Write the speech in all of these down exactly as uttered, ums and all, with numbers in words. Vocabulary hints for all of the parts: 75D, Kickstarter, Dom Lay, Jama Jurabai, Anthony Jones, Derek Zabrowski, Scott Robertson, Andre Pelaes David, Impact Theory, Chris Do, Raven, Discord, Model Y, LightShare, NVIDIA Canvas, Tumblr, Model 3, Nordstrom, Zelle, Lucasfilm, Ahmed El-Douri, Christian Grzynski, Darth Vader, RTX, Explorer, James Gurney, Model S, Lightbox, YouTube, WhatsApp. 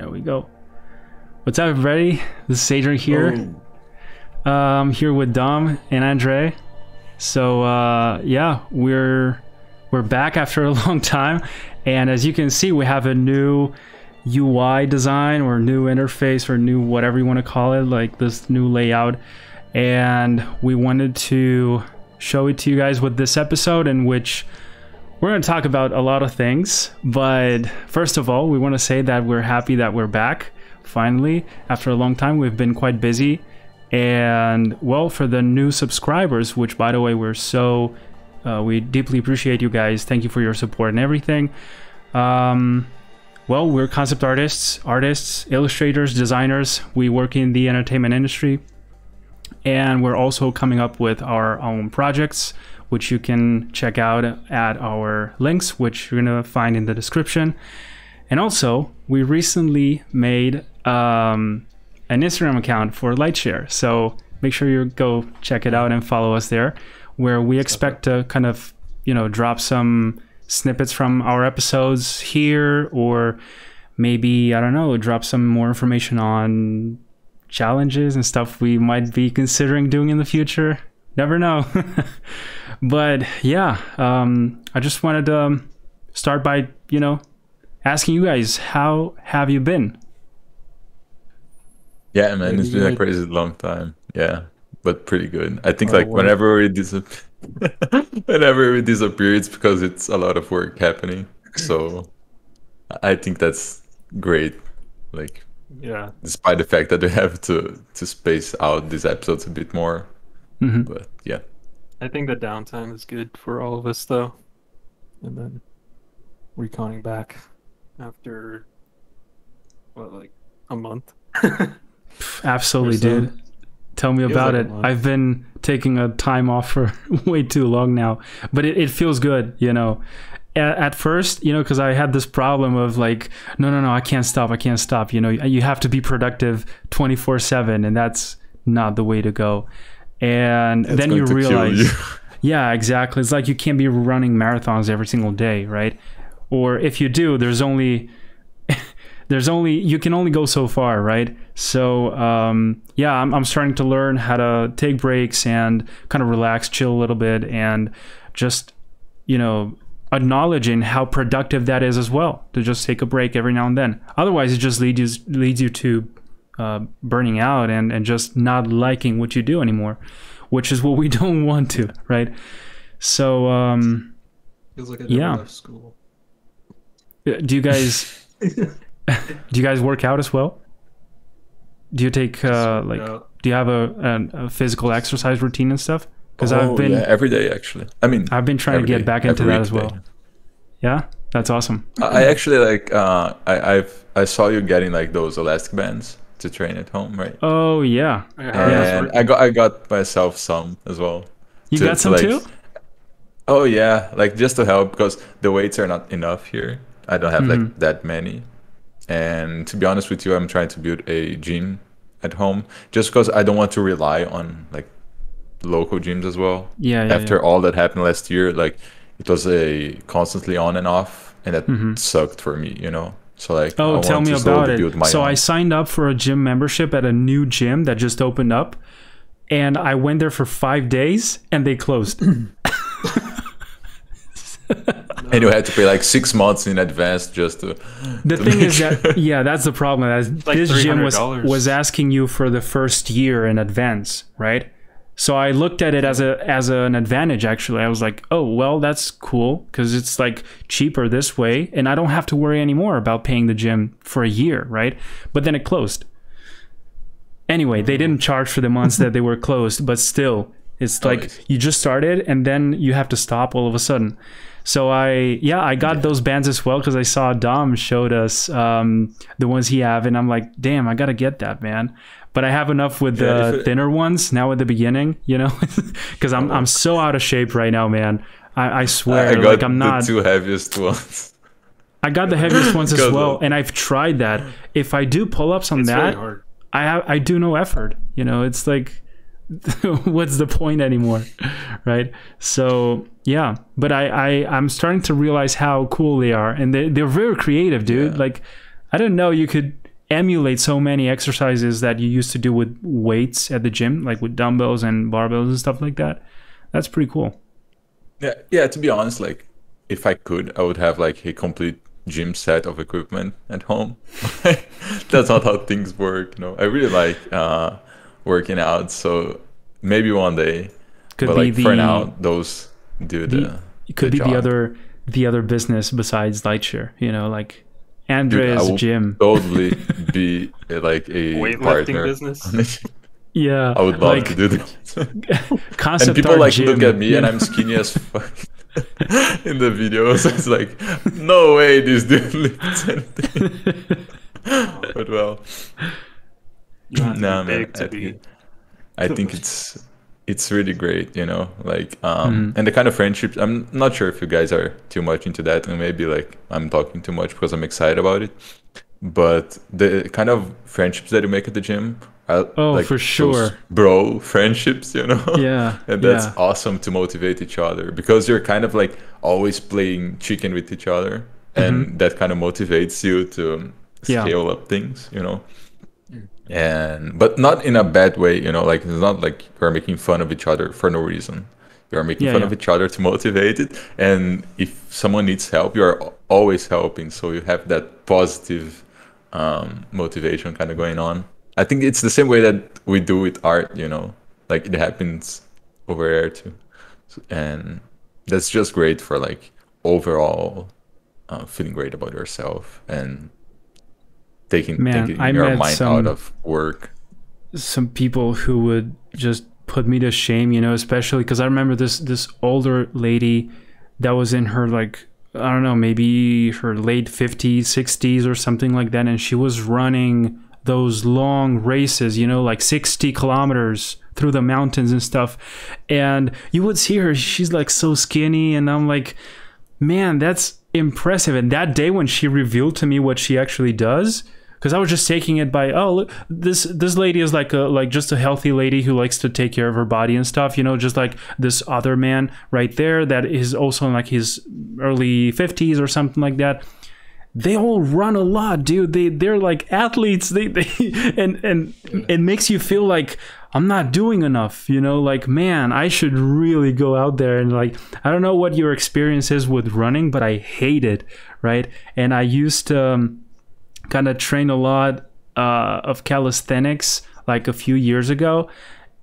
There we go. What's up, everybody? This is Adrian here. Oh. Um, here with Dom and Andre. So uh, yeah, we're we're back after a long time, and as you can see, we have a new U I design or new interface or new whatever you want to call it, like this new layout. And we wanted to show it to you guys with this episode, in which we're going to talk about a lot of things. But first of all, we want to say that we're happy that we're back finally after a long time. We've been quite busy. And well, for the new subscribers, which by the way, we're so uh, we deeply appreciate you guys. Thank you for your support and everything. Um, well, we're concept artists, artists, illustrators, designers. We work in the entertainment industry. And we're also coming up with our own projects, which you can check out at our links, which you're gonna find in the description. And also, we recently made um, an Instagram account for LightShare. So make sure you go check it out and follow us there, where we expect to kind of, you know, drop some snippets from our episodes here, or maybe, I don't know, drop some more information on challenges and stuff we might be considering doing in the future. Never know. But yeah, um, I just wanted to start by, you know, asking you guys, how have you been? Yeah, man, pretty it's been good. A crazy long time. Yeah, but pretty good. I think oh, like wow. whenever we disappear, whenever we disappear, it's because it's a lot of work happening. So I think that's great. Like, yeah, despite the fact that we have to to space out these episodes a bit more. Mm-hmm. But yeah, I think the downtime is good for all of us though, and then reconning back after what, like a month? Absolutely, dude. Tell me about it. I've been taking a time off for way too long now, but it, it feels good, you know. At first, you know, because I had this problem of like, no, no, no, I can't stop. I can't stop. You know, you have to be productive twenty-four seven, and that's not the way to go. And it's then you realize, you. yeah, exactly. It's like you can't be running marathons every single day, right? Or if you do, there's only, there's only, you can only go so far, right? So um, yeah, I'm, I'm starting to learn how to take breaks and kind of relax, chill a little bit, and just, you know, acknowledging how productive that is as well, to just take a break every now and then. Otherwise, it just leads you, leads you to uh, burning out and, and just not liking what you do anymore, which is what we don't want to, right? So, um, feels like I never yeah. left school. Do you guys do you guys work out as well? Do you take uh, like no. do you have a, a, a physical exercise routine and stuff? Because oh, I've been yeah, every day actually. I mean, I've been trying to get day, back into that as well. Day. Yeah, that's awesome. I actually like. Uh, I I've I saw you getting like those elastic bands to train at home, right? Oh yeah. And yeah. I got I got myself some as well. You to, got some to, like, too? Oh yeah, like just to help, because the weights are not enough here. I don't have mm-hmm. like that many. And to be honest with you, I'm trying to build a gym at home just because I don't want to rely on like local gyms as well. Yeah, yeah after yeah. all that happened last year, like it was a constantly on and off, and that mm-hmm. sucked for me, you know. So like, oh, I tell me about it. So own. I signed up for a gym membership at a new gym that just opened up, and I went there for five days and they closed. And you had to pay like six months in advance just to. The to thing is sure. that yeah, that's the problem. That's, like this gym was was asking you for the first year in advance, right? So I looked at it as a as an advantage. Actually, I was like, oh well, that's cool because it's like cheaper this way, and I don't have to worry anymore about paying the gym for a year, right? But then it closed. Anyway, they didn't charge for the months that they were closed, but still, it's like nice. You just started and then you have to stop all of a sudden. So I yeah, I got yeah. those bands as well because I saw Dom showed us um, the ones he have, and I'm like, damn, I gotta get that, man. But I have enough with yeah, the it, thinner ones now at the beginning, you know, because I'm I'm so out of shape right now, man. I, I swear, I got like I'm not. The two heaviest ones. I got the heaviest ones as well, and I've tried that. If I do pull-ups on it's that, really I have I do no effort. You know, it's like, what's the point anymore, right? So yeah, but I, I I'm starting to realize how cool they are, and they they're very creative, dude. Yeah. Like, I didn't know you could emulate so many exercises that you used to do with weights at the gym, like with dumbbells and barbells and stuff like that. That's pretty cool. Yeah, yeah. To be honest, like if I could, I would have like a complete gym set of equipment at home. That's not how things work. You know, I really like uh, working out, so maybe one day. Could but be like the, for now, those do the. the it could the be job. the other the other business besides LightShare. You know, like. Andre's Dude, I gym totally be a, like a weightlifting business. Yeah, I would love like, to do that. Concept and people like gym, look at me and know? I'm skinny as fuck in the videos. It's like, no way, this dude lifts anything. But well, no, nah, man, I, be... I think it's it's really great, you know, like um mm. and the kind of friendships. I'm not sure if you guys are too much into that, and maybe like I'm talking too much because I'm excited about it, but the kind of friendships that you make at the gym are oh like for sure bro friendships, you know. Yeah. And that's yeah. awesome to motivate each other, because you're kind of like always playing chicken with each other, and mm-hmm. that kind of motivates you to scale yeah. up things, you know. And but not in a bad way, you know, like it's not like you're making fun of each other for no reason. You're making yeah, fun yeah. of each other to motivate it, and if someone needs help, you're always helping, so you have that positive um motivation kind of going on. I think it's the same way that we do with art, you know, like it happens over there too, and that's just great for like overall uh, feeling great about yourself and Taking, Man, taking I your mind some, out of work. Some people who would just put me to shame, you know, especially because I remember this this older lady that was in her, like, I don't know, maybe her late fifties, sixties or something like that. And she was running those long races, you know, like sixty kilometers through the mountains and stuff. And you would see her, she's like so skinny. And I'm like, man, that's impressive. And that day when she revealed to me what she actually does, because I was just taking it by, oh, look, this this lady is like a like just a healthy lady who likes to take care of her body and stuff, you know, just like this other man right there that is also in like his early fifties or something like that. They all run a lot, dude. They they're like athletes. They they and and yeah. it makes you feel like I'm not doing enough, you know. Like, man, I should really go out there and like I don't know what your experience is with running, but I hate it, right? And I used to. Um, kind of trained a lot uh, of calisthenics like a few years ago,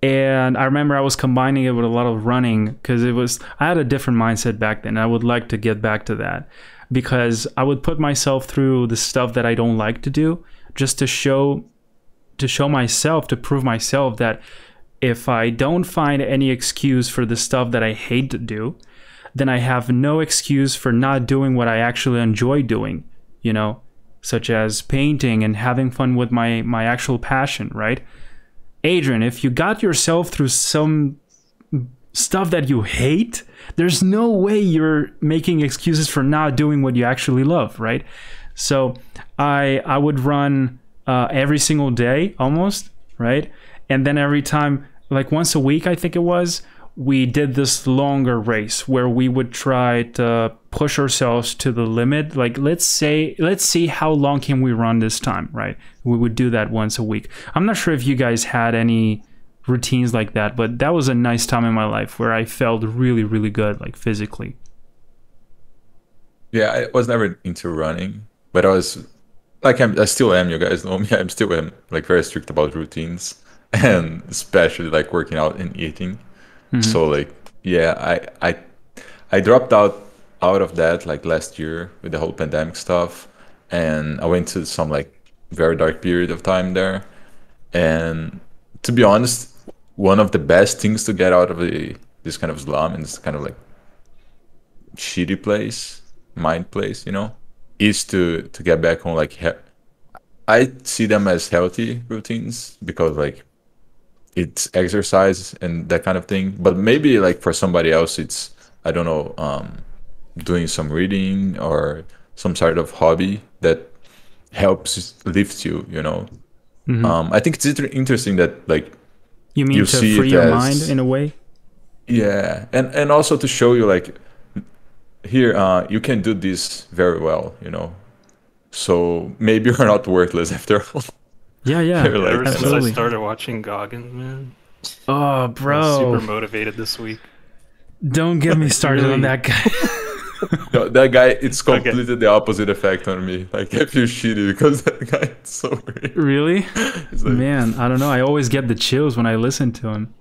and I remember I was combining it with a lot of running, because it was I had a different mindset back then. I would like to get back to that, because I would put myself through the stuff that I don't like to do just to show to show myself, to prove myself that if I don't find any excuse for the stuff that I hate to do, then I have no excuse for not doing what I actually enjoy doing, you know, such as painting and having fun with my, my actual passion, right? Adrian, if you got yourself through some stuff that you hate, there's no way you're making excuses for not doing what you actually love, right? So I, I would run uh, every single day almost, right? And then every time, like once a week, I think it was, we did this longer race where we would try to push ourselves to the limit. Like, let's say, let's see how long can we run this time, right? We would do that once a week. I'm not sure if you guys had any routines like that, but that was a nice time in my life where I felt really, really good, like physically. Yeah, I was never into running, but I was like, I'm, I still am, you guys know me. I'm still am, like very strict about routines, and especially like working out and eating. Mm-hmm. So like, yeah, I, I, I dropped out, out of that like last year with the whole pandemic stuff. And I went to some like very dark period of time there. And to be honest, one of the best things to get out of the, this kind of slum and this kind of like shitty place, mind place, you know, is to, to get back on like, he- I see them as healthy routines, because like, it's exercise and that kind of thing. But maybe like for somebody else, it's, I don't know, um, doing some reading or some sort of hobby that helps lift you, you know? Mm-hmm. Um, I think it's interesting that like, you mean you to see free your as, mind in a way? Yeah. And, and also to show you like here, uh, you can do this very well, you know? So maybe you're not worthless after all. Yeah, yeah. Like, ever absolutely. Since I started watching Goggins, man. Oh, bro. I'm super motivated this week. Don't get me started really? on that guy. No, that guy, it's completely okay. the opposite effect on me. Like, I feel shitty because that guy is so weird. Really? Like, man, I don't know. I always get the chills when I listen to him.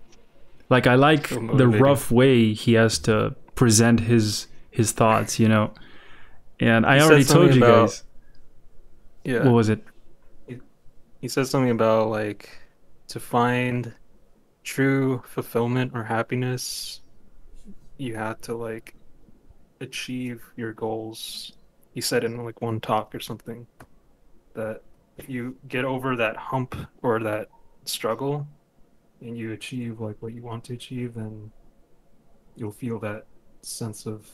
Like, I like so the rough way he has to present his his thoughts, you know. And he I already told you about, guys. Yeah. What was it? He, he said something about, like, to find true fulfillment or happiness, you had to, like, achieve your goals. He said in, like, one talk or something that if you get over that hump or that struggle and you achieve, like, what you want to achieve, then you'll feel that sense of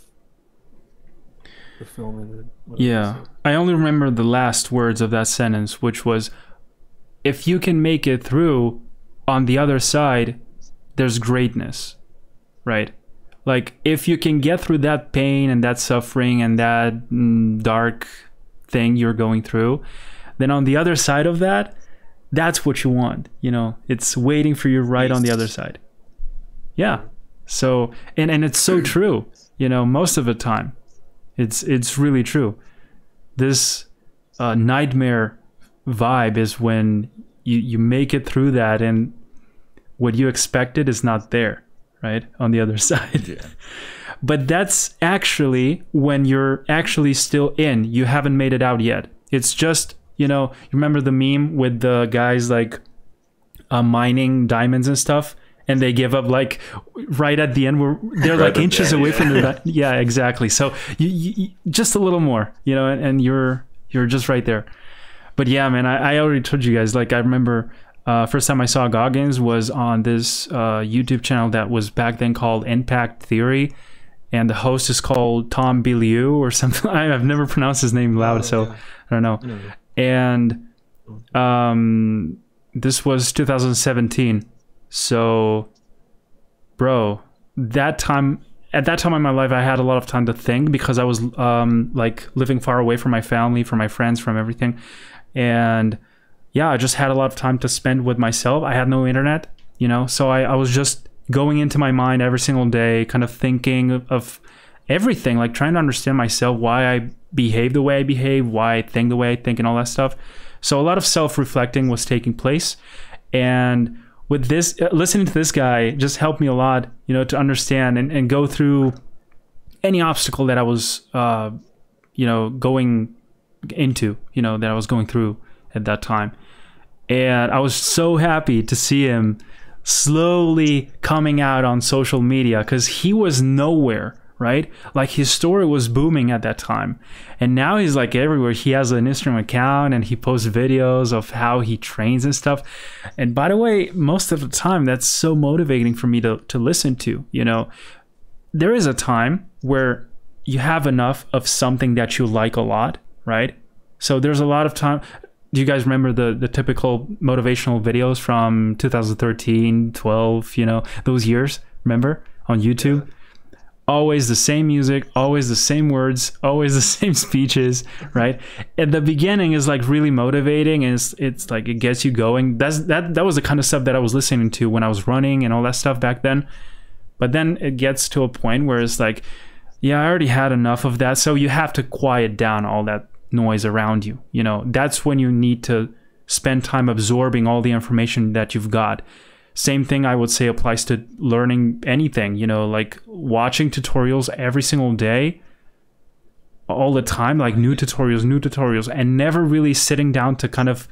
fulfillment. Yeah. I only remember the last words of that sentence, which was, if you can make it through, on the other side, there's greatness, right? Like, if you can get through that pain and that suffering and that mm, dark thing you're going through, then on the other side of that, that's what you want. You know, it's waiting for you right on the other side. Yeah. So, and, and it's so true, you know, most of the time. It's, it's really true. This uh, nightmare vibe is when you, you make it through that and what you expected is not there. Right? On the other side. Yeah. But that's actually when you're actually still in. You haven't made it out yet. It's just, you know, you remember the meme with the guys like uh, mining diamonds and stuff? And they give up like right at the end where they're right like inches there, away yeah. from the... Yeah, exactly. So you, you, just a little more, you know, and, and you're you're just right there. But yeah, man, I, I already told you guys, like I remember... Uh, first time I saw Goggins was on this uh, YouTube channel that was back then called Impact Theory, and the host is called Tom Bilyeu or something. I've never pronounced his name loud, oh, so yeah. I don't know. Yeah. And um, this was two thousand seventeen. So, bro, that time at that time in my life, I had a lot of time to think because I was um, like living far away from my family, from my friends, from everything, and. Yeah, I just had a lot of time to spend with myself. I had no internet, you know, so I, I was just going into my mind every single day, kind of thinking of, of everything, like trying to understand myself, why I behave the way I behave, why I think the way I think and all that stuff. So a lot of self-reflecting was taking place. And with this, listening to this guy just helped me a lot, you know, to understand and, and go through any obstacle that I was, uh, you know, going into, you know, that I was going through at that time. And I was so happy to see him slowly coming out on social media because he was nowhere, right? Like his story was booming at that time. And now he's like everywhere. He has an Instagram account and he posts videos of how he trains and stuff. And by the way, most of the time, that's so motivating for me to, to listen to, you know. There is a time where you have enough of something that you like a lot, right? So there's a lot of time. Do you guys remember the, the typical motivational videos from two thousand thirteen, twelve, you know, those years, remember, on YouTube? Yeah. Always the same music, always the same words, always the same speeches, right? At the beginning is like really motivating and it's, it's like it gets you going. That's, that, that was the kind of stuff that I was listening to when I was running and all that stuff back then. But then it gets to a point where it's like, yeah, I already had enough of that. So you have to quiet down all that noise around you, you know. That's when you need to spend time absorbing all the information that you've got. Same thing I would say applies to learning anything, you know, like watching tutorials every single day, all the time, like new tutorials, new tutorials, and never really sitting down to kind of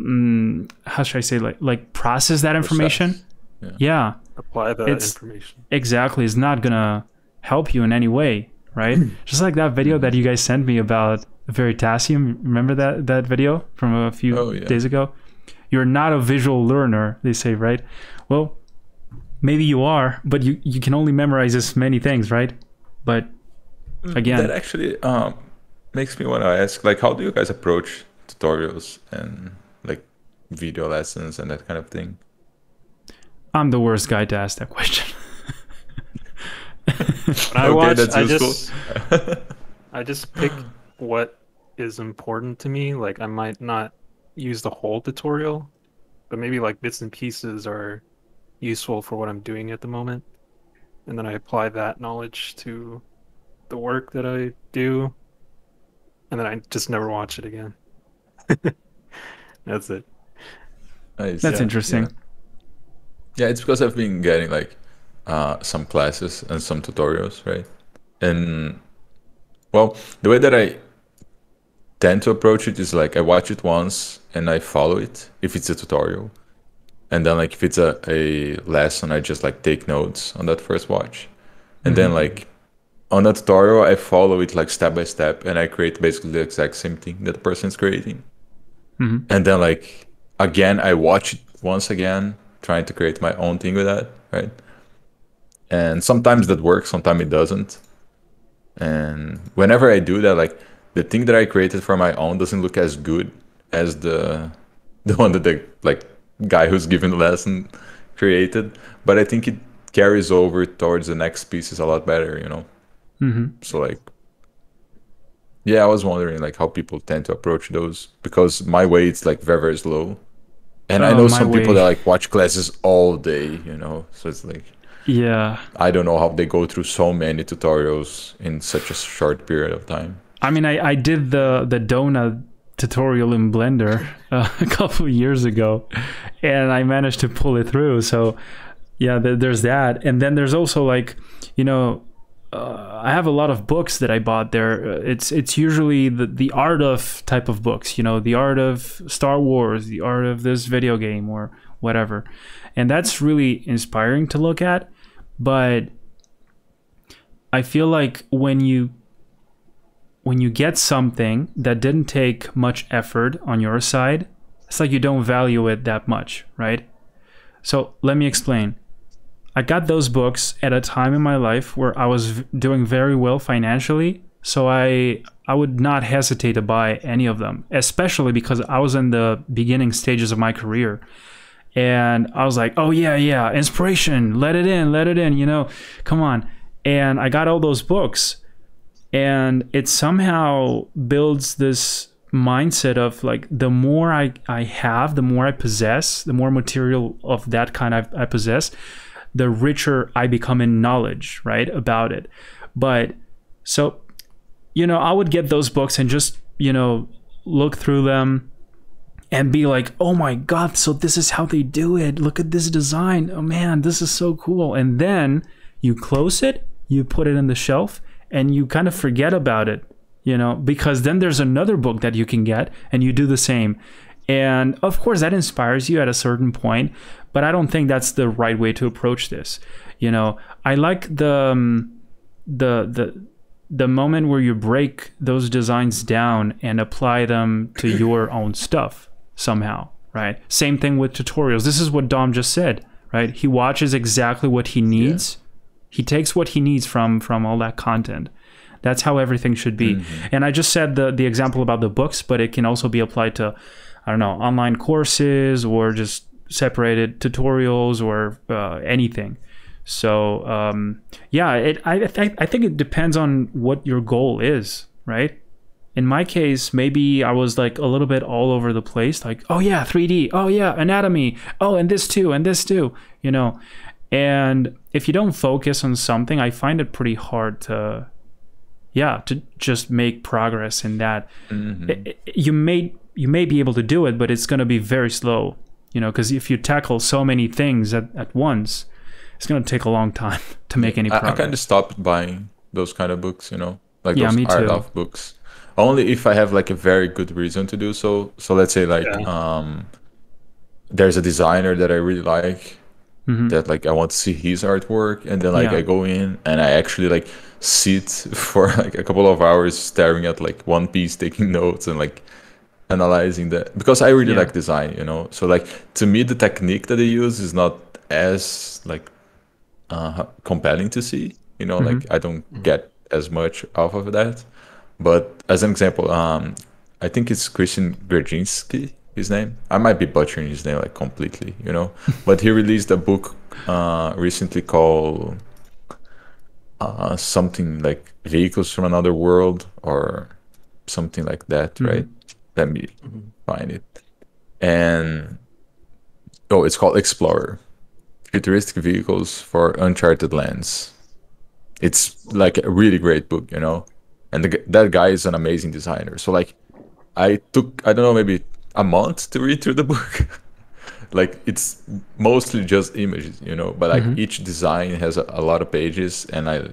um, how should I say, like like process that information. Yeah. yeah, apply that it's, information. Exactly, it's not gonna help you in any way. Right? Just like that video that you guys sent me about Veritasium. Remember that, that video from a few oh, yeah. days ago? You're not a visual learner, they say, right? Well, maybe you are, but you, you can only memorize as many things, right? But again... That actually um, makes me want to ask, like, how do you guys approach tutorials and like video lessons and that kind of thing? I'm the worst guy to ask that question. When I okay, watch, that's I useful. just I just pick what is important to me. Like I might not use the whole tutorial, but maybe like bits and pieces are useful for what I'm doing at the moment. And then I apply that knowledge to the work that I do. And then I just never watch it again. That's it. Nice. That's yeah, interesting. Yeah. yeah, it's because I've been getting like uh, some classes and some tutorials, right? And well, the way that I tend to approach it is like I watch it once and I follow it if it's a tutorial. And then like if it's a, a lesson, I just like take notes on that first watch. And mm-hmm. then like on that tutorial, I follow it like step by step and I create basically the exact same thing that the person's creating. Mm-hmm. And then like, again, I watch it once again, trying to create my own thing with that, right? And sometimes that works, sometimes it doesn't. And whenever I do that, like the thing that I created for my own doesn't look as good as the the one that the like guy who's giving the lesson created. But I think it carries over towards the next pieces a lot better, you know? Mm-hmm. So like, yeah, I was wondering like how people tend to approach those, because my way it's like very, very slow. And oh, I know some way. people that like watch classes all day, you know? So it's like, yeah, I don't know how they go through so many tutorials in such a short period of time. I mean, I, I did the, the donut tutorial in Blender uh, a couple of years ago, and I managed to pull it through. So yeah, th there's that. And then there's also like, you know, uh, I have a lot of books that I bought there. It's it's usually the, the art of type of books, you know, the art of Star Wars, the art of this video game or whatever. And that's really inspiring to look at. But I feel like when you when you get something that didn't take much effort on your side, it's like you don't value it that much, right? So let me explain. I got those books at a time in my life where I was doing very well financially, so I I would not hesitate to buy any of them, especially because I was in the beginning stages of my career. And I was like, oh yeah, yeah, inspiration, let it in, let it in, you know, come on. And I got all those books, and it somehow builds this mindset of like, the more I, I have, the more I possess, the more material of that kind I, I possess, the richer I become in knowledge, right, about it. But so, you know, I would get those books and just, you know, look through them and be like, oh my God, so this is how they do it. Look at this design. Oh man, this is so cool. And then you close it, you put it on the shelf, and you kind of forget about it, you know, because then there's another book that you can get and you do the same. And of course that inspires you at a certain point, but I don't think that's the right way to approach this. You know, I like the, um, the, the, the moment where you break those designs down and apply them to your own stuff somehow, right? Same thing with tutorials. This is what Dom just said, right? He watches exactly what he needs. Yeah. He takes what he needs from from all that content. That's how everything should be. Mm-hmm. And I just said the the example about the books, but it can also be applied to, I don't know, online courses or just separated tutorials or uh, anything. So um, yeah, it I th I think it depends on what your goal is, right? In my case, maybe I was like a little bit all over the place, like oh yeah, three D, oh yeah, anatomy, oh and this too, and this too, you know. And if you don't focus on something, I find it pretty hard to, yeah, to just make progress in that. Mm-hmm. it, it, you may you may be able to do it, but it's going to be very slow, you know, because if you tackle so many things at, at once, it's going to take a long time to make any progress. I, I kind of stopped buying those kind of books, you know, like yeah, those art of books. Only if I have like a very good reason to do so. So let's say like yeah. um, there's a designer that I really like. Mm-hmm. That like I want to see his artwork, and then like yeah. I go in and I actually like sit for like a couple of hours staring at like one piece, taking notes and like analyzing that, because I really yeah. like design, you know. So like to me the technique that they use is not as like uh, compelling to see, you know. Mm-hmm. Like I don't get as much off of that. But as an example, um, I think it's Christian Grzynski. His name, I might be butchering his name like completely, you know, but he released a book uh recently called uh something like Vehicles from Another World, or something like that, mm-hmm. right? Let me mm-hmm. find it. And oh, it's called Explorer, Futuristic Vehicles for Uncharted Lands. It's like a really great book, you know? And the, that guy is an amazing designer. So like I took, I don't know, maybe a month to read through the book. Like it's mostly just images, you know, but like mm-hmm. each design has a, a lot of pages, and I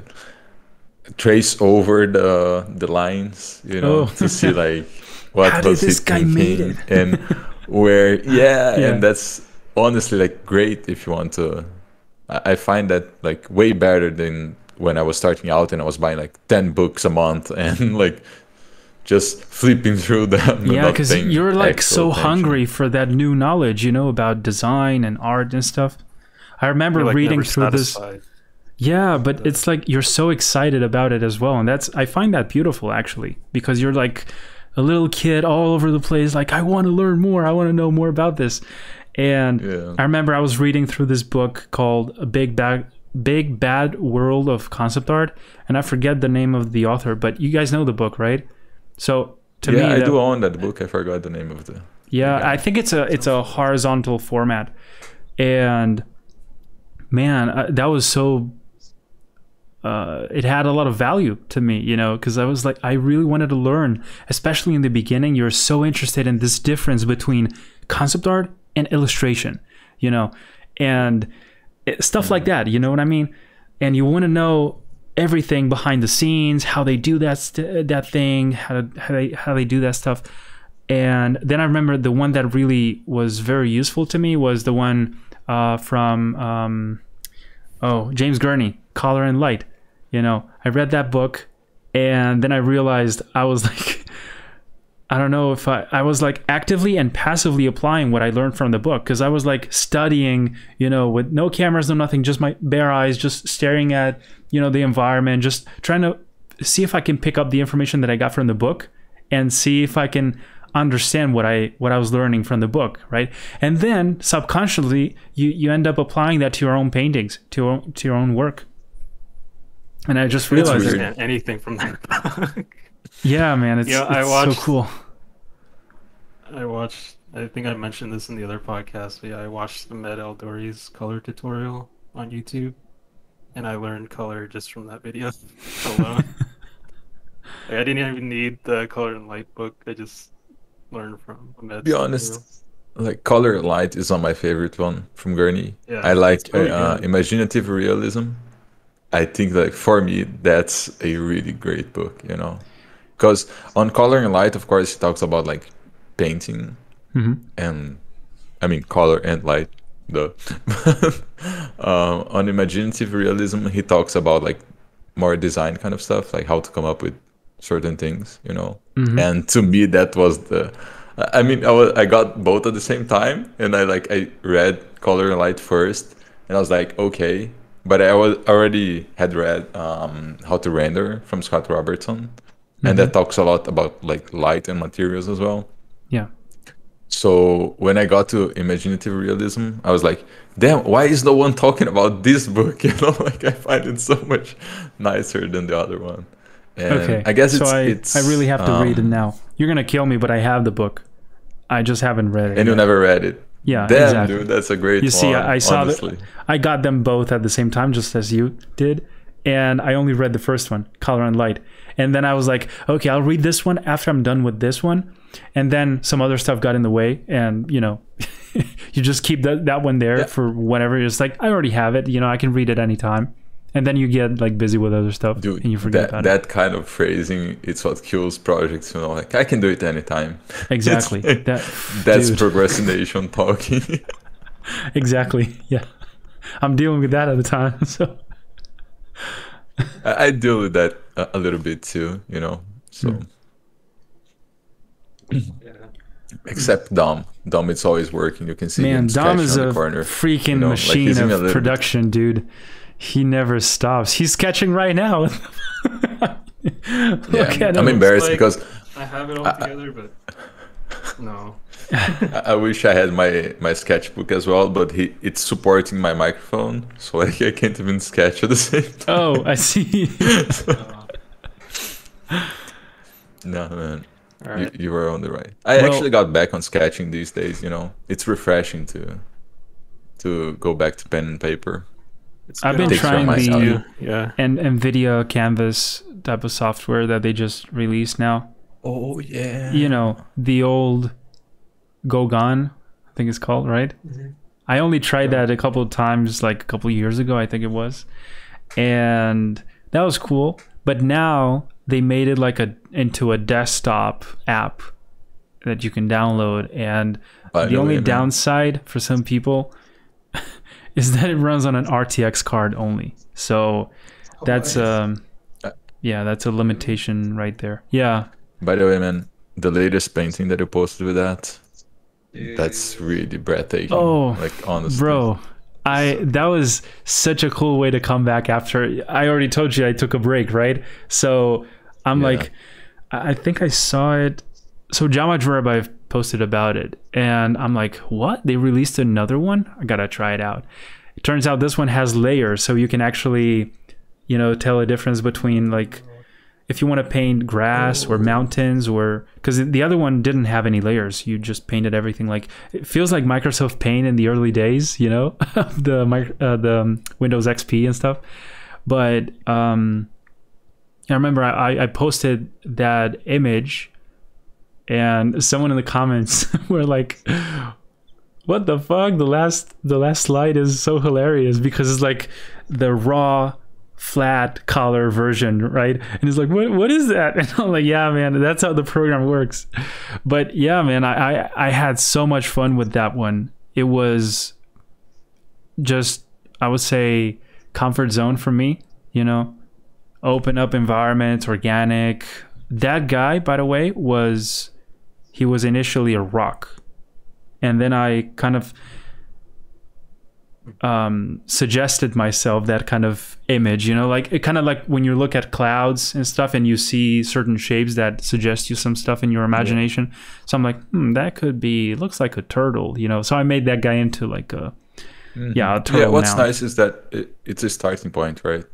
trace over the the lines, you know, oh. to see like what How was did this guy made it? And where, yeah, yeah, and that's honestly like great if you want to. I, I find that like way better than when I was starting out and I was buying like ten books a month and like just flipping through them. Yeah, because you're like so attention. hungry for that new knowledge, you know, about design and art and stuff. I remember like reading through satisfied. this. Yeah, but yeah. it's like you're so excited about it as well. And that's, I find that beautiful actually, because you're like a little kid all over the place. Like, I want to learn more. I want to know more about this. And yeah. I remember I was reading through this book called A Big Bag. Big Bad World of Concept Art, and I forget the name of the author, but you guys know the book, right? So to yeah, me, I that, do own that book. I forgot the name of the. Yeah, the I think it's a it's a horizontal format, and man, I, that was so. Uh, it had a lot of value to me, you know, because I was like, I really wanted to learn, especially in the beginning. You're so interested in this difference between concept art and illustration, you know, and. Stuff like that, you know what I mean? And you want to know everything behind the scenes, how they do that st that thing, how, to, how, they, how they do that stuff. And then I remember the one that really was very useful to me was the one uh, from, um, oh, James Gurney, Color and Light. You know, I read that book and then I realized I was like, I don't know if I, I was like actively and passively applying what I learned from the book, because I was like studying, you know, with no cameras, no nothing, just my bare eyes, just staring at, you know, the environment, just trying to see if I can pick up the information that I got from the book and see if I can understand what I what I was learning from the book, right? And then subconsciously, you, you end up applying that to your own paintings, to your own, to your own work. And I just realized I didn't anything from that book. Yeah, man, it's, you know, it's I watched, so cool. I watched, I think I mentioned this in the other podcast, but yeah, I watched Ahmed El-Douri's color tutorial on YouTube, and I learned color just from that video alone. Like, I didn't even need the Color and Light book, I just learned from Ahmed's be honest, tutorial. Like, Color and Light is not my favorite one from Gurney. Yeah, I like uh, uh, Imaginative Realism. I think, like, for me, that's a really great book, you know? Because on Color and Light, of course, he talks about like painting mm-hmm. and, I mean, color and light, duh. uh, on Imaginative Realism, he talks about like more design kind of stuff, like how to come up with certain things, you know. Mm-hmm. And to me, that was the, I mean, I, was, I got both at the same time, and I like, I read Color and Light first, and I was like, okay. But I was already had read um, How to Render from Scott Robertson. And that talks a lot about like light and materials as well. Yeah. So when I got to Imaginative Realism, I was like, damn, why is no one talking about this book? You know, like I find it so much nicer than the other one. And okay. I guess so it's, I, it's... I really have to um, read it now. You're going to kill me, but I have the book. I just haven't read it. And you never read it. Yeah, damn, exactly. Dude, that's a great you one, see, I, I saw that. I got them both at the same time, just as you did. And I only read the first one, Color and Light. And then I was like, okay, I'll read this one after I'm done with this one. And then some other stuff got in the way. And, you know, you just keep that, that one there yeah. for whenever. It's like, I already have it. You know, I can read it anytime. And then you get, like, busy with other stuff. Dude, and you forget that, about that it. kind of phrasing, it's what kills projects. You know, like, I can do it anytime. Exactly. Like, that, that's dude. procrastination talking. Exactly. Yeah. I'm dealing with that at the time. So. I deal with that a little bit too, you know. So, yeah. Except Dom, Dom, it's always working. You can see. Man, Dom is a freaking you know, machine like of production, bit. dude. He never stops. He's sketching right now. Look yeah, at I'm him. embarrassed like, because I have it all I, together, but no. I, I wish I had my my sketchbook as well, but he it's supporting my microphone, so like I can't even sketch at the same time. Oh, I see. No, man. Right. You, you were on the right. I well, actually got back on sketching these days, you know. It's refreshing to to go back to pen and paper. It's I've been trying the yeah. and NVIDIA Canvas type of software that they just released now. Oh, yeah. You know, the old Gogon, I think it's called, right? Mm-hmm. I only tried yeah. that a couple of times, like a couple of years ago, I think it was. And that was cool. But now they made it like a into a desktop app that you can download. And By the only way, downside man. for some people is that it runs on an R T X card only. So that's, um, yeah, that's a limitation right there. Yeah. By the way, man, the latest painting that you posted with that, that's really breathtaking. Oh, like honestly, bro, I that was such a cool way to come back after. I already told you I took a break, right? So I'm yeah. like, I think I saw it. So Jama Jurabai posted about it, and I'm like, what? They released another one? I gotta try it out. It turns out this one has layers, so you can actually, you know, tell a difference between like, if you want to paint grass or mountains, or because the other one didn't have any layers, you just painted everything. Like it feels like Microsoft Paint in the early days, you know, the uh, the Windows X P and stuff. But um, I remember I, I posted that image, and someone in the comments were like, "What the fuck? The last the last slide is so hilarious because it's like the raw." flat color version, right? And he's like, what what is that? And I'm like, yeah, man, that's how the program works. But yeah, man, I, I I had so much fun with that one. It was just, I would say, comfort zone for me, you know, open up environment, organic. That guy, by the way, was, he was initially a rock. And then I kind of um suggested myself that kind of image, you know, like it kind of like when you look at clouds and stuff and you see certain shapes that suggest you some stuff in your imagination. Yeah. So I'm like, hmm, that could be, looks like a turtle, you know. So I made that guy into like a mm-hmm. yeah a turtle. Yeah, what's now. nice is that it, it's a starting point, right?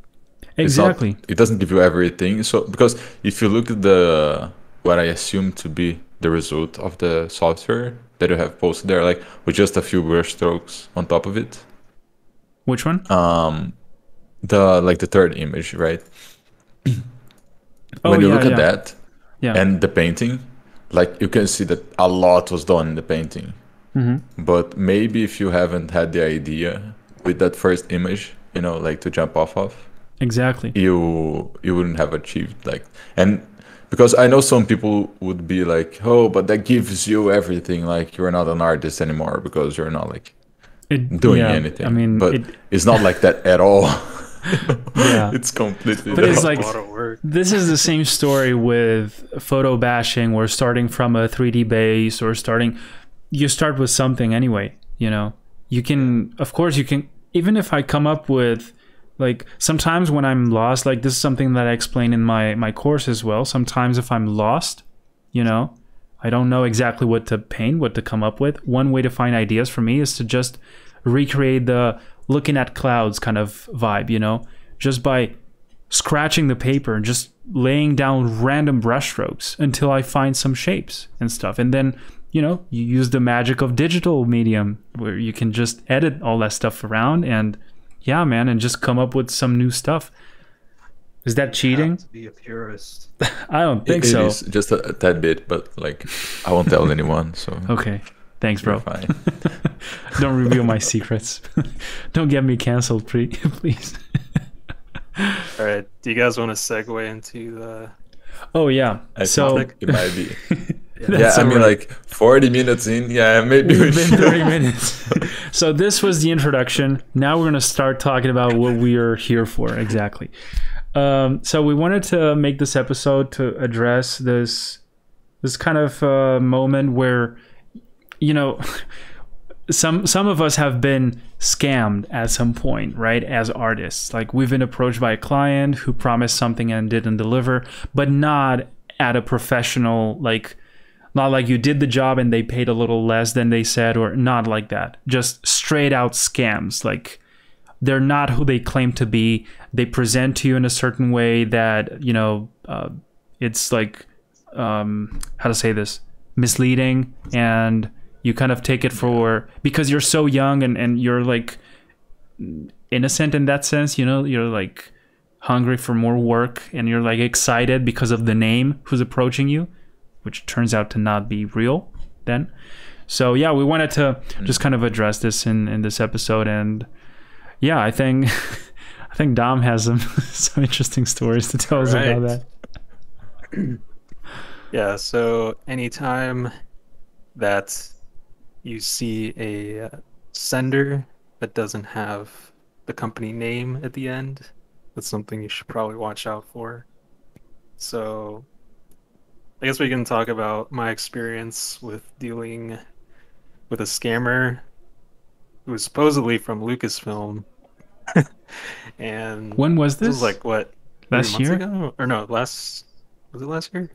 Exactly. Not, it doesn't give you everything. So because if you look at the what I assume to be the result of the software that you have posted there, like with just a few brush strokes on top of it. Which one? Um, the like the third image, right? Oh, when you yeah, look at yeah. that yeah. and the painting, like you can see that a lot was done in the painting. Mm-hmm. But maybe if you haven't had the idea with that first image, you know, like to jump off of. Exactly. You you wouldn't have achieved like, and because I know some people would be like, oh, but that gives you everything. Like you're not an artist anymore because you're not like. It, doing yeah, anything. I mean, but it, it's not like that at all. Yeah, it's completely. But it's like this is the same story with photo bashing, or starting from a three D base, or starting. You start with something anyway. You know, you can. Of course, you can. Even if I come up with, like, sometimes when I'm lost, like this is something that I explain in my my course as well. Sometimes if I'm lost, you know. I don't know exactly what to paint, what to come up with. One way to find ideas for me is to just recreate the looking at clouds kind of vibe, you know, just by scratching the paper and just laying down random brushstrokes until I find some shapes and stuff. And then, you know, you use the magic of digital medium where you can just edit all that stuff around and yeah, man, and just come up with some new stuff. Is that cheating? To be a purist. I don't think it, it so. Is just a, a tad bit, but like I won't tell anyone. So okay, thanks, bro. Fine. Don't reveal my secrets. Don't get me canceled, please. All right. Do you guys want to segue into? Uh, oh yeah. I so think it might be. yeah, yeah I mean, right. like forty minutes in. Yeah, maybe we've been thirty minutes. So this was the introduction. Now we're gonna start talking about what we are here for exactly. Um, so we wanted to make this episode to address this this kind of uh, moment where, you know, some some of us have been scammed at some point, right? As artists, like we've been approached by a client who promised something and didn't deliver, but not at a professional, like not like you did the job and they paid a little less than they said, or not like that. Just straight out scams, like. They're not who they claim to be. They present to you in a certain way that, you know, uh, it's like um, how to say this, misleading, and you kind of take it for, because you're so young and, and you're like innocent in that sense, you know, you're like hungry for more work and you're like excited because of the name who's approaching you, which turns out to not be real then. So yeah, we wanted to just kind of address this in, in this episode. And yeah, I think I think Dom has some some interesting stories to tell us right. about that. Yeah, so anytime that you see a sender that doesn't have the company name at the end, that's something you should probably watch out for. So I guess we can talk about my experience with dealing with a scammer who was supposedly from Lucasfilm. And when was this? This was like what? Last year? Ago? Or no, last, was it last year?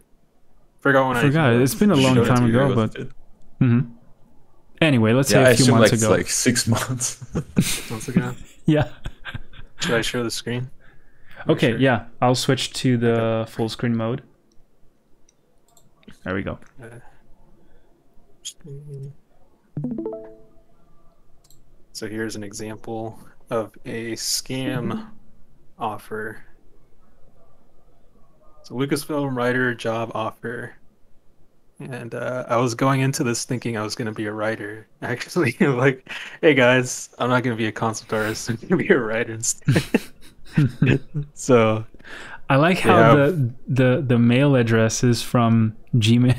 Forgot when I forgot. I, it's been a long time ago, but mm-hmm. anyway, let's yeah, say a I few months like, ago. Like six months. Six months ago. Yeah. Should I share the screen? I'm okay. Sure. Yeah, I'll switch to the okay. full screen mode. There we go. So here's an example of a scam offer. So Lucasfilm writer job offer. And uh, I was going into this thinking I was going to be a writer. Actually, like, hey guys, I'm not going to be a concept artist. I'm going to be a writer instead. So I like how yeah. the, the, the mail address is from Gmail.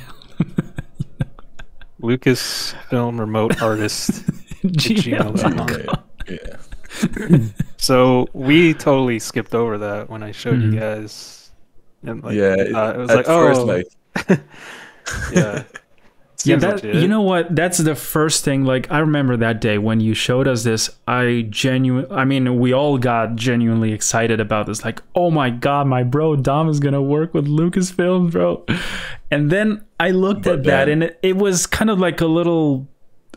Lucasfilm remote artist. Gmail dot com. Yeah. So we totally skipped over that when I showed mm. you guys. And like, yeah, uh, it was like, first, oh, like... yeah, yeah. That, you know what? That's the first thing. Like, I remember that day when you showed us this. I genuinely, I mean, we all got genuinely excited about this. Like, oh my god, my bro Dom is gonna work with Lucasfilm, bro. And then I looked but at then... that, and it, it was kind of like a little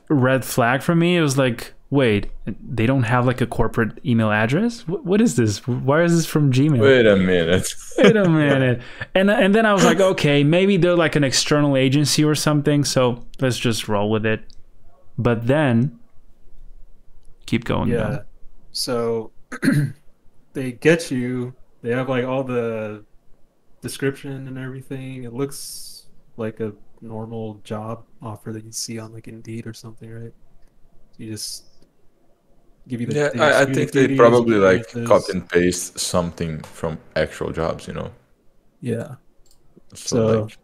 red flag for me. It was like, wait, they don't have like a corporate email address? What, what is this? Why is this from Gmail? Wait a minute. Wait a minute. And and then I was like, okay, maybe they're like an external agency or something, so let's just roll with it. But then, keep going. Yeah. Down. So they get you. They have like all the description and everything. It looks like a normal job offer that you see on like Indeed or something, right? You just... Give you the, yeah, the I, I think they probably like cut and paste something from actual jobs, you know. Yeah. So, so like,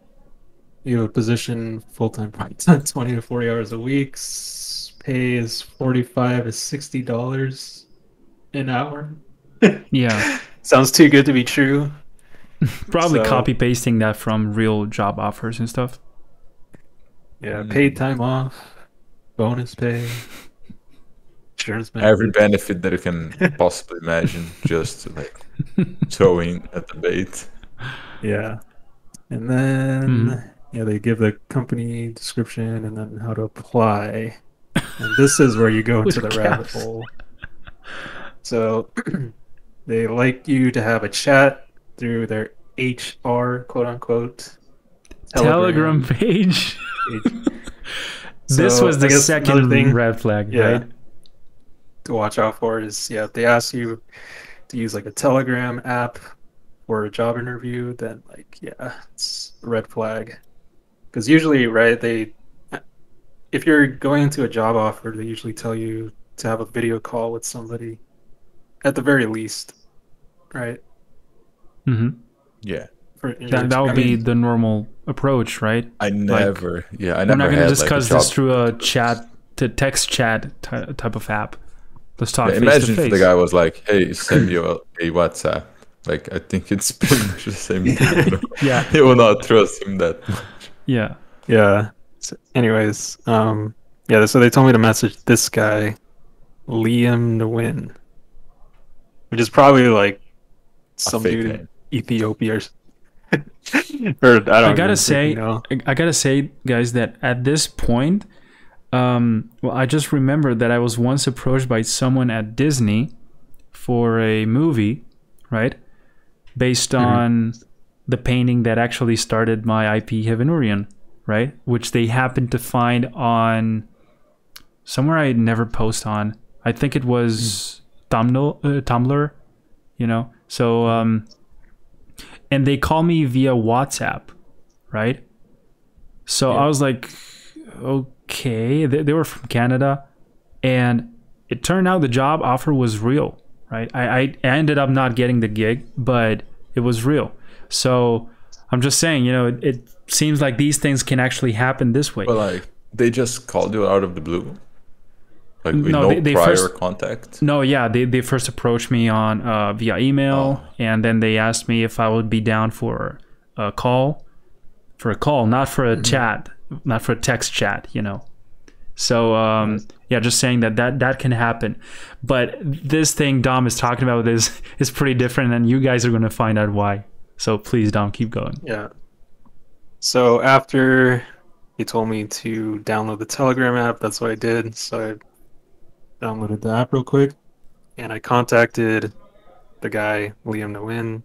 you have a position full time, part time, twenty to forty hours a week. Pay is forty five to sixty dollars an hour. Yeah. Sounds too good to be true. Probably so, copy pasting that from real job offers and stuff. Yeah, paid time off, bonus pay. Every benefit that you can possibly imagine, just like throwing at the bait. Yeah. And then mm. yeah, they give the company description and then how to apply. And this is where you go into the rabbit hole. So they like you to have a chat through their H R, quote unquote, Telegram, Telegram page. page. So this was the second thing, red flag, yeah. right? To watch out for is, yeah, if they ask you to use like a Telegram app for a job interview, then like, yeah, it's a red flag. Because usually, right, they, if you're going into a job offer, they usually tell you to have a video call with somebody at the very least, right? Mm-hmm. Yeah. For, that, that would I be mean, the normal approach, right? I never, like, yeah, I never. We're not going to discuss like this through a chat to text chat ty type of app. Let's talk yeah, face imagine to face. If the guy was like, hey, send me a WhatsApp. Like, I think it's pretty much the same thing. Yeah. He will not trust him that much. Yeah. Yeah. So anyways, um, yeah, so they told me to message this guy, Liam Nguyen, which is probably like some dude in Ethiopia or something. Or I don't I gotta say, know. I gotta say, guys, that at this point, Um, well, I just remembered that I was once approached by someone at Disney for a movie, right? Based on mm-hmm. the painting that actually started my I P, Heavenurian, right? Which they happened to find on somewhere I never post on. I think it was Tumblr, uh, Tumblr, you know? So, um, and they call me via WhatsApp, right? So yeah. I was like, okay, they, they were from Canada. And it turned out the job offer was real, right? I, I ended up not getting the gig, but it was real. So I'm just saying, you know, it, it seems like these things can actually happen this way. Well, like they just called you out of the blue, like with no, no they, they prior first, contact. No, yeah, they they first approached me on uh, via email, oh. and then they asked me if I would be down for a call, for a call, not for a mm-hmm. chat, not for a text chat, you know. So um, yeah, just saying that that that can happen, but this thing Dom is talking about is is pretty different, and you guys are going to find out why. So please, Dom, keep going. Yeah. So after he told me to download the Telegram app, that's what I did. So I downloaded the app real quick, and I contacted the guy Liam Nguyen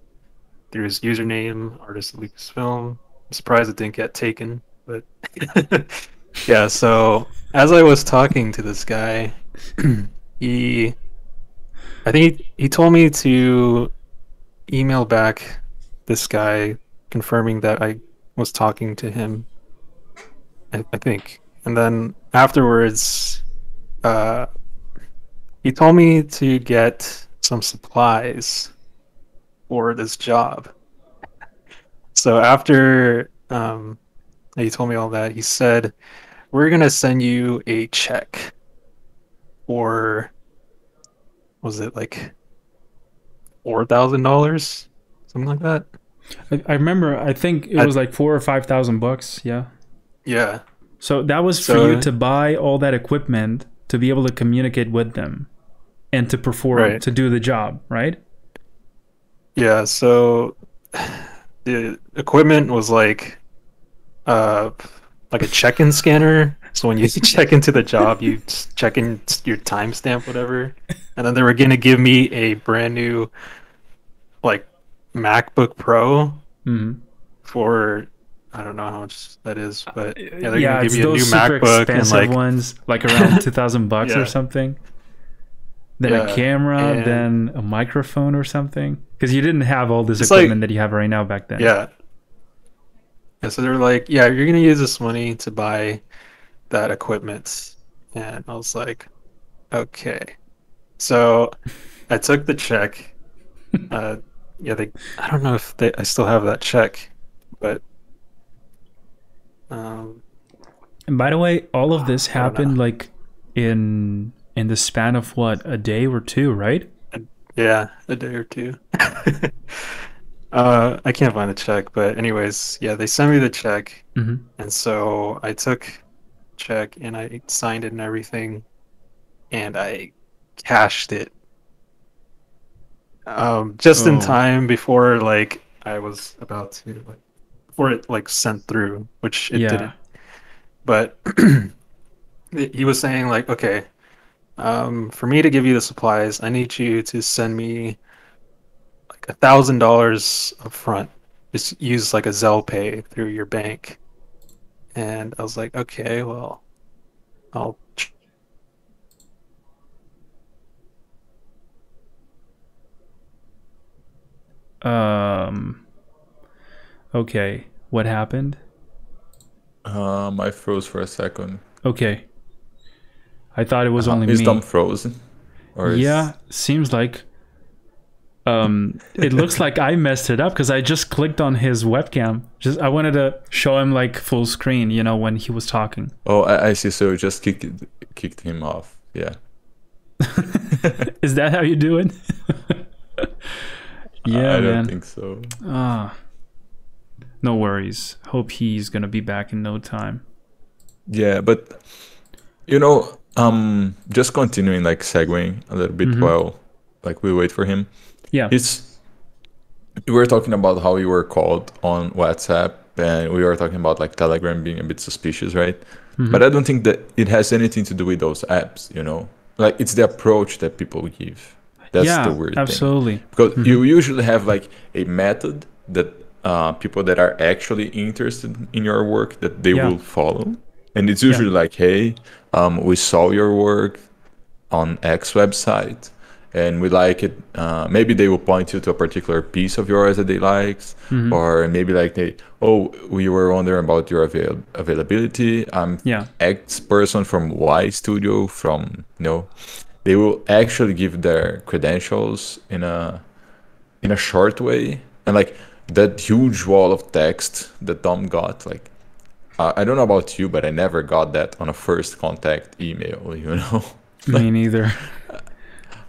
through his username, artist Lucasfilm. I'm surprised it didn't get taken, but yeah. So as I was talking to this guy, he, I think he, he told me to email back this guy confirming that I was talking to him, I, I think. And then afterwards, uh, he told me to get some supplies for this job. So after um, he told me all that, he said, we're going to send you a check for, was it like four thousand dollars? Something like that. I, I remember, I think it was I, like four or five thousand bucks. Yeah. Yeah. So that was so, for you to buy all that equipment to be able to communicate with them and to perform, right. to do the job, right? Yeah. So the equipment was like, uh, like a check-in scanner. So when you check into the job, you check in your timestamp, whatever. And then they were going to give me a brand new, like, MacBook Pro mm-hmm. for I don't know how much that is, but yeah, they're yeah, gonna give you a new MacBook and like ones like around two thousand bucks yeah. or something. Then yeah. a camera, and then a microphone or something, because you didn't have all this equipment like, that you have right now back then. Yeah. Yeah. So they're like, yeah, you're gonna use this money to buy that equipment, and I was like, okay. So I took the check. Uh, Yeah, they. I don't know if they. I still have that check, but. Um, and by the way, all of this happened like in in the span of what, a day or two, right? Yeah, a day or two. uh, I can't find the check, but anyways, yeah, they sent me the check, mm-hmm. and so I took the check and I signed it and everything, and I cashed it. Um, just oh. in time before like I was about to like before it like sent through, which it yeah. didn't. But he was saying like, okay, um, for me to give you the supplies, I need you to send me like a thousand dollars up front. Just use like a Zelle pay through your bank. And I was like, okay, well, I'll Um, okay, what happened? Um, I froze for a second. Okay. I thought it was uh, only is me. Is Dom frozen? Or yeah, is... seems like. Um, it looks like I messed it up because I just clicked on his webcam. Just I wanted to show him like full screen, you know, when he was talking. Oh, I, I see. So you just kicked, kicked him off. Yeah. Is that how you do it? Yeah, I don't man. think so. Ah, no worries. Hope he's gonna be back in no time. Yeah, but you know, um, just continuing like segueing a little bit mm-hmm. while like we wait for him. Yeah, it's we were talking about how you were called on WhatsApp, and we were talking about like Telegram being a bit suspicious, right? Mm-hmm. But I don't think that it has anything to do with those apps. You know, like it's the approach that people give. That's yeah, the weird absolutely. thing. Because mm-hmm. you usually have like a method that uh, people that are actually interested in your work that they yeah. will follow. And it's usually yeah. like, hey, um, we saw your work on X website and we like it. Uh, maybe they will point you to a particular piece of yours that they likes, mm-hmm. or maybe like they, oh, we were wondering about your avail availability. I'm yeah. X person from Y studio from, you know, they will actually give their credentials in a, in a short way. And like that huge wall of text that Dom got, like, I don't know about you, but I never got that on a first contact email, you know? Like, me neither.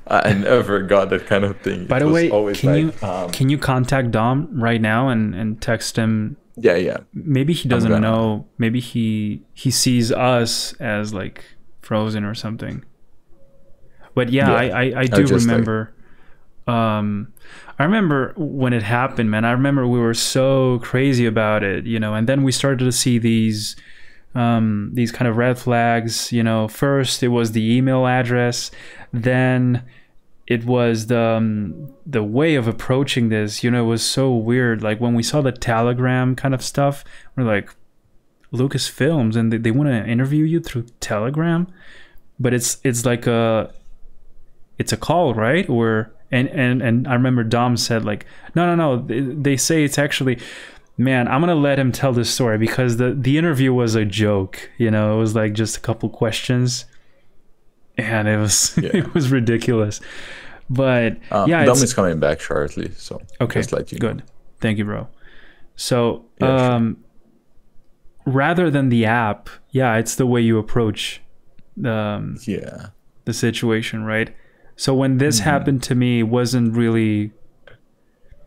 I never got that kind of thing. By the way, can you, um, can you contact Dom right now and, and text him? Yeah, yeah. Maybe he doesn't know. Maybe he, he sees us as like frozen or something. But yeah, yeah. I, I, I do I just, remember. Like, um, I remember when it happened, man. I remember we were so crazy about it, you know, and then we started to see these um, these kind of red flags, you know. First, it was the email address. Then it was the, um, the way of approaching this, you know, it was so weird. Like when we saw the Telegram kind of stuff, we're like, Lucasfilms, and they, they want to interview you through Telegram? But it's it's like a, it's a call, right? Or... And, and and I remember Dom said like, no, no, no, they, they say it's actually, man, I'm going to let him tell this story because the, the interview was a joke. You know, it was like just a couple questions and it was, yeah. it was ridiculous. But uh, yeah, Dom is coming back shortly. So okay, just let you good. Know. Thank you, bro. So yeah, um, sure. rather than the app, yeah, it's the way you approach um, yeah. the situation, right? So when this mm-hmm. happened to me, it wasn't really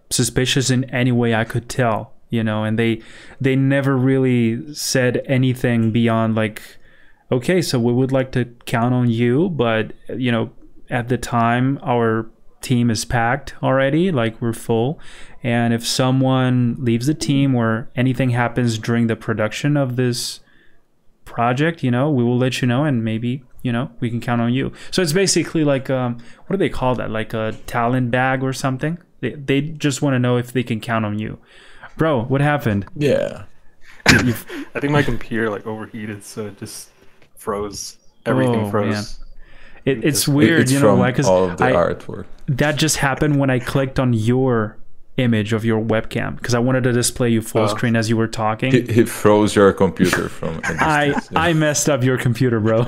suspicious in any way I could tell, you know, and they they never really said anything beyond like, okay, so we would like to count on you, but, you know, at the time, our team is packed already, like we're full. And if someone leaves the team or anything happens during the production of this project, you know, we will let you know and maybe... you know, we can count on you. So it's basically like, um, what do they call that? Like a talent bag or something? They, they just want to know if they can count on you. Bro, what happened? Yeah. You, I think my computer like overheated, so it just froze. Everything oh, froze. It, it's just, weird, it's you know, like, because that just happened when I clicked on your image of your webcam because I wanted to display you full oh. screen as you were talking. He, he froze your computer from. I yeah. I messed up your computer, bro.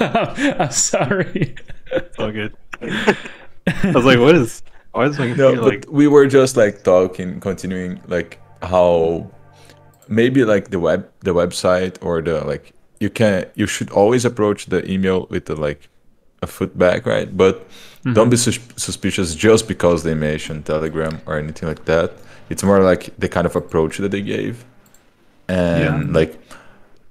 I'm sorry. It's all good. I was like, what is? Why is my computer no, like? But we were just like talking, continuing like how maybe like the web, the website or the like you can you should always approach the email with the like a foot back, right? But Mm-hmm. don't be sus suspicious just because they mentioned Telegram or anything like that. It's more like the kind of approach that they gave. And yeah. like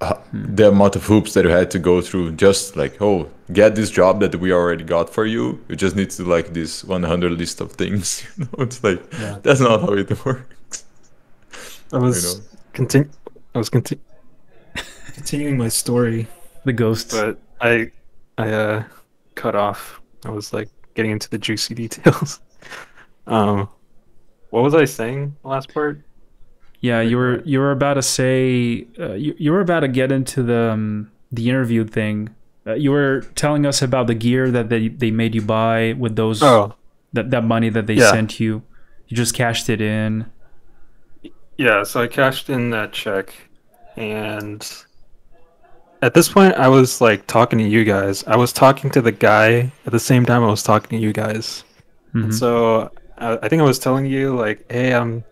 uh, mm-hmm. the amount of hoops that you had to go through, just like, oh, get this job that we already got for you. You just need to like this one hundred list of things. You know, it's like, yeah. that's not how it works. I was, continu I was conti continuing my story. The ghosts. But I, I uh, cut off. I was like, getting into the juicy details. Um, what was I saying the last part? Yeah, you were you were about to say uh, you, you were about to get into the um, the interview thing. Uh, you were telling us about the gear that they, they made you buy with those oh. that that money that they yeah. sent you. You just cashed it in. Yeah, so I cashed in that check, and at this point, I was like talking to you guys. I was talking to the guy at the same time I was talking to you guys. Mm-hmm. And so I, I think I was telling you like, hey, I'm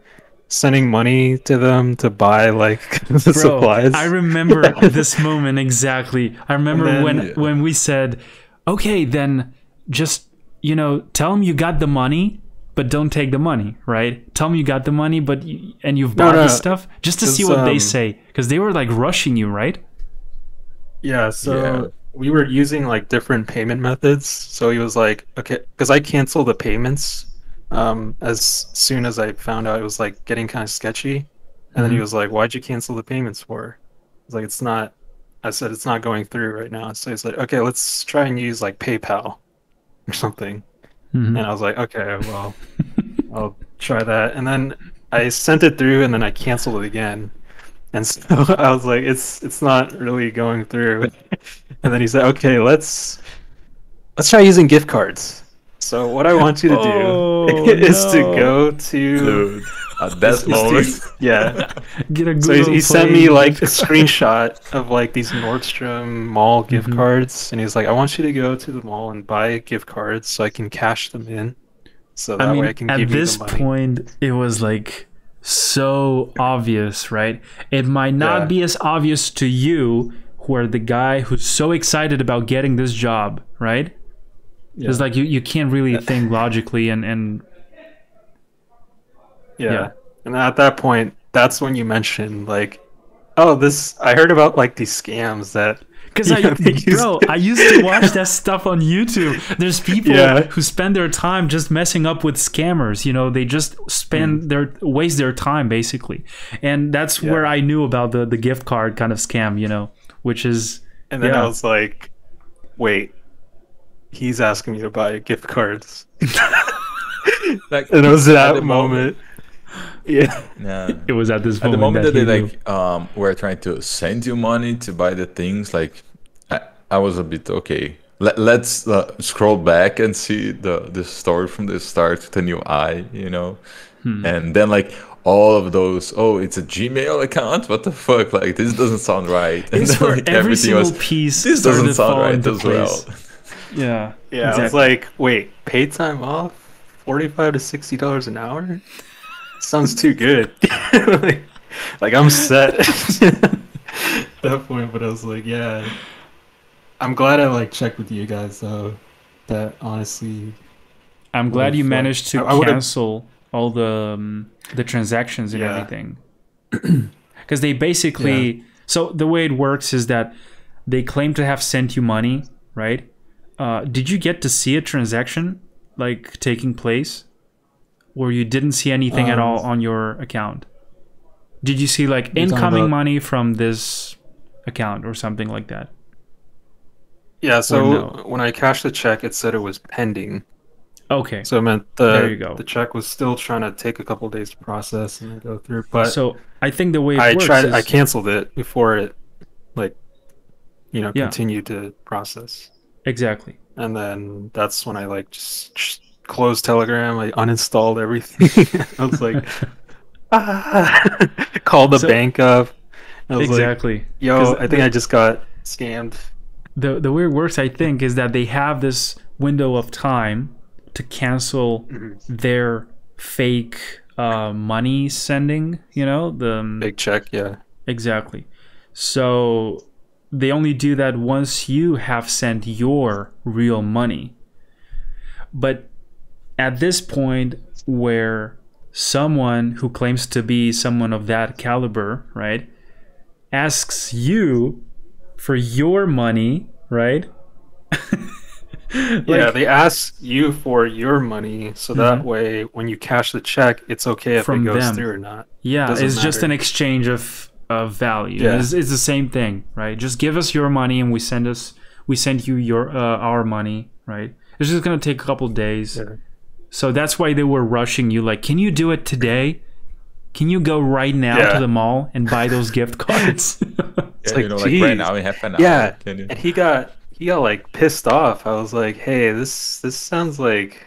sending money to them to buy like the Bro, supplies. I remember this moment exactly. I remember then, when, yeah. when we said, okay, then just, you know, tell them you got the money, but don't take the money, right? Tell them you got the money, but you, and you've bought no, no, this stuff just to see what um, they say. Because they were like rushing you, right? Yeah, so yeah. we were using like different payment methods. So he was like, okay, because I canceled the payments um, as soon as I found out it was like getting kind of sketchy. And mm-hmm. then he was like, why'd you cancel the payments for? I was like, it's not, I said, it's not going through right now. So he's like, okay, let's try and use like PayPal or something. Mm-hmm. And I was like, okay, well, I'll try that. And then I sent it through and then I canceled it again. And so I was like, it's it's not really going through. And then he said, okay, let's let's try using gift cards. So what I want you to do oh, is no. to go to... Dude, at that moment. To, yeah. Get a Google so he, he sent me like a screenshot of like these Nordstrom mall gift mm-hmm. cards. And he's like, I want you to go to the mall and buy gift cards so I can cash them in. So that I mean, way I can give you the money. At this point, it was like so obvious, right? It might not yeah. be as obvious to you, who are the guy who's so excited about getting this job, right? Yeah. It's like you, you can't really think logically and... and yeah. yeah. And at that point, that's when you mentioned like, oh, this... I heard about like these scams that... Because I, bro, I used to watch that stuff on YouTube. There's people yeah. who spend their time just messing up with scammers. You know, they just spend mm. their waste their time basically, and that's yeah. where I knew about the the gift card kind of scam. You know, which is and then yeah. I was like, wait, he's asking me to buy gift cards. Like, and it was that moment. moment. Yeah, nah. It was at this moment. At the moment that, that they like um, were trying to send you money to buy the things, like I, I was a bit okay. Let, let's uh, scroll back and see the the story from the start with a new eye, you know. Hmm. And then like all of those, oh, it's a Gmail account. What the fuck? Like this doesn't sound right. And then, like, every everything was piece. This doesn't sound right as place. well. Yeah, yeah. Exactly. I was like, wait, pay time off, forty-five to sixty dollars an hour. Sounds too good. like, like I'm set at that point, but I was like, yeah, I'm glad I like checked with you guys though. That honestly, I'm glad you fun. managed to I, I cancel all the um, the transactions and yeah. everything, because they basically yeah. so the way it works is that they claim to have sent you money, right? Uh, did you get to see a transaction like taking place? Or you didn't see anything um, at all on your account? Did you see like incoming money from this account or something like that? Yeah, so no? when I cashed the check, it said it was pending. Okay. So it meant the, there you go. the check was still trying to take a couple of days to process and go through. But so I think the way it I works tried, is... I canceled it before it like, you know, yeah. continued to process. Exactly. And then that's when I like just... just closed Telegram. I uninstalled everything. I was like, ah, called the so, bank up. I was exactly. Like, yo, I think the, I just got scammed. The the way it works, I think, is that they have this window of time to cancel mm-hmm. their fake uh, money sending. You know, the big check. Yeah, exactly. So they only do that once you have sent your real money, but at this point where someone who claims to be someone of that caliber, right, asks you for your money, right? Like, yeah, they ask you for your money so that mm-hmm. way when you cash the check, it's okay if From it goes them. through or not. Yeah, Doesn't it's matter. just an exchange of, of value. Yeah. It's, it's the same thing, right? Just give us your money and we send us we send you your uh, our money, right? It's just going to take a couple days. Yeah. So that's why they were rushing you. Like, can you do it today? Can you go right now yeah. to the mall and buy those gift cards? It's yeah, like, you know, like right now we have an hour. Yeah, can you? And he got he got like pissed off. I was like, hey, this this sounds like,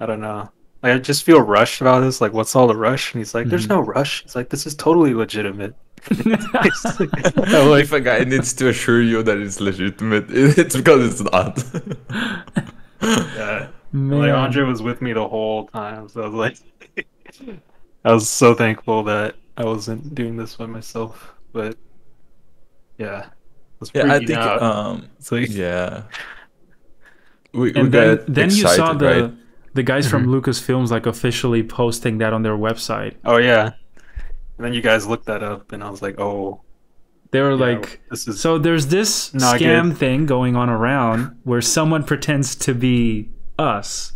I don't know. Like, I just feel rushed about this. Like, what's all the rush? And he's like, there's mm. no rush. It's like, this is totally legitimate. Like, like, if a guy needs to assure you that it's legitimate, it's because it's not. Yeah. Man. Like Andre was with me the whole time, so I was like, I was so thankful that I wasn't doing this by myself. But yeah, I yeah, I think out. um, so like, yeah, we, and we then, got then excited, you saw the right? the guys from mm-hmm. Lucasfilms like officially posting that on their website. Oh yeah, and then you guys looked that up, and I was like, oh. They were yeah, like, this is so there's this scam good. thing going on around where someone pretends to be us.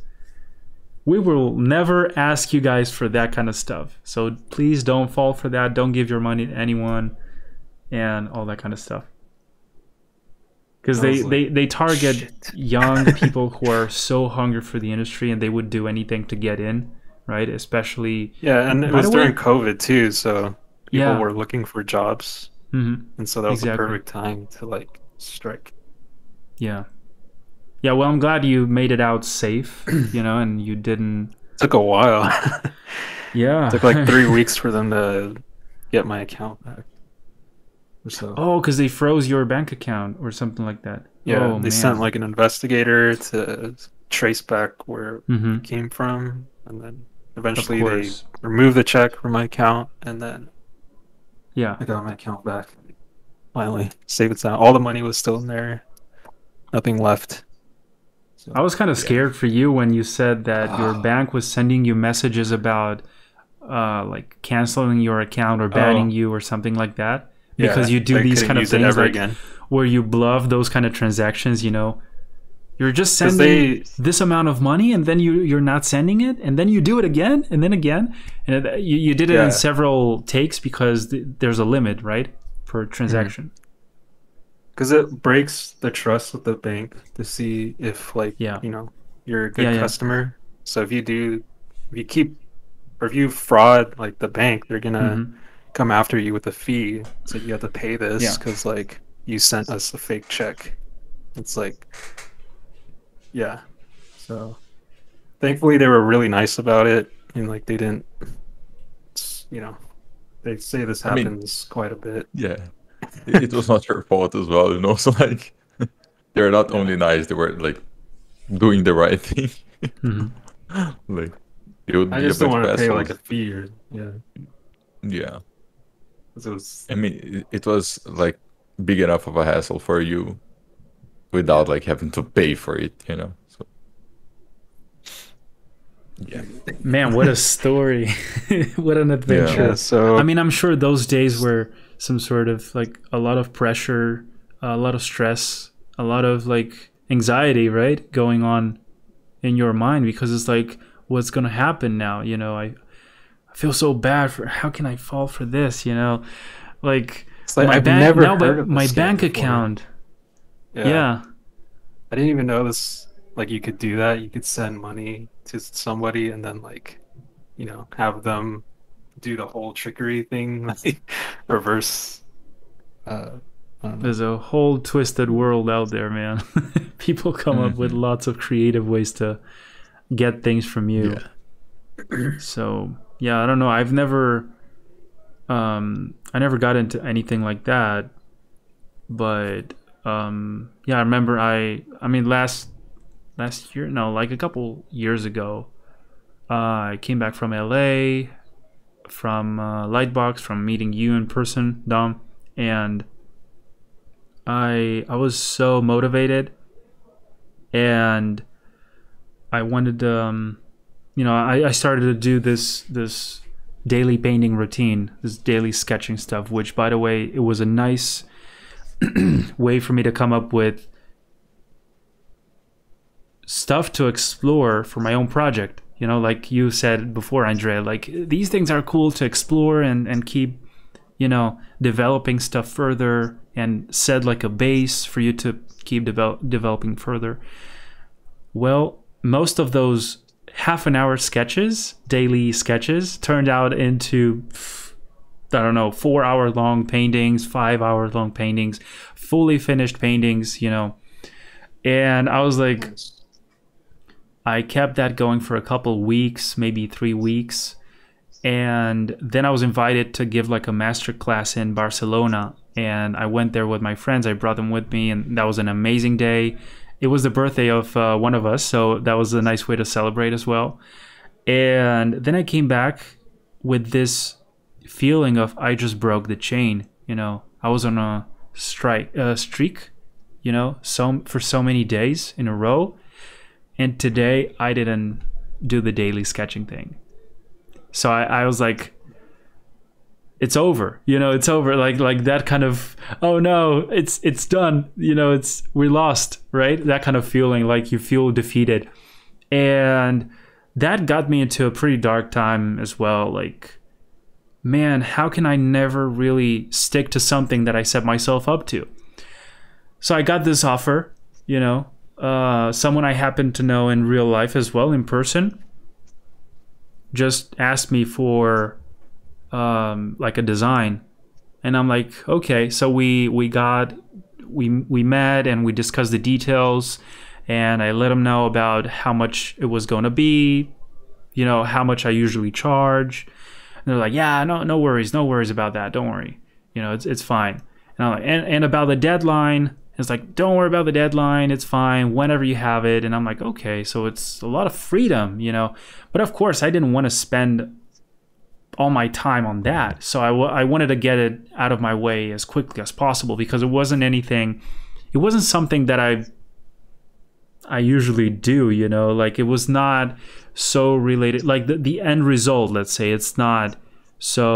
We will never ask you guys for that kind of stuff. So please don't fall for that. Don't give your money to anyone and all that kind of stuff. Because they, like, they, they target shit. young people who are so hungry for the industry and they would do anything to get in, right? Especially. Yeah, and it was during COVID too, so people yeah. were looking for jobs, mm-hmm. and so that was exactly. the perfect time to like strike. Yeah, yeah. Well, I'm glad you made it out safe, you know, and you didn't. It took a while. Yeah, it took like three weeks for them to get my account back. So. Oh, because they froze your bank account or something like that. Yeah, oh, they man. sent like an investigator to trace back where mm-hmm. it came from, and then eventually they removed the check from my account, and then yeah, I got my account back. Finally, saved it down. All the money was still in there, nothing left. So, I was kind of yeah. scared for you when you said that oh. your bank was sending you messages about uh, like canceling your account or banning oh. you or something like that. Because yeah, you do I these kind of things like again. where you bluff those kind of transactions, you know, you're just sending they, this amount of money, and then you you're not sending it, and then you do it again, and then again, and it, you you did it yeah. in several takes because th there's a limit, right, per transaction. Because mm-hmm. it breaks the trust with the bank to see if like yeah. you know you're a good yeah, customer. Yeah. So if you do, if you keep, or if you fraud like the bank, they're gonna. Mm-hmm. come after you with a fee, so you have to pay this because yeah. like you sent us a fake check. It's like yeah so thankfully they were really nice about it, and like they didn't, you know, they say this happens I mean, quite a bit. Yeah, it was not your fault as well, you know, so like they're not yeah. only nice, they were like doing the right thing. Mm-hmm. Like it would I be just a don't want to pay like a fee or, yeah yeah It was, I mean, it was like big enough of a hassle for you without like having to pay for it, you know. So yeah, man, what a story. What an adventure. Yeah, so I mean, I'm sure those days were some sort of like a lot of pressure, a lot of stress, a lot of like anxiety, right, going on in your mind, because it's like, what's gonna happen now, you know? I I feel so bad for, how can I fall for this, you know? Like, like my, bank, no, but my bank before. account. Yeah. yeah. I didn't even know this, like you could do that. You could send money to somebody and then like, you know, have them do the whole trickery thing, like reverse. Uh, There's a whole twisted world out there, man. People come mm-hmm. up with lots of creative ways to get things from you. Yeah. So... yeah, I don't know. I've never, um, I never got into anything like that, but um, yeah, I remember I, I mean, last, last year, no, like a couple years ago, uh, I came back from L A, from uh, Lightbox, from meeting you in person, Dom, and I, I was so motivated, and I wanted to. Um, You know, I, I started to do this this daily painting routine, this daily sketching stuff, which, by the way, it was a nice way for me to come up with stuff to explore for my own project. You know, like you said before, Andrea, like these things are cool to explore and, and keep, you know, developing stuff further and set like a base for you to keep develop, developing further. Well, most of those half an hour sketches, daily sketches, turned out into, I don't know, four hour long paintings, five hour long paintings, fully finished paintings, you know. And I was like, I kept that going for a couple weeks, maybe three weeks. And then I was invited to give like a master class in Barcelona. And I went there with my friends. I brought them with me, and that was an amazing day. It was the birthday of uh, one of us, so that was a nice way to celebrate as well. And then I came back with this feeling of, I just broke the chain, you know. I was on a strike uh, streak, you know, so for so many days in a row. And today I didn't do the daily sketching thing, so I, I was like, it's over, you know, it's over. Like, like that kind of, oh no, it's, it's done. You know, it's, we lost, right? That kind of feeling, like you feel defeated. And that got me into a pretty dark time as well. Like, man, how can I never really stick to something that I set myself up to? So I got this offer, you know, uh, someone I happen to know in real life as well, in person. just asked me for um, like a design, and I'm like, okay. So we we got we we met and we discussed the details, and I let him know about how much it was going to be, you know, how much I usually charge. And they're like, yeah, no, no worries, no worries about that. Don't worry, you know, it's it's fine. And I'm like, and, and about the deadline. It's like, don't worry about the deadline, it's fine, whenever you have it. And I'm like, okay, so it's a lot of freedom, you know. But of course, I didn't want to spend all my time on that. So I, w I wanted to get it out of my way as quickly as possible, because it wasn't anything, it wasn't something that I I usually do, you know. Like, it was not so related, like the, the end result, let's say, it's not So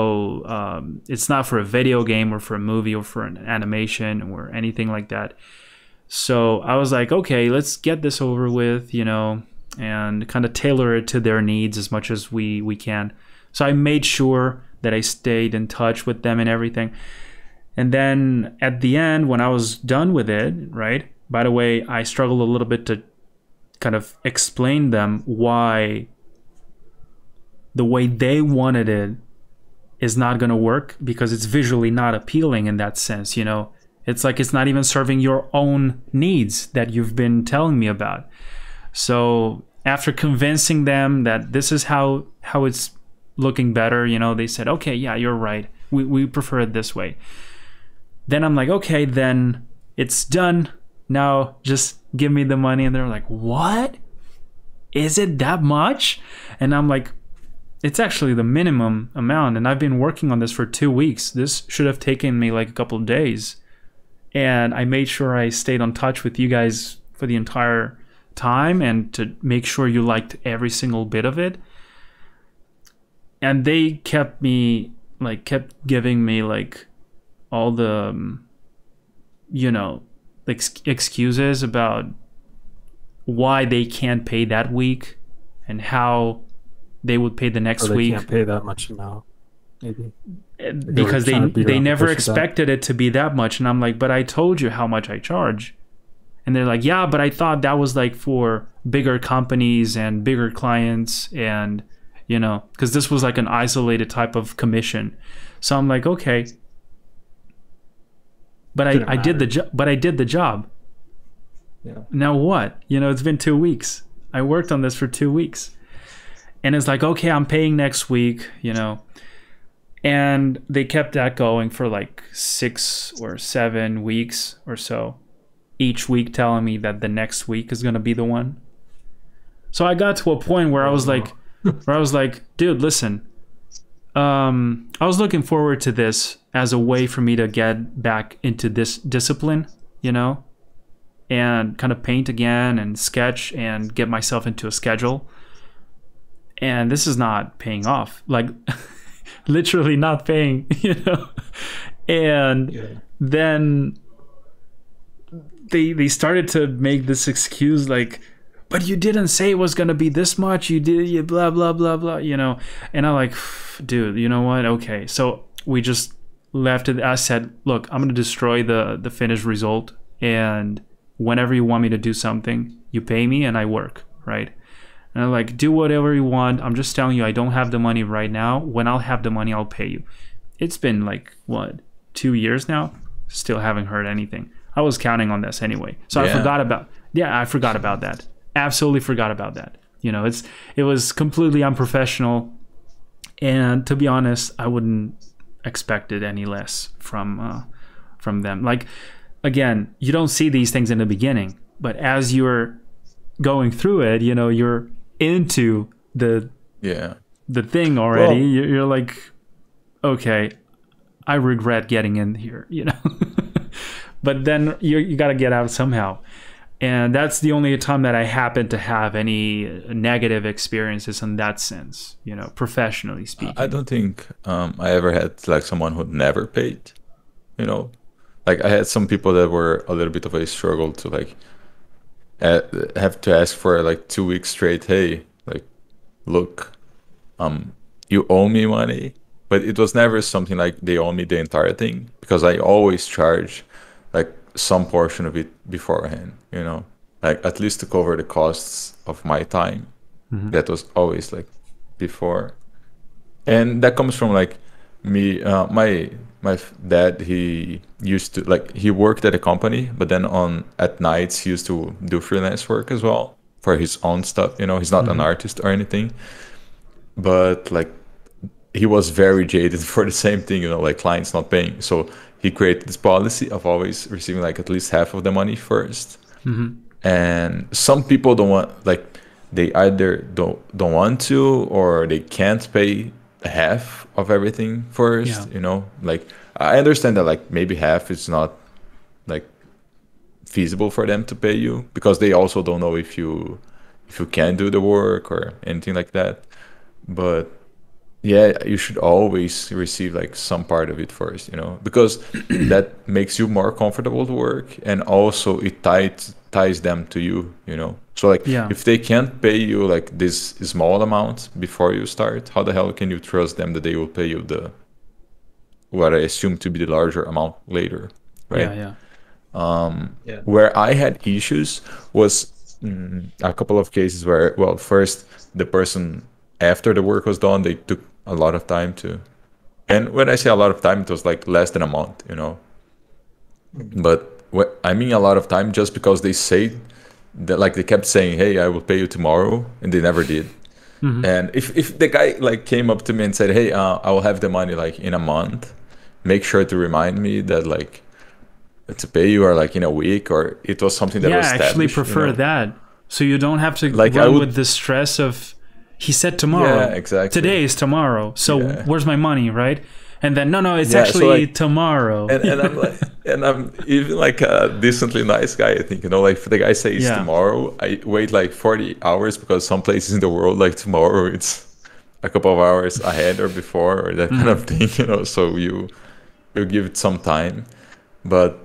um, it's not for a video game or for a movie or for an animation or anything like that. So I was like, okay, let's get this over with, you know, and kind of tailor it to their needs as much as we, we can. So I made sure that I stayed in touch with them and everything. And then at the end, when I was done with it, right? By the way, I struggled a little bit to kind of explain them why the way they wanted it is not going to work, because it's visually not appealing in that sense, you know. It's like, it's not even serving your own needs that you've been telling me about. So after convincing them that this is how how it's looking better, you know, they said, okay, yeah, you're right, we, we prefer it this way. Then I'm like, okay, then it's done, now just give me the money. And they're like, what, is it that much? And I'm like, it's actually the minimum amount, and I've been working on this for two weeks. This should have taken me like a couple of days. And I made sure I stayed in touch with you guys for the entire time, and to make sure you liked every single bit of it. And they kept me, like, kept giving me like all the, um, you know, ex excuses about why they can't pay that week and how they would pay the next they week. They can't pay that much now, maybe. Because they they, they never expected it to be that much. And I'm like, but I told you how much I charge. And they're like, yeah, but I thought that was like for bigger companies and bigger clients, and, you know, because this was like an isolated type of commission. So I'm like, okay. But I, I did the job, but I did the job. Yeah. Now what? You know, it's been two weeks. I worked on this for two weeks. And it's like, okay, I'm paying next week, you know. And they kept that going for like six or seven weeks or so, each week telling me that the next week is going to be the one. So I got to a point where I was like, where I was like, dude, listen, um, I was looking forward to this as a way for me to get back into this discipline, you know, and kind of paint again and sketch and get myself into a schedule. And this is not paying off, like literally not paying, you know. And yeah. Then they they started to make this excuse like, but you didn't say it was gonna be this much, you did, you blah blah blah blah, you know. And I'm like, dude, you know what, okay. So we just left it. I said, look, I'm gonna destroy the the finished result, and whenever you want me to do something, you pay me and I work, right? And I'm like, do whatever you want. I'm just telling you, I don't have the money right now. When I'll have the money, I'll pay you. It's been like, what, two years now? Still haven't heard anything. I was counting on this anyway. So yeah. I forgot about, yeah, I forgot about that. Absolutely forgot about that. You know, it's it was completely unprofessional. And to be honest, I wouldn't expect it any less from, uh, from them. Like, again, you don't see these things in the beginning, but as you're going through it, you know, you're into the yeah the thing already. Well, you're like, okay, I regret getting in here, you know. But then you, you got to get out somehow, and that's the only time that I happen to have any negative experiences in that sense, you know, professionally speaking. I don't think um I ever had like someone who never paid, you know. Like, I had some people that were a little bit of a struggle to like Uh, have to ask for like two weeks straight, hey, like, look, um you owe me money. But it was never something like they owe me the entire thing, because I always charge like some portion of it beforehand, you know, like at least to cover the costs of my time. Mm-hmm. That was always like before. And that comes from like me, uh, my my dad, he used to, like, he worked at a company, but then on at nights he used to do freelance work as well for his own stuff. You know, he's not mm-hmm. an artist or anything, but like he was very jaded for the same thing, you know, like clients not paying. So he created this policy of always receiving like at least half of the money first. Mm-hmm. And some people don't want, like, they either don't don't want to, or they can't pay half of everything first. Yeah. You know, like, I understand that like maybe half is not like feasible for them to pay you, because they also don't know if you if you can do the work or anything like that. But yeah, you should always receive like some part of it first, you know, because that makes you more comfortable to work, and also it ties ties them to you, you know. So like, yeah. if they can't pay you like this small amount before you start, how the hell can you trust them that they will pay you the what I assume to be the larger amount later, right? Yeah, yeah. Um, yeah. Where I had issues was mm, a couple of cases where, well, first the person after the work was done, they took a lot of time to, and when I say a lot of time, it was like less than a month, you know. But what I mean a lot of time, just because they say that, like, they kept saying, "Hey, I will pay you tomorrow," and they never did. Mm-hmm. And if if the guy like came up to me and said, "Hey, uh, I will have the money like in a month," make sure to remind me that like to pay you, or like in a week, or it was something that yeah, was established. I actually prefer you know? that, so you don't have to like run would, with the stress of, he said tomorrow. Yeah, exactly. Today is tomorrow. So yeah. where's my money, right? And then no, no, it's yeah, actually so like, tomorrow. and, and I'm like, and I'm even like a decently nice guy. I think, you know, like if the guy says yeah. tomorrow, I wait like forty hours, because some places in the world, like tomorrow, it's a couple of hours ahead or before, or that kind of thing. You know, so you you give it some time, but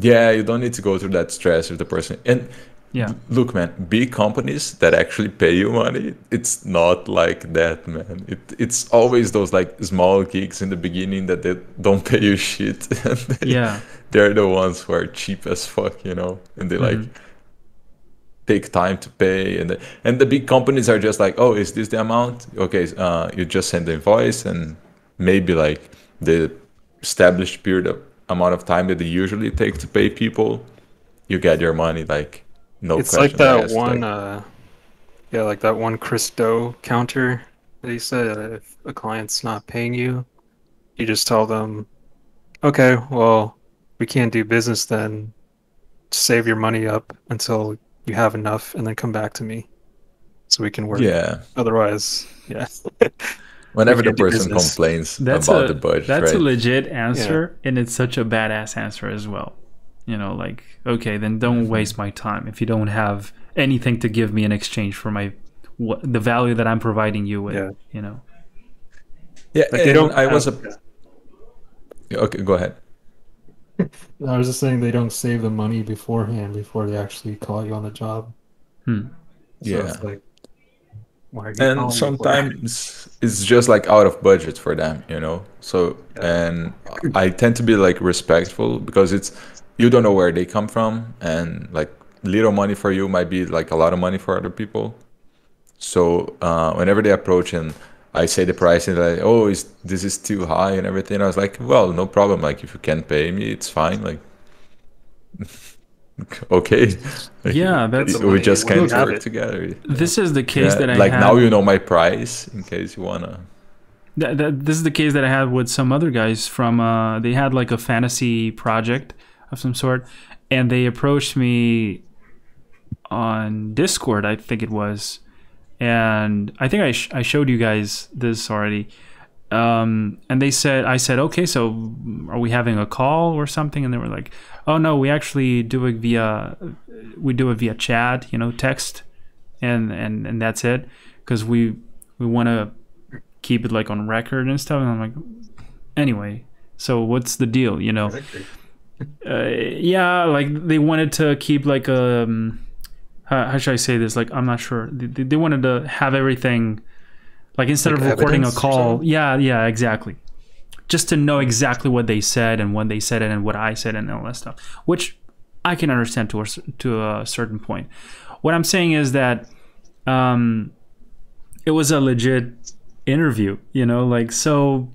yeah, you don't need to go through that stress with the person. And yeah, look, man, big companies that actually pay you money, it's not like that, man. It it's always those like small gigs in the beginning that they don't pay you shit. And they, yeah, they're the ones who are cheap as fuck, you know, and they mm-hmm. like take time to pay. And the, and the big companies are just like, oh, is this the amount? Okay, uh, you just send the invoice, and maybe like the established period of amount of time that they usually take to pay people, you get your money like. No it's question, like that one, like... Uh, yeah, like that one Chris Do counter that he said, uh, if a client's not paying you, you just tell them, okay, well, we can't do business then. Save your money up until you have enough, and then come back to me so we can work. Yeah. Otherwise, yeah. Whenever the person complains that's about a, the budget, that's right? a legit answer, yeah. and it's such a badass answer as well. You know, like, okay, then don't waste my time if you don't have anything to give me in exchange for my what, the value that I'm providing you with. Yeah. You know. Yeah, like they don't. I have, was a. Yeah. Okay, go ahead. I was just saying they don't save the money beforehand before they actually call you on the job. Hmm. So yeah. It's like, why are you and sometimes before? It's just like out of budget for them, you know. So yeah. and I tend to be like respectful, because it's. You don't know where they come from, and like little money for you might be like a lot of money for other people. So uh, whenever they approach and I say the price, and like, oh, is this is too high and everything, I was like, well, no problem. Like, if you can't pay me, it's fine. Like, okay. Yeah, that's we just can't work together. This is the case yeah, that I like had. Now you know my price in case you wanna. That, that this is the case that I had with some other guys from. Uh, they had like a fantasy project. Of some sort, and they approached me on Discord, I think it was, and I think I, sh I showed you guys this already, um, and they said, I said, okay, so are we having a call or something? And they were like, oh no, we actually do it via, we do it via chat, you know, text, and and, and that's it, because we we want to keep it like on record and stuff. And I'm like, anyway, so what's the deal, you know? Uh, yeah, like they wanted to keep like a, um, how, how should I say this? Like, I'm not sure. They, they wanted to have everything, like instead like of recording a call. Yeah, yeah, exactly. Just to know exactly what they said and when they said it and what I said and all that stuff, which I can understand to a, to a certain point. What I'm saying is that um, it was a legit interview, you know, like, so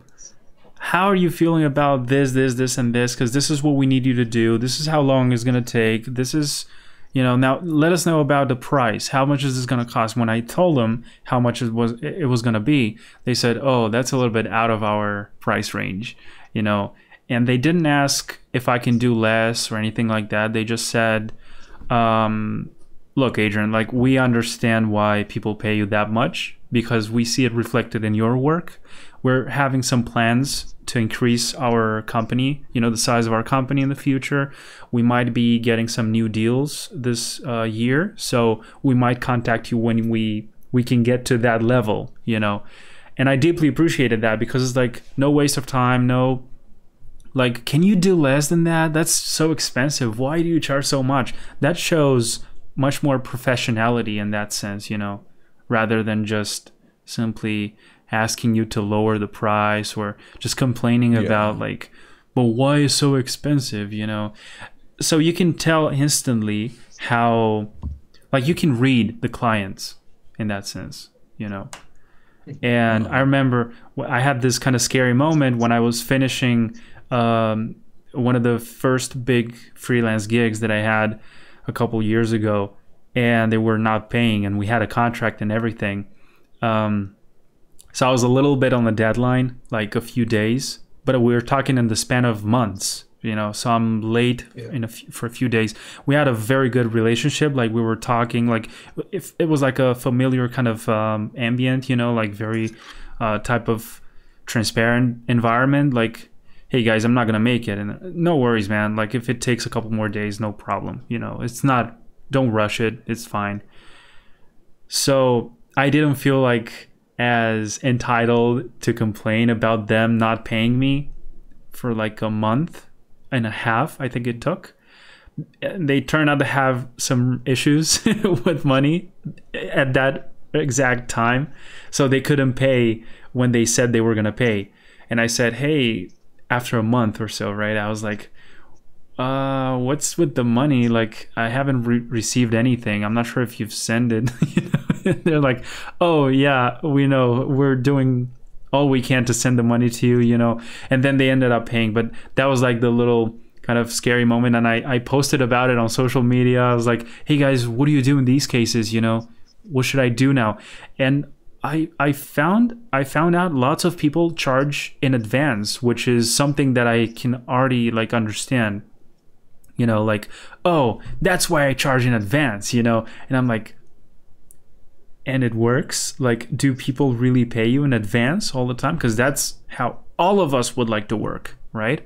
how are you feeling about this, this, this, and this? Because this is what we need you to do. This is how long it's going to take. This is, you know, now let us know about the price. How much is this going to cost? When I told them how much it was, it was going to be, they said, oh, that's a little bit out of our price range, you know. And they didn't ask if I can do less or anything like that. They just said, um, look, Adrian, like, we understand why people pay you that much, because we see it reflected in your work. We're having some plans to increase our company, you know, the size of our company in the future. We might be getting some new deals this uh, year. So we might contact you when we, we can get to that level, you know. And I deeply appreciated that, because it's like no waste of time, no... like, can you do less than that? That's so expensive. Why do you charge so much? That shows much more professionality in that sense, you know, rather than just simply asking you to lower the price or just complaining yeah. about like, but why is so expensive, you know? So you can tell instantly how, like, you can read the clients in that sense, you know. And I remember I had this kind of scary moment when I was finishing um, one of the first big freelance gigs that I had a couple years ago, and they were not paying, and we had a contract and everything. Um, so I was a little bit on the deadline, like a few days, but we were talking in the span of months, you know, so I'm late yeah. in a few, for a few days. We had a very good relationship. Like, we were talking, like, if it was like a familiar kind of um, ambient, you know, like very uh, type of transparent environment. Like, hey guys, I'm not going to make it. And no worries, man. Like, if it takes a couple more days, no problem. You know, it's not, don't rush it. It's fine. So I didn't feel like as entitled to complain about them not paying me for like a month and a half, I think it took. They turned out to have some issues with money at that exact time, so they couldn't pay when they said they were gonna pay. And I said, hey, after a month or so, right, I was like, uh what's with the money? Like, I haven't re received anything. I'm not sure if you've sent it. You know? They're like, oh yeah, we know, we're doing all we can to send the money to you, you know. And then they ended up paying. But that was like the little kind of scary moment. And I, I posted about it on social media. I was like, hey guys, what do you do in these cases? You know, what should I do now? And I I found I found out lots of people charge in advance, which is something that I can already like understand. You know, like, oh, that's why I charge in advance, you know. And I'm like, and it works? Like, do people really pay you in advance all the time? Because that's how all of us would like to work, right?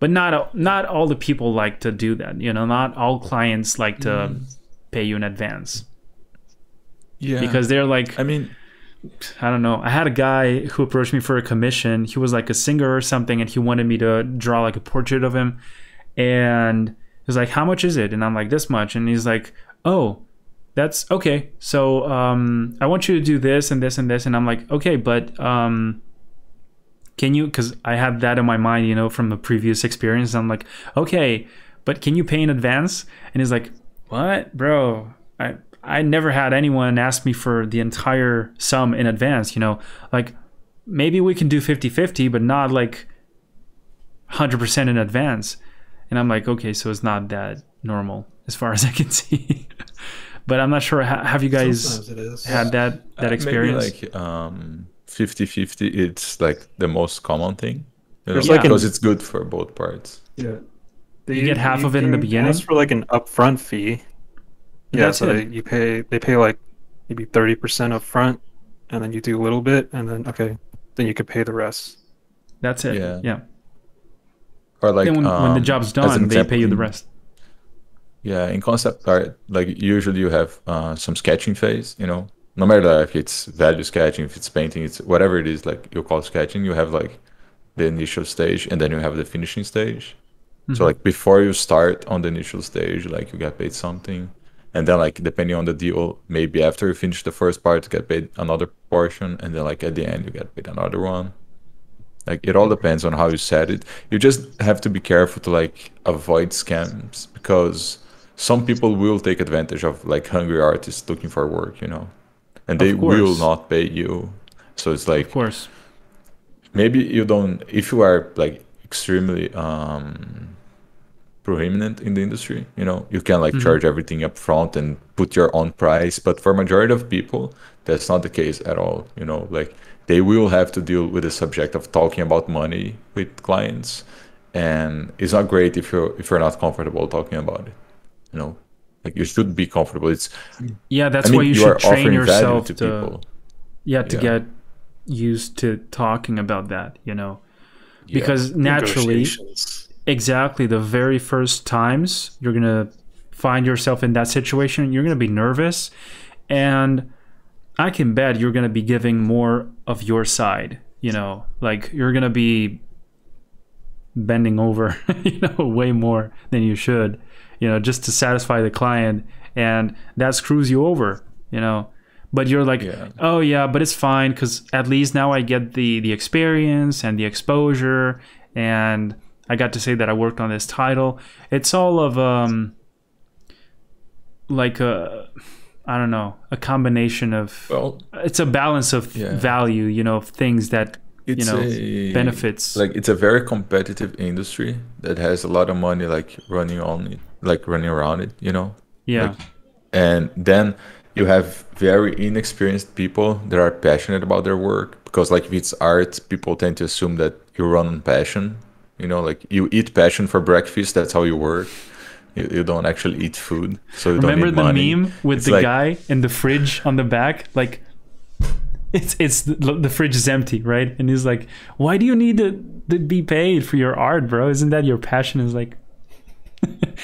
But not not all the people like to do that, you know. Not all clients like to mm. pay you in advance. Yeah, because they're like, I mean, I don't know. I had a guy who approached me for a commission. He was like a singer or something, and he wanted me to draw like a portrait of him. And he was like, how much is it? And I'm like, this much. And he's like, oh, that's okay. So um, I want you to do this and this and this. And I'm like, okay, but um, can you, because I have that in my mind, you know, from the previous experience. I'm like, okay, but can you pay in advance? And he's like, what, bro? I, I never had anyone ask me for the entire sum in advance, you know, like maybe we can do fifty fifty, but not like one hundred percent in advance. And I'm like, okay, so it's not that normal as far as I can see. But I'm not sure. Have you guys had that that experience? Maybe like um, fifty fifty, it's like the most common thing. You know? Yeah. Because it's good for both parts. Yeah, they, you get half you of it in the beginning. That's for like an upfront fee. Yeah, that's so they, you pay. They pay like maybe thirty percent upfront, and then you do a little bit, and then okay, then you could pay the rest. That's it. Yeah. yeah. Or like then when, um, when the job's done, they pay you the rest. Yeah, in concept art, like usually you have uh, some sketching phase, you know, no matter if it's value sketching, if it's painting, it's whatever it is, like you call sketching, you have like the initial stage and then you have the finishing stage. Mm-hmm. So like before you start on the initial stage, like you get paid something, and then like depending on the deal, maybe after you finish the first part, you get paid another portion, and then like at the end you get paid another one. Like it all depends on how you set it. You just have to be careful to like avoid scams, because some people will take advantage of like hungry artists looking for work, you know. and they will not pay you. So it's like, of course, maybe you don't, if you are like extremely um prominent in the industry, you know, you can like mm-hmm. charge everything up front and put your own price, but for majority of people that's not the case at all, you know, like they will have to deal with the subject of talking about money with clients, and it's not great if you're if you're not comfortable talking about it, you know, like you should be comfortable. It's yeah, that's I mean, why you, you should train yourself to, to people. yeah to yeah. get used to talking about that, you know, yeah. because naturally, exactly, the very first times you're gonna find yourself in that situation, you're gonna be nervous, and I can bet you're gonna be giving more of your side, you know, like you're gonna be bending over, you know, way more than you should, you know, just to satisfy the client, and that screws you over, you know. But you're like, yeah. oh yeah, but it's fine because at least now I get the the experience and the exposure, and I got to say that I worked on this title. It's all of um, like a. I don't know, a combination of, well, it's a balance of yeah. value, you know, of things that, it's you know, a, benefits. Like it's a very competitive industry that has a lot of money, like running on it, like running around it, you know? Yeah. Like, and then you have very inexperienced people that are passionate about their work, because like if it's art, people tend to assume that you run on passion, you know, like you eat passion for breakfast, that's how you work. You, you don't actually eat food, so you remember don't need money. Remember the meme with it's the like, guy in the fridge on the back? Like, it's it's the, the fridge is empty, right? And he's like, "Why do you need to, to be paid for your art, bro? Isn't that your passion?" Is like,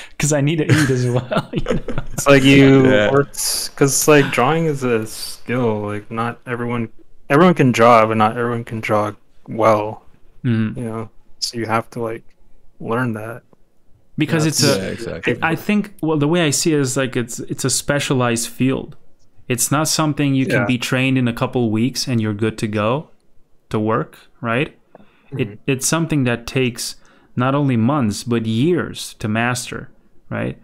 "Because I need to eat as well." You know? It's like you yeah. worked, because like drawing is a skill. Like not everyone everyone can draw, but not everyone can draw well. Mm. You know, so you have to like learn that. Because yeah, it's a, yeah, exactly. I think, well, the way I see it is like it's it's a specialized field. It's not something you yeah. can be trained in a couple of weeks and you're good to go to work, right? Mm-hmm. It it's something that takes not only months but years to master, right?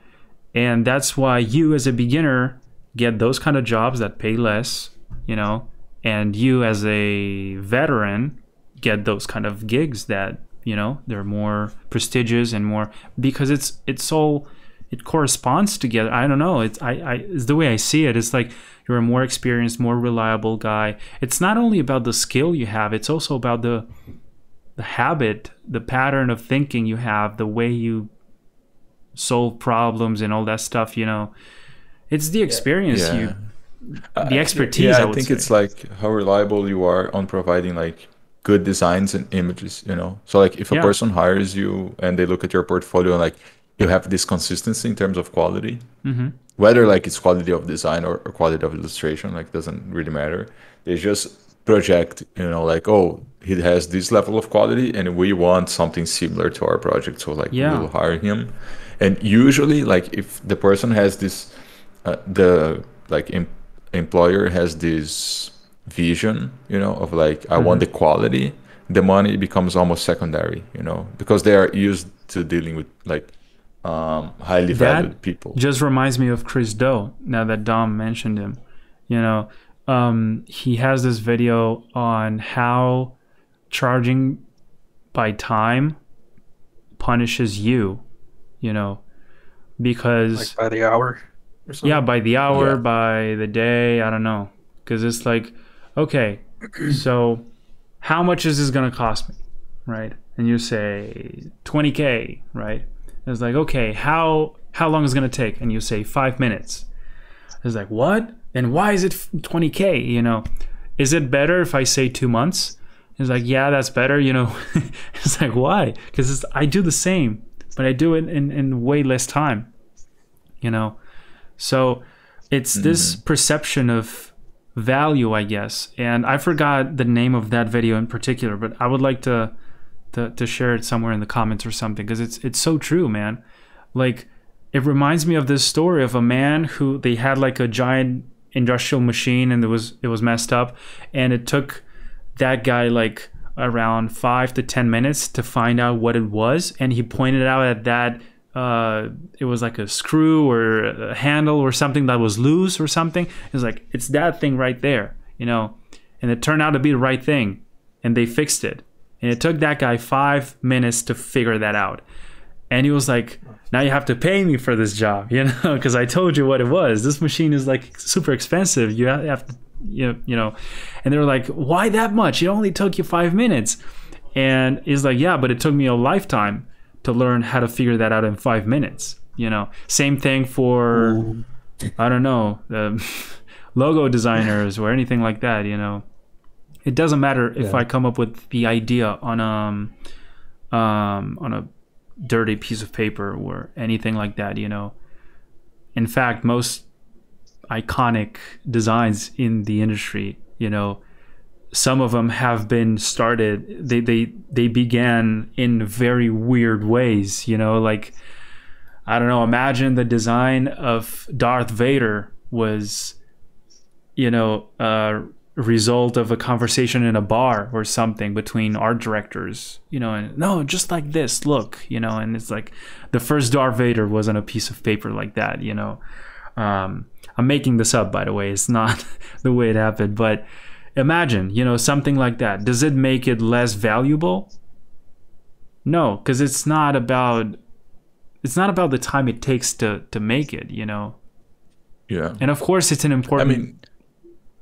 And that's why you as a beginner get those kind of jobs that pay less, you know, and you as a veteran get those kind of gigs that, you know, they're more prestigious and more, because it's it's all it corresponds together. I don't know. It's I, I it's the way I see it. It's like you're a more experienced, more reliable guy. It's not only about the skill you have. It's also about the the habit, the pattern of thinking you have, the way you solve problems and all that stuff. You know, it's the experience yeah. you, the expertise. I, yeah, I, I think say. It's like how reliable you are on providing like good designs and images, you know. So like if a yeah. person hires you and they look at your portfolio and like you have this consistency in terms of quality, mm-hmm. whether like it's quality of design or, or quality of illustration, like doesn't really matter. They just project, you know, like, oh, he has this level of quality and we want something similar to our project. So like yeah. we'll hire him. And usually like if the person has this, uh, the like em employer has this vision, you know, of like, I mm-hmm. want the quality, the money becomes almost secondary, you know, because they are used to dealing with like um, highly that valued people. Just reminds me of Chris Do, now that Dom mentioned him, you know, um, he has this video on how charging by time punishes you, you know, because like by the hour or something? Yeah, by the hour, yeah. by the day, I don't know, because it's like, okay, so how much is this gonna cost me, right? And you say twenty K, right? And it's like, okay, how how long is it gonna take? And you say five minutes. It's like, what? And why is it twenty K? You know, is it better if I say two months? It's like, yeah, that's better. You know, it's like, why? Because I do the same, but I do it in in way less time. You know, so it's mm-hmm. this perception of value, I guess, and I forgot the name of that video in particular, but I would like to to, to share it somewhere in the comments or something, because it's it's so true, man. Like, it reminds me of this story of a man who they had like a giant industrial machine, and it was it was messed up, and it took that guy like around five to ten minutes to find out what it was, and he pointed out at that uh, it was like a screw or a handle or something that was loose or something. It's like, it's that thing right there, you know? And it turned out to be the right thing, and they fixed it. And it took that guy five minutes to figure that out. And he was like, now you have to pay me for this job, you know, because I told you what it was. This machine is like super expensive. You have to, you know, you know. And they were like, why that much? It only took you five minutes. And he's like, yeah, but it took me a lifetime to learn how to figure that out in five minutes. You know, same thing for, ooh, I don't know, uh, logo designers or anything like that, you know. It doesn't matter if yeah. I come up with the idea on a, um, on a dirty piece of paper or anything like that, you know. In fact, most iconic designs in the industry, you know, some of them have been started, they they they began in very weird ways, you know, like, I don't know, imagine the design of Darth Vader was, you know, uh result of a conversation in a bar or something between art directors, you know, and no, just like this, look, you know, and it's like the first Darth Vader was on a piece of paper like that, you know. Um, I'm making this up, by the way, it's not the way it happened, but imagine, you know, something like that. Does it make it less valuable? No, because it's not about, it's not about the time it takes to, to make it, you know. Yeah. And of course it's an important, I mean,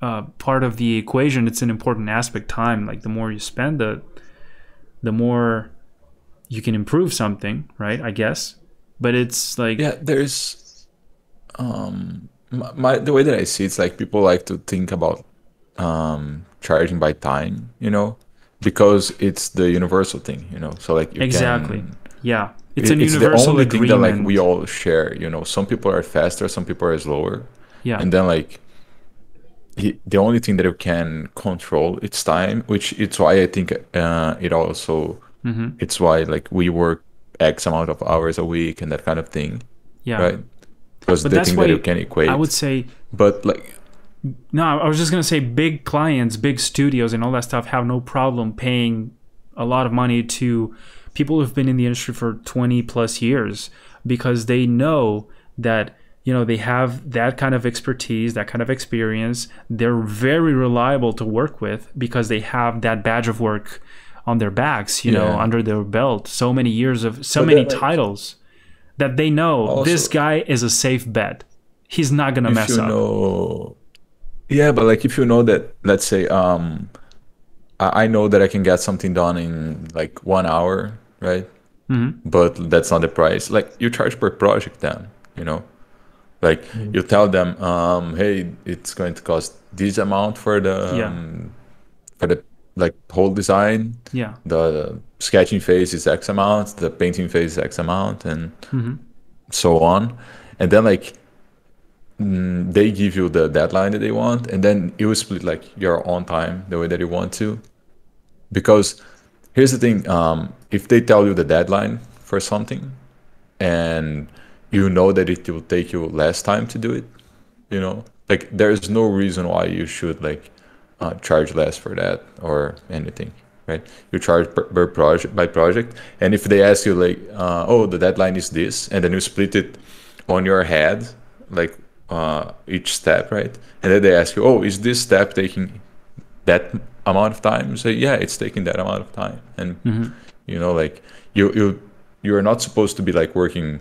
Uh, part of the equation. It's an important aspect, time. Like the more you spend, the the more you can improve something, right? I guess. But it's like, yeah, there's um my, my the way that I see it's like people like to think about um charging by time, you know, because it's the universal thing, you know. So like you exactly can, yeah it's it, an it's universal the only agreement. Thing that like we all share, you know. Some people are faster, some people are slower, yeah. And then like He, the only thing that you can control it's time, which it's why I think uh, it also mm-hmm. it's why like we work X amount of hours a week and that kind of thing, yeah, right? Because but the thing that you can equate, I would say. But like, no, I was just gonna say, big clients, big studios, and all that stuff have no problem paying a lot of money to people who've been in the industry for twenty plus years because they know that, you know, they have that kind of expertise, that kind of experience. They're very reliable to work with because they have that badge of work on their backs, you yeah. know, under their belt. So many years of, so but many like, titles that they know also, this guy is a safe bet. He's not going to mess you up. Know, yeah, but like if you know that, let's say, um, I, I know that I can get something done in like one hour, right? Mm-hmm. But that's not the price. Like you charge per project then, you know? Like you tell them, um, hey, it's going to cost this amount for the yeah. um, for the like whole design. Yeah. The sketching phase is X amount, the painting phase is X amount, and mm-hmm. so on. And then like mm, they give you the deadline that they want, and then you split like your own time the way that you want to. Because here's the thing: um, if they tell you the deadline for something, and you know that it will take you less time to do it, you know? Like, there is no reason why you should, like, uh, charge less for that or anything, right? You charge per, per project, by project, and if they ask you, like, uh, oh, the deadline is this, and then you split it on your head, like, uh, each step, right? And then they ask you, oh, is this step taking that amount of time? You say, yeah, it's taking that amount of time. And, mm-hmm. you know, like, you, you, you're not supposed to be, like, working...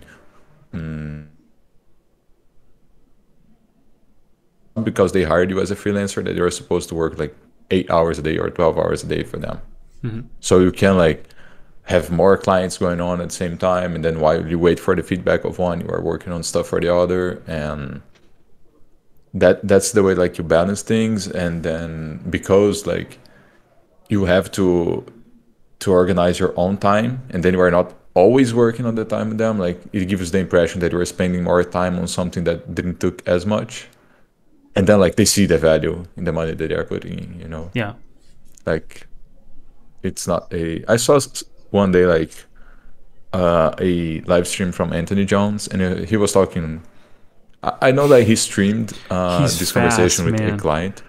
because they hired you as a freelancer that you're supposed to work like eight hours a day or twelve hours a day for them. Mm-hmm. So you can like have more clients going on at the same time, and then while you wait for the feedback of one, you are working on stuff for the other, and that that's the way like you balance things. And then because like you have to to organize your own time, and then you are not always working on the time with them, like it gives the impression that you're spending more time on something that didn't took as much, and then like they see the value in the money that they are putting in, you know? Yeah. Like it's not a, I saw one day like uh, a live stream from Anthony Jones, and he was talking, I, I know that he streamed uh, He's this fast, conversation with man. a client.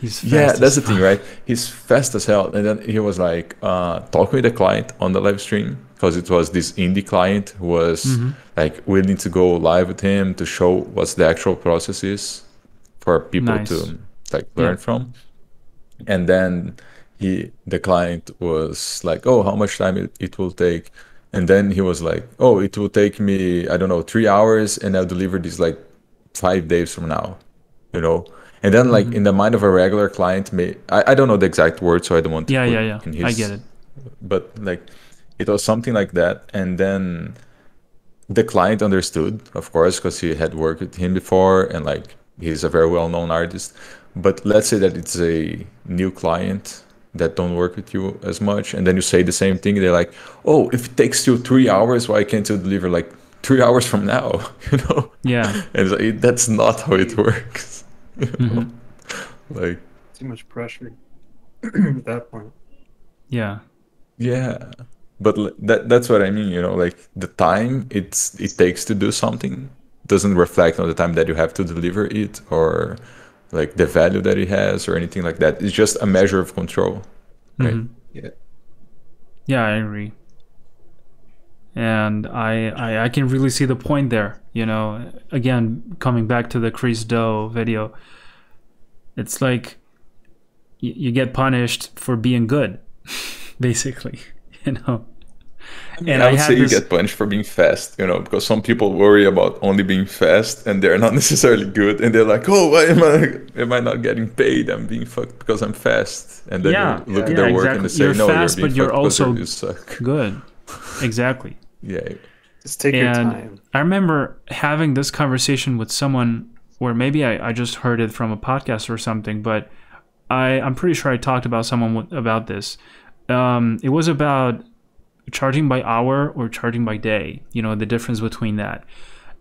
He's fast yeah, that's the thing, right? He's fast as hell. And then he was like uh, talking with the client on the live stream, because it was this indie client who was mm-hmm. like willing to go live with him to show what's the actual process is for people nice. to like learn yeah. from. And then he, the client was like, oh, how much time it, it will take? And then he was like, oh, it will take me, I don't know, three hours and I'll deliver this like five days from now, you know? And then like mm-hmm. in the mind of a regular client, may I, I don't know the exact word, so I don't want to yeah, put yeah, yeah. in his, I get it. But like it was something like that. And then the client understood, of course, because he had worked with him before and like he's a very well-known artist. But let's say that it's a new client that don't work with you as much, and then you say the same thing, they're like, oh, if it takes you three hours, why can't you deliver like three hours from now, you know? Yeah. And like, it, that's not how it works. Mm-hmm. Like too much pressure at that point. Yeah. Yeah. But that that's what I mean, you know, like the time it's it takes to do something doesn't reflect on the time that you have to deliver it or like the value that it has or anything like that. It's just a measure of control, right? Mm-hmm. Yeah. Yeah, I agree. And I, I I can really see the point there, you know. Again, coming back to the Chris Do video, it's like you, you get punished for being good, basically, you know. I mean, and I would I say this... you get punished for being fast, you know, because some people worry about only being fast and they're not necessarily good, and they're like, oh, why am I am I not getting paid? I'm being fucked because I'm fast. And then yeah, you look yeah, at their yeah, work exactly. and they say, you're no, fast, you're being but you're also you suck. Good. Exactly. Yeah. Just take and your time. I remember having this conversation with someone where maybe I, I just heard it from a podcast or something, but I, I'm pretty sure I talked about someone about this. Um, it was about charging by hour or charging by day, you know, the difference between that.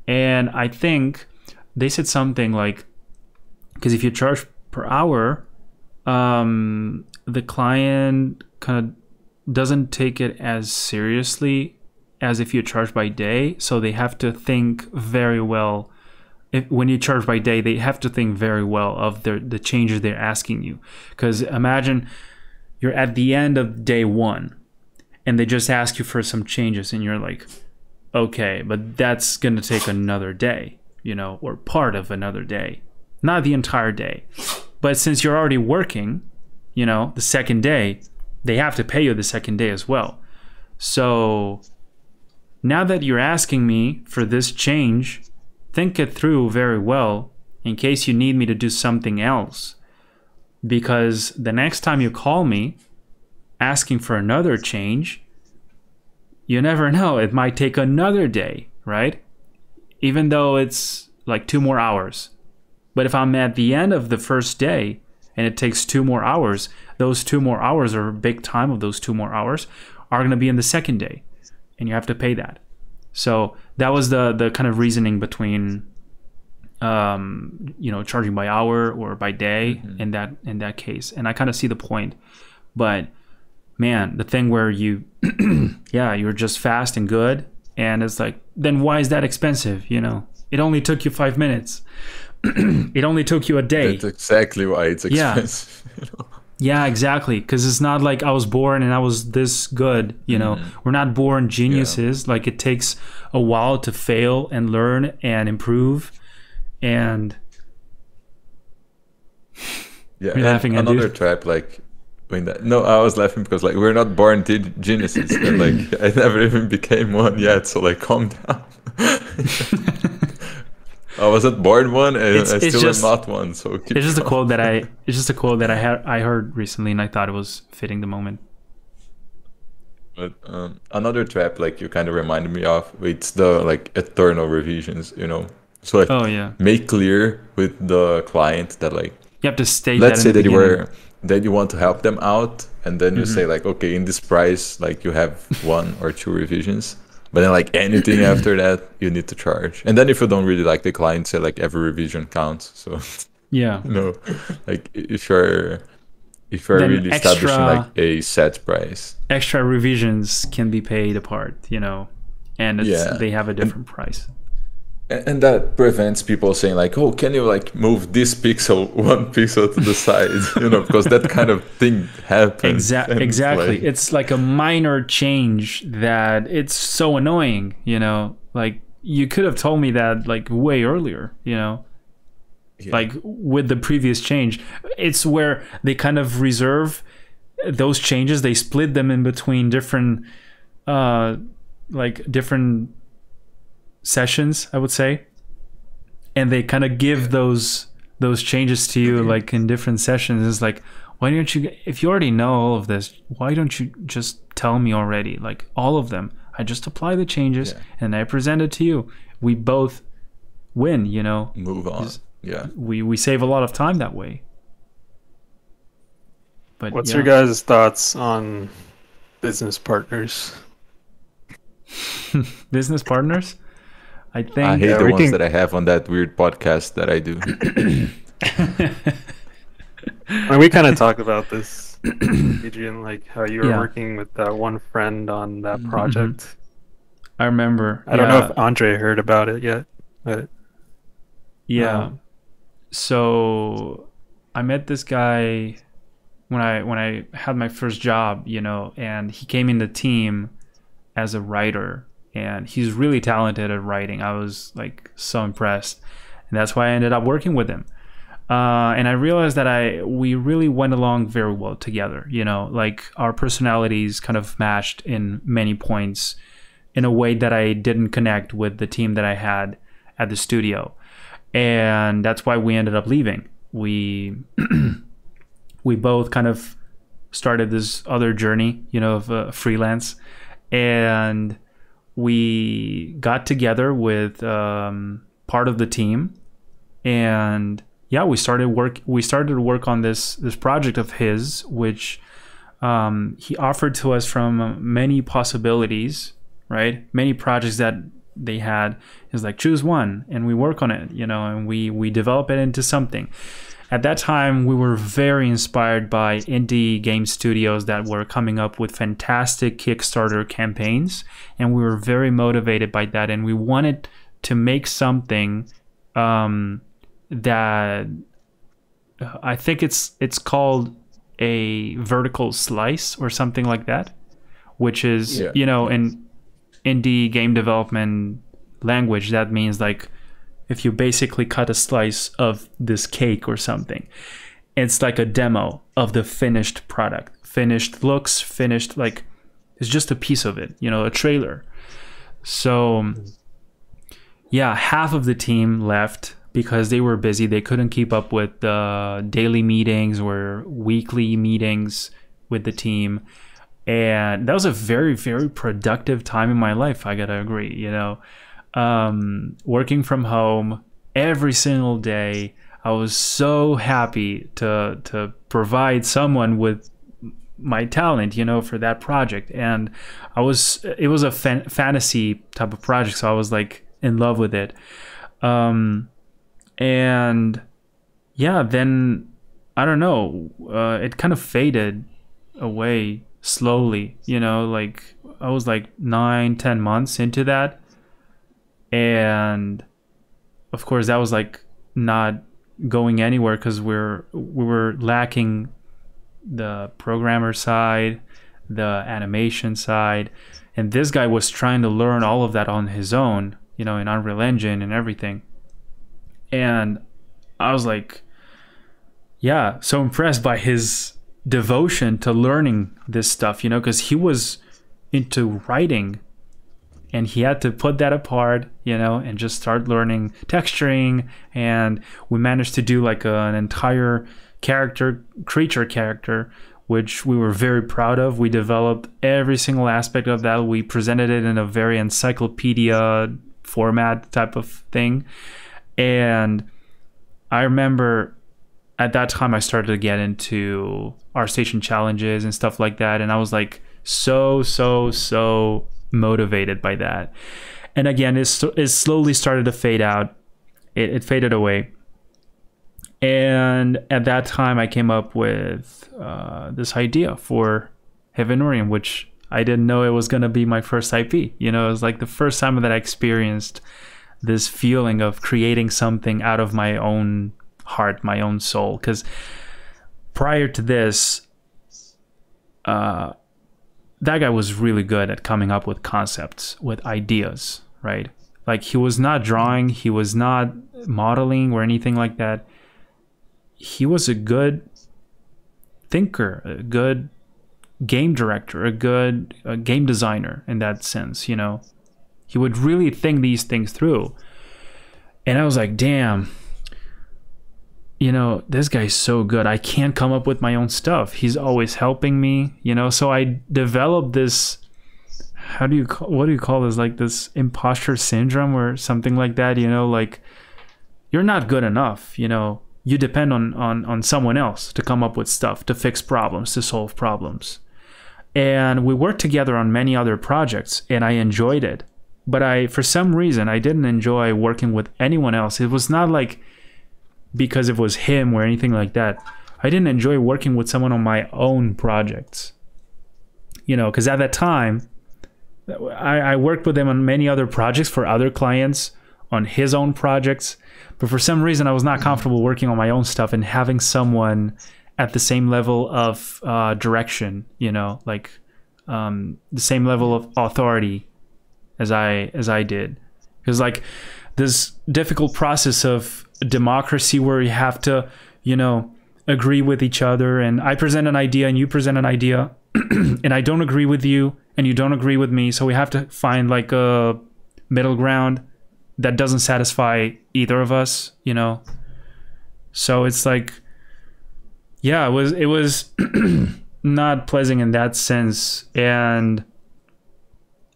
And I think they said something like, because if you charge per hour, um, the client kind of doesn't take it as seriously as if you charge by day. So they have to think very well. If, when you charge by day, they have to think very well of the, the changes they're asking you. Because imagine you're at the end of day one and they just ask you for some changes and you're like, okay, but that's going to take another day, you know, or part of another day, not the entire day. But since you're already working, you know, the second day, they have to pay you the second day as well. So now that you're asking me for this change, think it through very well in case you need me to do something else. Because the next time you call me asking for another change, you never know, it might take another day, right? Even though it's like two more hours. But if I'm at the end of the first day and it takes two more hours, those two more hours or a big time of those two more hours are going to be in the second day and you have to pay that. So that was the, the kind of reasoning between, um, you know, charging by hour or by day mm-hmm. in that, in that case. And I kind of see the point, but man, the thing where you, yeah, you're just fast and good. And it's like, then why is that expensive? You know, it only took you five minutes. It only took you a day. That's exactly why it's expensive. Yeah, you know? Yeah, exactly. Because it's not like I was born and I was this good. You know, mm-hmm. we're not born geniuses. Yeah. Like it takes a while to fail and learn and improve. And yeah, you're laughing at another dude. Trap. Like, when that, no, I was laughing because like we're not born geniuses. And, like I never even became one yet. So like, calm down. I wasn't born one, and it's, I it's still just, am not one. So keep it's just going. a quote that I it's just a quote that I had I heard recently, and I thought it was fitting the moment. But um, another trap, like you kind of reminded me of, it's the like eternal revisions, you know. So like, oh yeah, make clear with the client that like you have to state. Let's that in say the that beginning. you were that you want to help them out, and then you mm-hmm. say like, okay, in this price, like you have one or two revisions. But then like anything after that, you need to charge. And then if you don't really like the client, say like every revision counts. So yeah, you know, like if you're, if you're then really extra, establishing like a set price. Extra revisions can be paid apart, you know, and it's, yeah. they have a different and, price. And that prevents people saying like, oh, can you like move this pixel one pixel to the side, you know, because that kind of thing happens. Exactly. Exactly. Like... It's like a minor change that it's so annoying, you know, like you could have told me that like way earlier, you know, yeah. like with the previous change. It's where they kind of reserve those changes. They split them in between different, uh, like different sessions, I would say, and they kind of give yeah. those those changes to you, like in different sessions. It's like, why don't you, if you already know all of this, why don't you just tell me already, like all of them? I just apply the changes yeah. and I present it to you. We both win, you know. Move on. Yeah. We we save a lot of time that way. But what's yeah. your guys' thoughts on business partners? Business partners? I think I hate yeah, the ones can... that I have on that weird podcast that I do. I mean, we kind of talked about this, Adrian, like how you were yeah. working with that one friend on that project. Mm-hmm. I remember. I yeah. don't know if Andre heard about it yet, but yeah. Um, so I met this guy when I when I had my first job, you know, and he came in the team as a writer. And he's really talented at writing. I was like so impressed, and that's why I ended up working with him. Uh, and I realized that I we really went along very well together. You know, like our personalities kind of matched in many points, in a way that I didn't connect with the team that I had at the studio, and that's why we ended up leaving. We we both kind of started this other journey, you know, of uh, freelance, and. We got together with um, part of the team, and yeah, we started work. We started to work on this this project of his, which um, he offered to us from many possibilities, right? Many projects that they had. It's like, choose one, and we work on it, you know, and we we develop it into something. At that time, we were very inspired by indie game studios that were coming up with fantastic Kickstarter campaigns, and we were very motivated by that, and we wanted to make something um, that I think it's it's called a vertical slice or something like that, which is, yeah. you know, in indie game development language, that means like if you basically cut a slice of this cake or something, it's like a demo of the finished product, finished looks, finished, like it's just a piece of it, you know, a trailer. So yeah, half of the team left because they were busy. They couldn't keep up with the daily meetings or weekly meetings with the team. And that was a very, very productive time in my life. I gotta agree, you know. Um, working from home every single day, I was so happy to to provide someone with my talent, you know, for that project. And I was, it was a fan fantasy type of project, so I was like in love with it. Um, and yeah, then I don't know, uh, it kind of faded away slowly, you know, like I was like nine, ten months into that. And of course that was like not going anywhere because we're we were lacking the programmer side, the animation side, and this guy was trying to learn all of that on his own, you know, in Unreal Engine and everything. And I was like, yeah, so impressed by his devotion to learning this stuff, you know, because he was into writing. And he had to put that apart, you know, and just start learning texturing. And we managed to do like a, an entire character, creature character, which we were very proud of. We developed every single aspect of that. We presented it in a very encyclopedia format type of thing. And I remember at that time I started to get into ArtStation challenges and stuff like that. And I was like so, so, so... motivated by that. And again, it's it slowly started to fade out. It, it faded away. And at that time I came up with uh this idea for Heavenurian, which I didn't know it was going to be my first I P, you know. It was like the first time that I experienced this feeling of creating something out of my own heart, my own soul. Because prior to this, uh, that guy was really good at coming up with concepts, with ideas, right? Like, he was not drawing, he was not modeling or anything like that. He was a good thinker, a good game director, a good uh, game designer in that sense, you know? He would really think these things through. And I was like, damn, you know, this guy's so good. I can't come up with my own stuff. He's always helping me, you know? So I developed this, how do you call, what do you call this? Like this imposter syndrome or something like that, you know? Like, you're not good enough, you know? You depend on, on, on someone else to come up with stuff, to fix problems, to solve problems. And we worked together on many other projects, and I enjoyed it. But I, for some reason, I didn't enjoy working with anyone else. It was not like because it was him or anything like that. I didn't enjoy working with someone on my own projects. You know, because at that time, I, I worked with him on many other projects for other clients, on his own projects. But for some reason, I was not comfortable working on my own stuff and having someone at the same level of uh, direction, you know, like um, the same level of authority as I as I did. Because like this difficult process of democracy where you have to, you know, agree with each other, and I present an idea and you present an idea and I don't agree with you and you don't agree with me. So we have to find like a middle ground that doesn't satisfy either of us, you know? So it's like, yeah, it was, it was not pleasing in that sense. And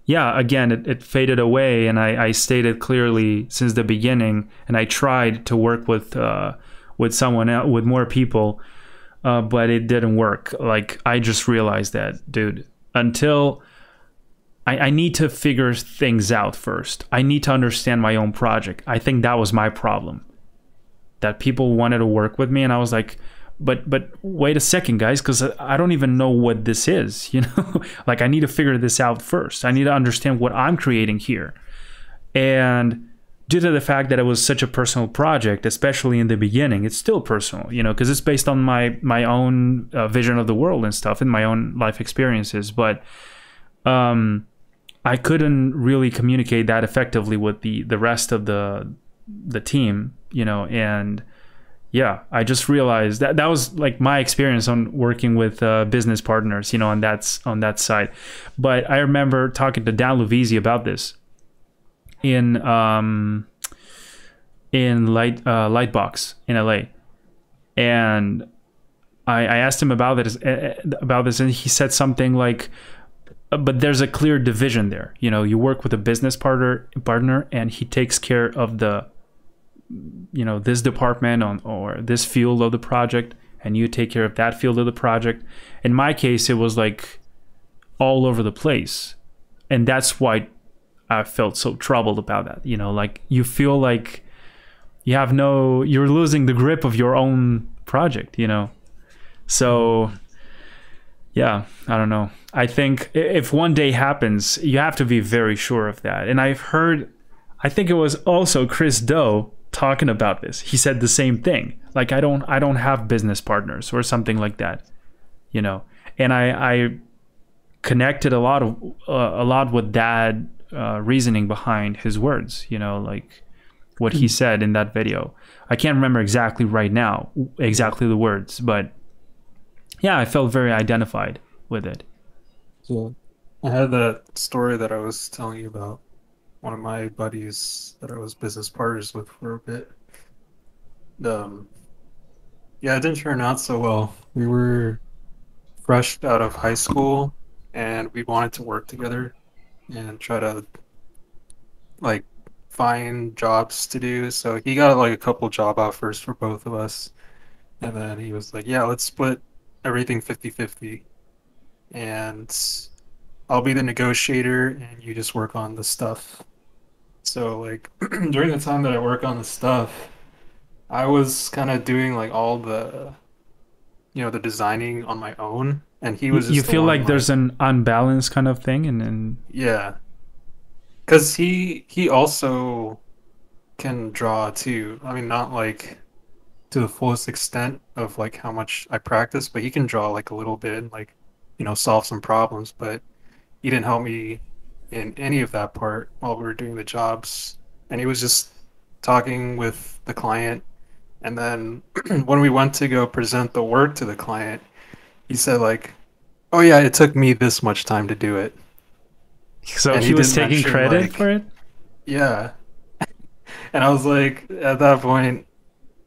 yeah, again, it, it faded away, and I, I stated clearly since the beginning, and I tried to work with, uh, with someone else, with more people, uh, but it didn't work. Like, I just realized that, dude, until I, I need to figure things out first. I need to understand my own project. I think that was my problem, that people wanted to work with me. And I was like, but but wait a second, guys, because I don't even know what this is, you know? Like, I need to figure this out first. I need to understand what I'm creating here. And due to the fact that it was such a personal project, especially in the beginning, it's still personal, you know, because it's based on my, my own uh, vision of the world and stuff and my own life experiences. But um, I couldn't really communicate that effectively with the, the rest of the, the team, you know? And yeah, I just realized that that was like my experience on working with uh, business partners, you know, on that's on that side. But I remember talking to Dan Luvizzi about this in, um, in Light, uh, Lightbox in L A. And I, I asked him about this, uh, about this, and he said something like, but there's a clear division there. You know, you work with a business partner partner and he takes care of the, you know, this department on or this field of the project, and you take care of that field of the project. In my case, it was like all over the place. And that's why I felt so troubled about that. You know, like, you feel like you have no, you're losing the grip of your own project, you know? So yeah, I don't know. I think if one day happens, you have to be very sure of that. And I've heard, I think it was also Chris Do talking about this. He said the same thing. Like, I don't, I don't have business partners or something like that, you know? And I, I connected a lot of, uh, a lot with that uh, reasoning behind his words, you know, like what he said in that video. I can't remember exactly right now, exactly the words, but yeah, I felt very identified with it. Yeah. I had that story that I was telling you about. One of my buddies that I was business partners with for a bit. Um, yeah, it didn't turn out so well. We were fresh out of high school, and we wanted to work together and try to like find jobs to do. So he got like a couple job offers for both of us. And then he was like, yeah, let's split everything fifty fifty, and I'll be the negotiator and you just work on the stuff. So like during the time that I work on the stuff, I was kind of doing like all the, you know, the designing on my own, and he was just, you feel like, like there's an unbalanced kind of thing. And then yeah, because he he also can draw too. I mean, not like to the fullest extent of like how much I practice, but he can draw like a little bit and like, you know, solve some problems. But he didn't help me in any of that part while we were doing the jobs. And he was just talking with the client. And then when we went to go present the work to the client, he said like, oh yeah, it took me this much time to do it. So and he, he was taking credit like, for it? Yeah. And I was like, at that point,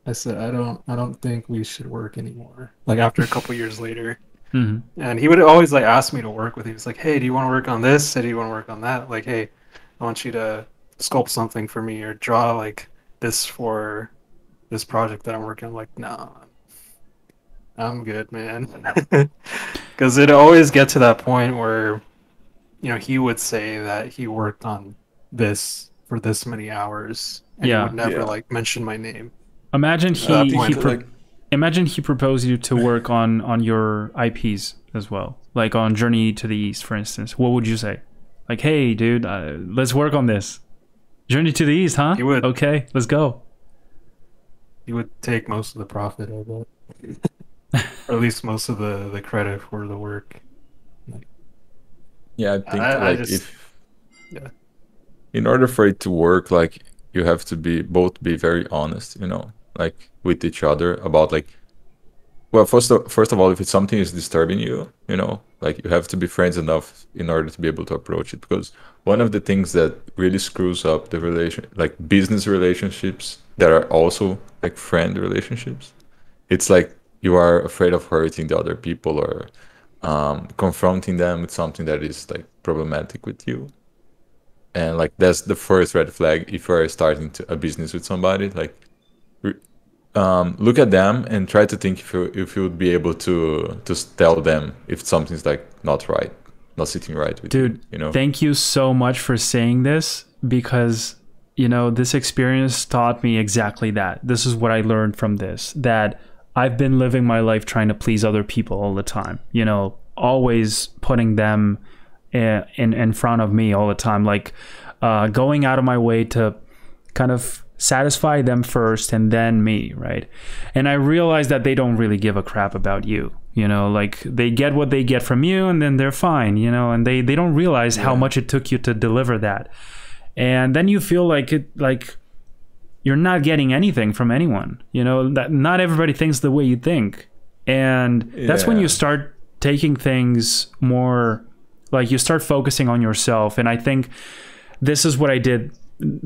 I said, I don't, I don't think we should work anymore. Like after a couple years later. Mm-hmm. And he would always like ask me to work with him. He's like, hey, do you want to work on this? Hey, do you want to work on that? Like, hey, I want you to sculpt something for me or draw like this for this project that I'm working on. I'm like, nah, I'm good, man. Because it always gets to that point where, you know, he would say that he worked on this for this many hours. And yeah. He would never yeah. like mention my name. Imagine he, he pro like... imagine he proposed you to work on on your I Ps as well, like on Journey to the East, for instance. What would you say? Like, hey, dude, uh, let's work on this. Journey to the East, huh? He would. Okay, let's go. He would take most of the profit, I bet. Or at least most of the the credit for the work. Like, yeah, I think I, like I just, if yeah, in order for it to work, like you have to be both be very honest, you know. Like with each other about like, well, first of, first of all, if it's something is disturbing you, you know, like you have to be friends enough in order to be able to approach it. Because one of the things that really screws up the relation, like business relationships that are also like friend relationships, it's like you are afraid of hurting the other people or um, confronting them with something that is like problematic with you. And like, that's the first red flag. If you're starting to, a business with somebody, like, Um, look at them and try to think if you if you would be able to to tell them if something's like not right, not sitting right with dude. You, you know. Thank you so much for saying this, because you know this experience taught me exactly that. This is what I learned from this, that I've been living my life trying to please other people all the time. You know, always putting them in in, in front of me all the time, like uh, going out of my way to kind of satisfy them first and then me, right? And I realized that they don't really give a crap about you, you know, like they get what they get from you and then they're fine, you know, and they, they don't realize yeah. how much it took you to deliver that. And then you feel like it, like you're not getting anything from anyone, you know, that not everybody thinks the way you think. And yeah. that's when you start taking things more, like you start focusing on yourself. And I think this is what I did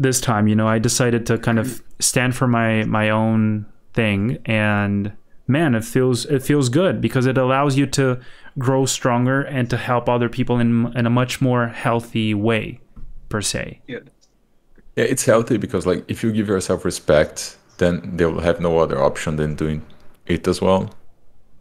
this time. You know, I decided to kind of stand for my my own thing, and man, it feels it feels good, because it allows you to grow stronger and to help other people in in a much more healthy way, per se. Yeah, yeah, it's healthy, because like if you give yourself respect, then they will have no other option than doing it as well,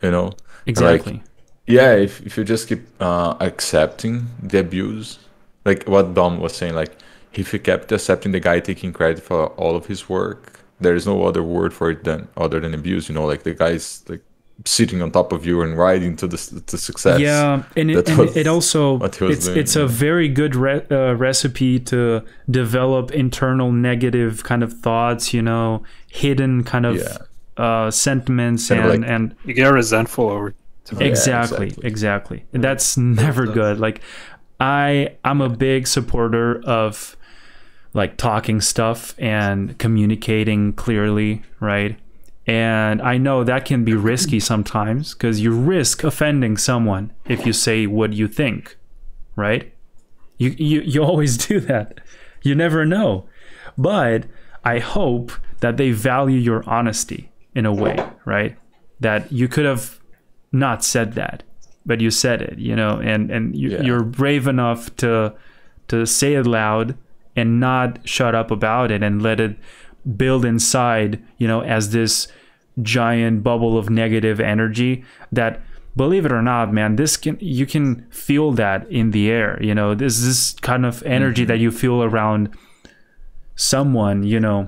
you know. Exactly. Like, yeah, if if you just keep uh, accepting the abuse, like what Dom was saying, like, if you kept accepting the guy taking credit for all of his work, there is no other word for it than other than abuse. You know, like the guy's like sitting on top of you and riding to the to success. Yeah, and it, and was, it also it's doing. It's a very good re uh, recipe to develop internal negative kind of thoughts. You know, hidden kind of yeah. uh, sentiments, and and, like, and you get resentful over. Exactly, yeah, exactly, exactly. And that's never that's good. Like, I I'm a big supporter of like talking stuff and communicating clearly, right? And I know that can be risky sometimes, because you risk offending someone if you say what you think, right? You, you, you always do that. You never know. But I hope that they value your honesty in a way, right? That you could have not said that, but you said it, you know, and, and you, yeah. you're brave enough to, to say it loud and not shut up about it and let it build inside, you know, as this giant bubble of negative energy that, believe it or not, man, this can, you can feel that in the air, you know, this this kind of energy that you feel around someone, you know,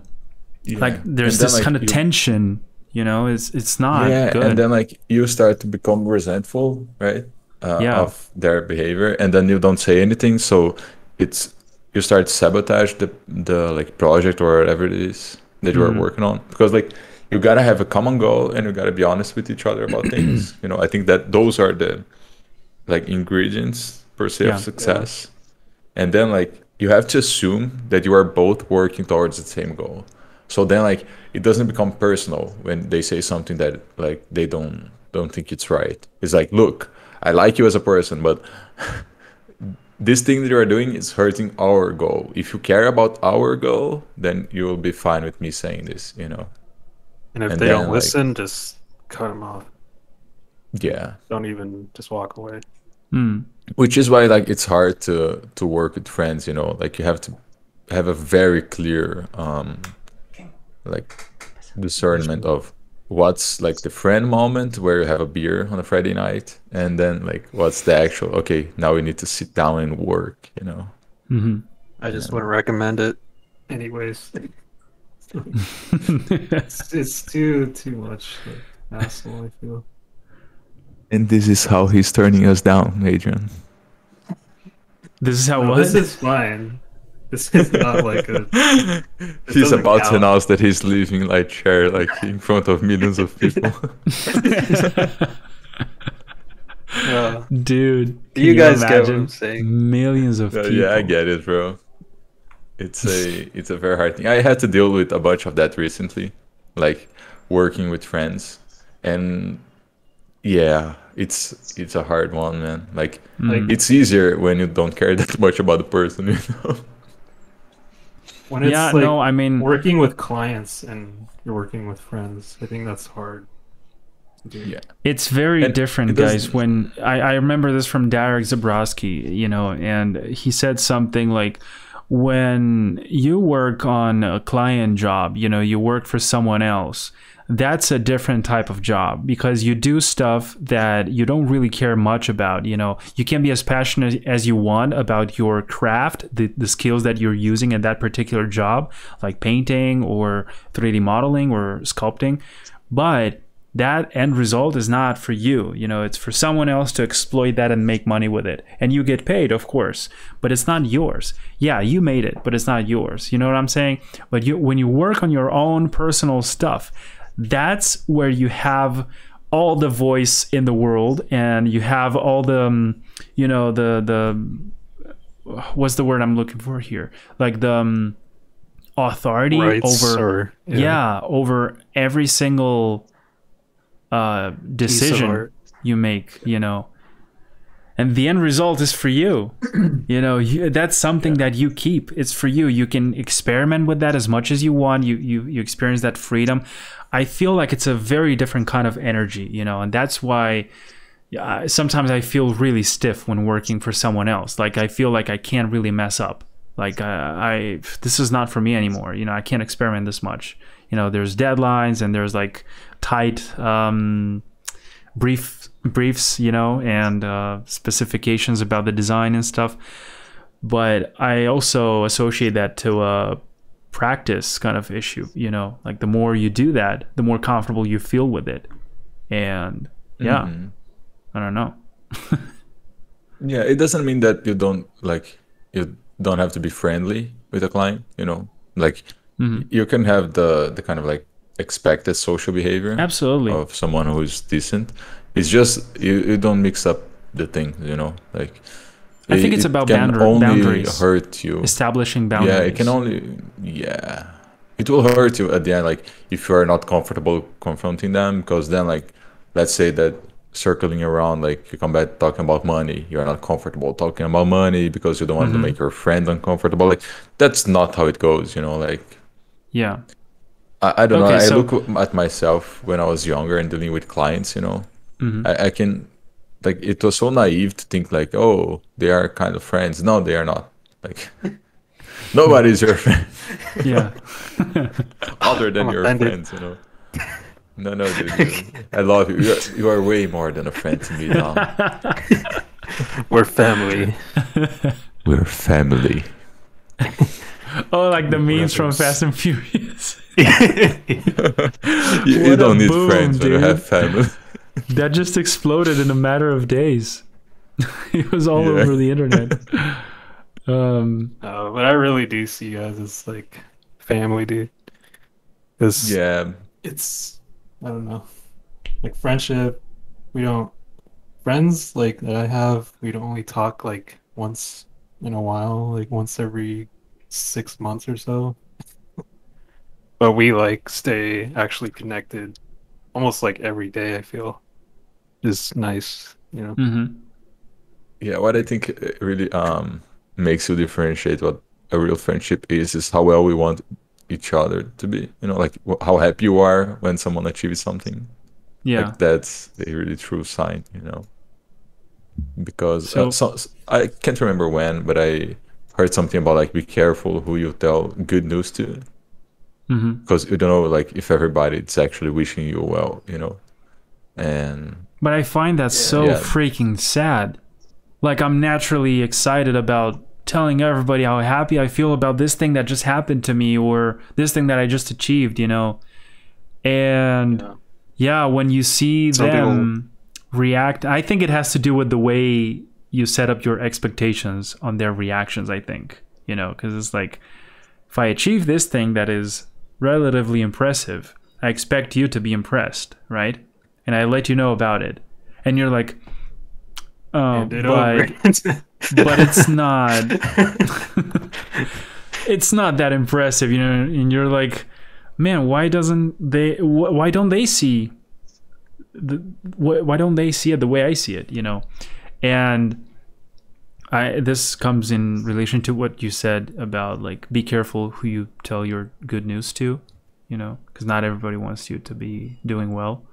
yeah. like there's this like kind of tension, you know, it's it's not yeah, good. And then like you start to become resentful, right? Uh, yeah. Of their behavior, and then you don't say anything. So it's you start sabotage the the like project or whatever it is that you are mm. working on, because like you gotta have a common goal and you gotta be honest with each other about things. You know, I think that those are the like ingredients per se yeah. of success. Yeah. And then like you have to assume that you are both working towards the same goal. So then like it doesn't become personal when they say something that like they don't don't think it's right. It's like, look, I like you as a person, but this thing that you are doing is hurting our goal. If you care about our goal, then you will be fine with me saying this, you know. And if and they then, don't like, listen, just cut them off. Yeah. Don't even, just walk away. Hmm. Which is why, like, it's hard to to work with friends, you know. Like, you have to have a very clear, um, like, discernment of what's like the friend moment where you have a beer on a Friday night, and then like what's the actual okay, now we need to sit down and work, you know. Mm-hmm. I just yeah. wouldn't recommend it anyways. it's, it's too too much like, hassle, I feel. And this is how he's turning us down, Adrian. This is how no, what? This is fine. This is not like a... He's about count. to announce that he's leaving LightShare like in front of millions of people. uh, Dude, do you, you guys get what I'm saying? Millions of uh, people. Yeah, I get it, bro. It's a it's a very hard thing. I had to deal with a bunch of that recently, like working with friends, and yeah, it's it's a hard one, man. Like, like it's easier when you don't care that much about the person, you know. When it's yeah, like no, I mean working with clients and you're working with friends, I think that's hard. Dude. Yeah, it's very and different, it guys. When I, I remember this from Derek Zabrowski, you know, and he said something like, when you work on a client job, you know, you work for someone else, that's a different type of job because you do stuff that you don't really care much about. You know, you can be as passionate as you want about your craft, the, the skills that you're using at that particular job, like painting or three D modeling or sculpting, but that end result is not for you. You know, it's for someone else to exploit that and make money with it. And you get paid, of course, but it's not yours. Yeah, you made it, but it's not yours. You know what I'm saying? But you, when you work on your own personal stuff, that's where you have all the voice in the world, and you have all the, um, you know, the the what's the word I'm looking for here? Like the um, authority Rights over, or, yeah. yeah, over every single uh, decision you make, you know. And the end result is for you. You know, you, that's something yeah. that you keep. It's for you. You can experiment with that as much as you want. You you you experience that freedom. I feel like it's a very different kind of energy, you know, and that's why uh, sometimes I feel really stiff when working for someone else. Like I feel like I can't really mess up. Like uh, I, this is not for me anymore. You know, I can't experiment this much. You know, there's deadlines and there's like tight um, brief briefs, you know, and uh, specifications about the design and stuff. But I also associate that to a practice kind of issue, you know, like the more you do that, the more comfortable you feel with it. And yeah, mm-hmm. I don't know. Yeah, it doesn't mean that you don't like, you don't have to be friendly with a client, you know, like mm-hmm. you can have the, the kind of like expected social behavior absolutely of someone who is decent. It's just, you, you don't mix up the thing, you know, like I think it's it about can boundary, only boundaries. Hurt you. Establishing boundaries. Yeah, it can only. Yeah, it will hurt you at the end. Like if you are not comfortable confronting them, because then, like, let's say that circling around, like you come back talking about money, you are not comfortable talking about money because you don't want mm-hmm. to make your friend uncomfortable. Like that's not how it goes, you know. Like, yeah, I, I don't okay, know. I so... look at myself when I was younger and dealing with clients. You know, mm-hmm. I, I can. Like it was so naive to think like, oh, they are kind of friends. No, they are not. Like nobody's your friend. Yeah. Other than I'm your offended. friends, you know. No, no, dude, dude. I love you. You are, you are way more than a friend to me now. We're family. We're family. Oh, like the memes from Fast and Furious. you you don't need boom, friends when dude. you have family. That just exploded in a matter of days. It was all yeah. over the internet. Um, no, but I really do see you guys as like family, dude. Cause yeah, it's I don't know, like friendship. We don't friends like that I have. We don't only talk like once in a while, like once every six months or so. But we like stay actually connected, almost like every day. I feel just nice, you know. Mm-hmm. Yeah, what I think really um makes you differentiate what a real friendship is is how well we want each other to be. You know, like how happy you are when someone achieves something. Yeah, like that's a really true sign. You know, because so, uh, so, I can't remember when, but I heard something about like be careful who you tell good news to. Because mm-hmm. you don't know, like, if everybody's actually wishing you well, you know, and but I find that yeah, so yeah. freaking sad. Like, I'm naturally excited about telling everybody how happy I feel about this thing that just happened to me or this thing that I just achieved, you know. And yeah, yeah when you see Some them people... react, I think it has to do with the way you set up your expectations on their reactions. I think, you know, because it's like, if I achieve this thing that is relatively impressive, I expect you to be impressed, right? And I let you know about it, and you're like, oh, but, but it's not it's not that impressive, you know. And you're like, man, why doesn't they wh why don't they see the wh why don't they see it the way I see it, you know? And I, this comes in relation to what you said about, like, be careful who you tell your good news to, you know, because not everybody wants you to be doing well.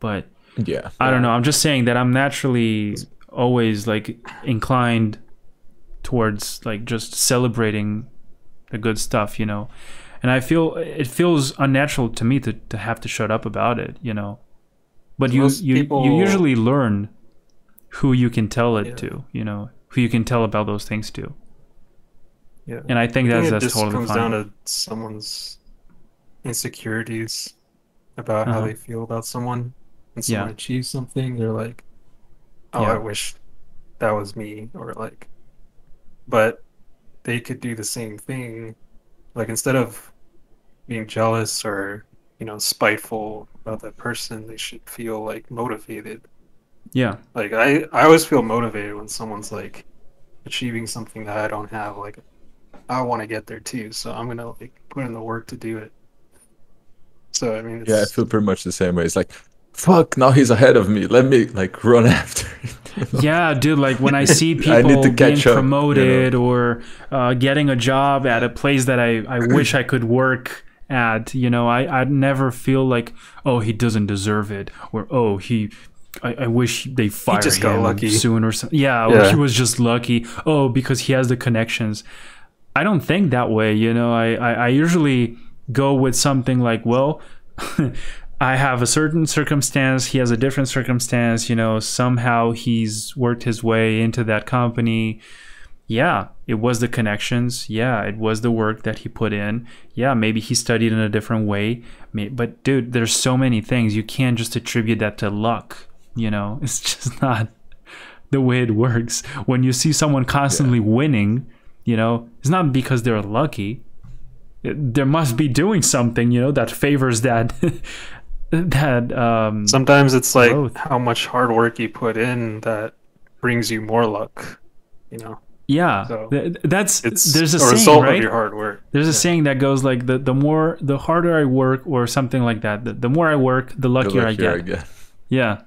But yeah, I don't know. I'm just saying that I'm naturally always, like, inclined towards, like, just celebrating the good stuff, you know. And I feel it feels unnatural to me to, to have to shut up about it, you know. But you, you, people... you usually learn who you can tell it yeah. to, you know. Who you can tell about those things to. Yeah, and I think, I think that's, that's just totally comes fine. down to someone's insecurities about uh-huh. how they feel about someone. When someone yeah. achieves something, they're like, "Oh, yeah. I wish that was me," or like, but they could do the same thing. Like, instead of being jealous or, you know, spiteful about that person, they should feel like motivated. Yeah, like I, I always feel motivated when someone's like achieving something that I don't have. Like, I want to get there too, so I'm gonna like put in the work to do it. So I mean, it's... yeah, I feel pretty much the same way. It's like, fuck, now he's ahead of me. Let me like run after it. You know? Yeah, dude. Like when I see people I need to catch being up, promoted you know? or uh, getting a job at a place that I I wish I could work at, you know, I I never feel like, oh, he doesn't deserve it, or oh, he. I, I wish they fired him got lucky. soon or something. Yeah, yeah. Or he was just lucky. Oh, because he has the connections. I don't think that way, you know. I, I, I usually go with something like, well, I have a certain circumstance. He has a different circumstance. You know, somehow he's worked his way into that company. Yeah, it was the connections. Yeah, it was the work that he put in. Yeah, maybe he studied in a different way. But dude, there's so many things. You can't just attribute that to luck. You know, it's just not the way it works. When you see someone constantly yeah. winning, you know, it's not because they're lucky. There must be doing something, you know, that favors that. that um, Sometimes it's like growth. How much hard work you put in that brings you more luck, you know. Yeah, so th that's it's there's a, a saying, result right? of your hard work. There's a yeah. saying that goes like the the more the harder I work or something like that. The, the more I work, the luckier, the luckier I, get. I get. Yeah.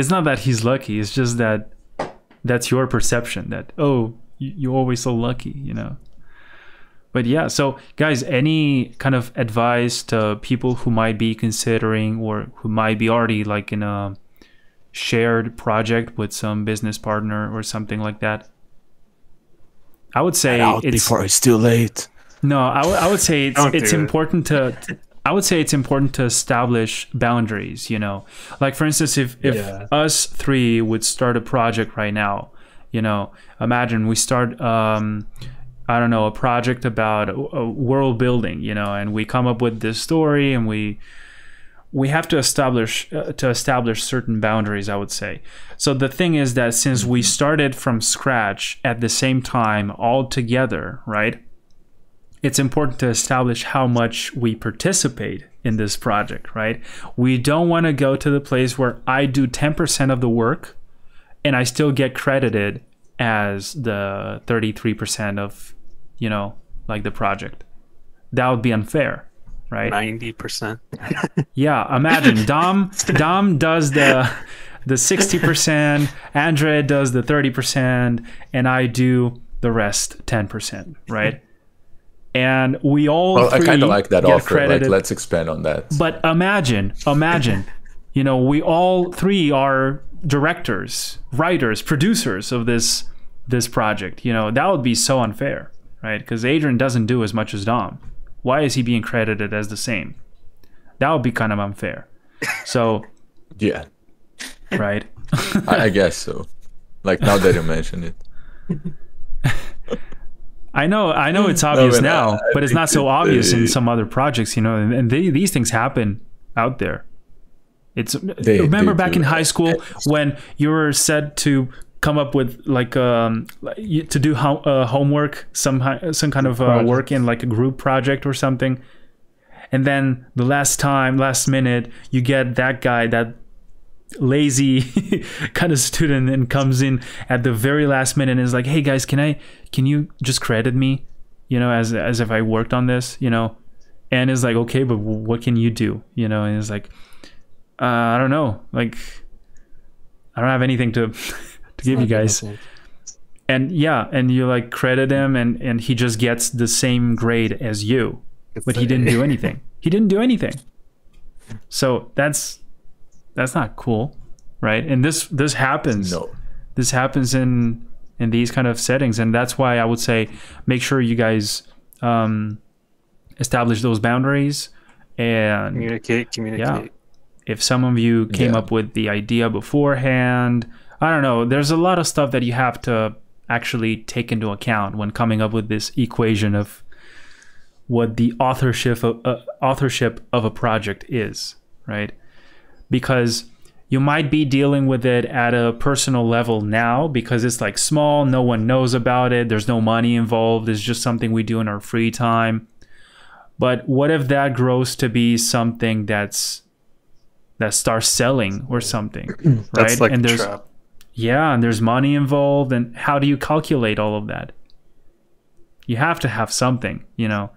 It's not that he's lucky. It's just that that's your perception that, oh, you're always so lucky, you know. But yeah, so guys, any kind of advice to people who might be considering or who might be already like in a shared project with some business partner or something like that? I would say out it's, before it's too late. No, I, I would say it's, it's important to... I would say it's important to establish boundaries, you know, like, for instance, if, if yeah. us three would start a project right now, you know, imagine we start, um, I don't know, a project about a world building, you know, and we come up with this story and we we have to establish uh, to establish certain boundaries, I would say. So the thing is that since we started from scratch at the same time all together, right? It's important to establish how much we participate in this project, right? We don't want to go to the place where I do ten percent of the work and I still get credited as the thirty-three percent of, you know, like the project. That would be unfair, right? ninety percent. Yeah, imagine Dom Dom does the the sixty percent, Andre does the thirty percent, and I do the rest ten percent, right? And we all well, I kind of like that offer. Like, let's expand on that. But imagine, imagine, you know, we all three are directors, writers, producers of this this project. You know, that would be so unfair, right? Because Adrian doesn't do as much as Dom. Why is he being credited as the same? That would be kind of unfair. So, yeah, right. I, I guess so. Like, now that you mention it. I know, I know it's obvious no, now, I, but it's not so obvious they, in some other projects, you know. And, and they, these things happen out there. It's they, remember they back do. in high school when you were said to come up with like um to do ho uh, homework, some some kind of uh, work in like a group project or something, and then the last time, last minute, you get that guy that. lazy kind of student and comes in at the very last minute and is like, hey guys, can I can you just credit me, you know, as as if I worked on this, you know? And it's like, okay, but what can you do, you know? And it's like, uh, I don't know, like I don't have anything to to give you guys. And yeah, and you like credit him, and and he just gets the same grade as you, but he didn't do anything. He didn't do anything. So that's That's not cool, right? And this this happens. No. This happens in in these kind of settings, and that's why I would say make sure you guys um, establish those boundaries and communicate. Communicate. Yeah. If some of you came yeah. up with the idea beforehand, I don't know. There's a lot of stuff that you have to actually take into account when coming up with this equation of what the authorship of, uh, authorship of a project is, right? Because you might be dealing with it at a personal level now because it's like small, no one knows about it, there's no money involved, it's just something we do in our free time. But what if that grows to be something that's that starts selling or something, right? That's like and there's trap. Yeah, and there's money involved, and how do you calculate all of that? You have to have something, you know.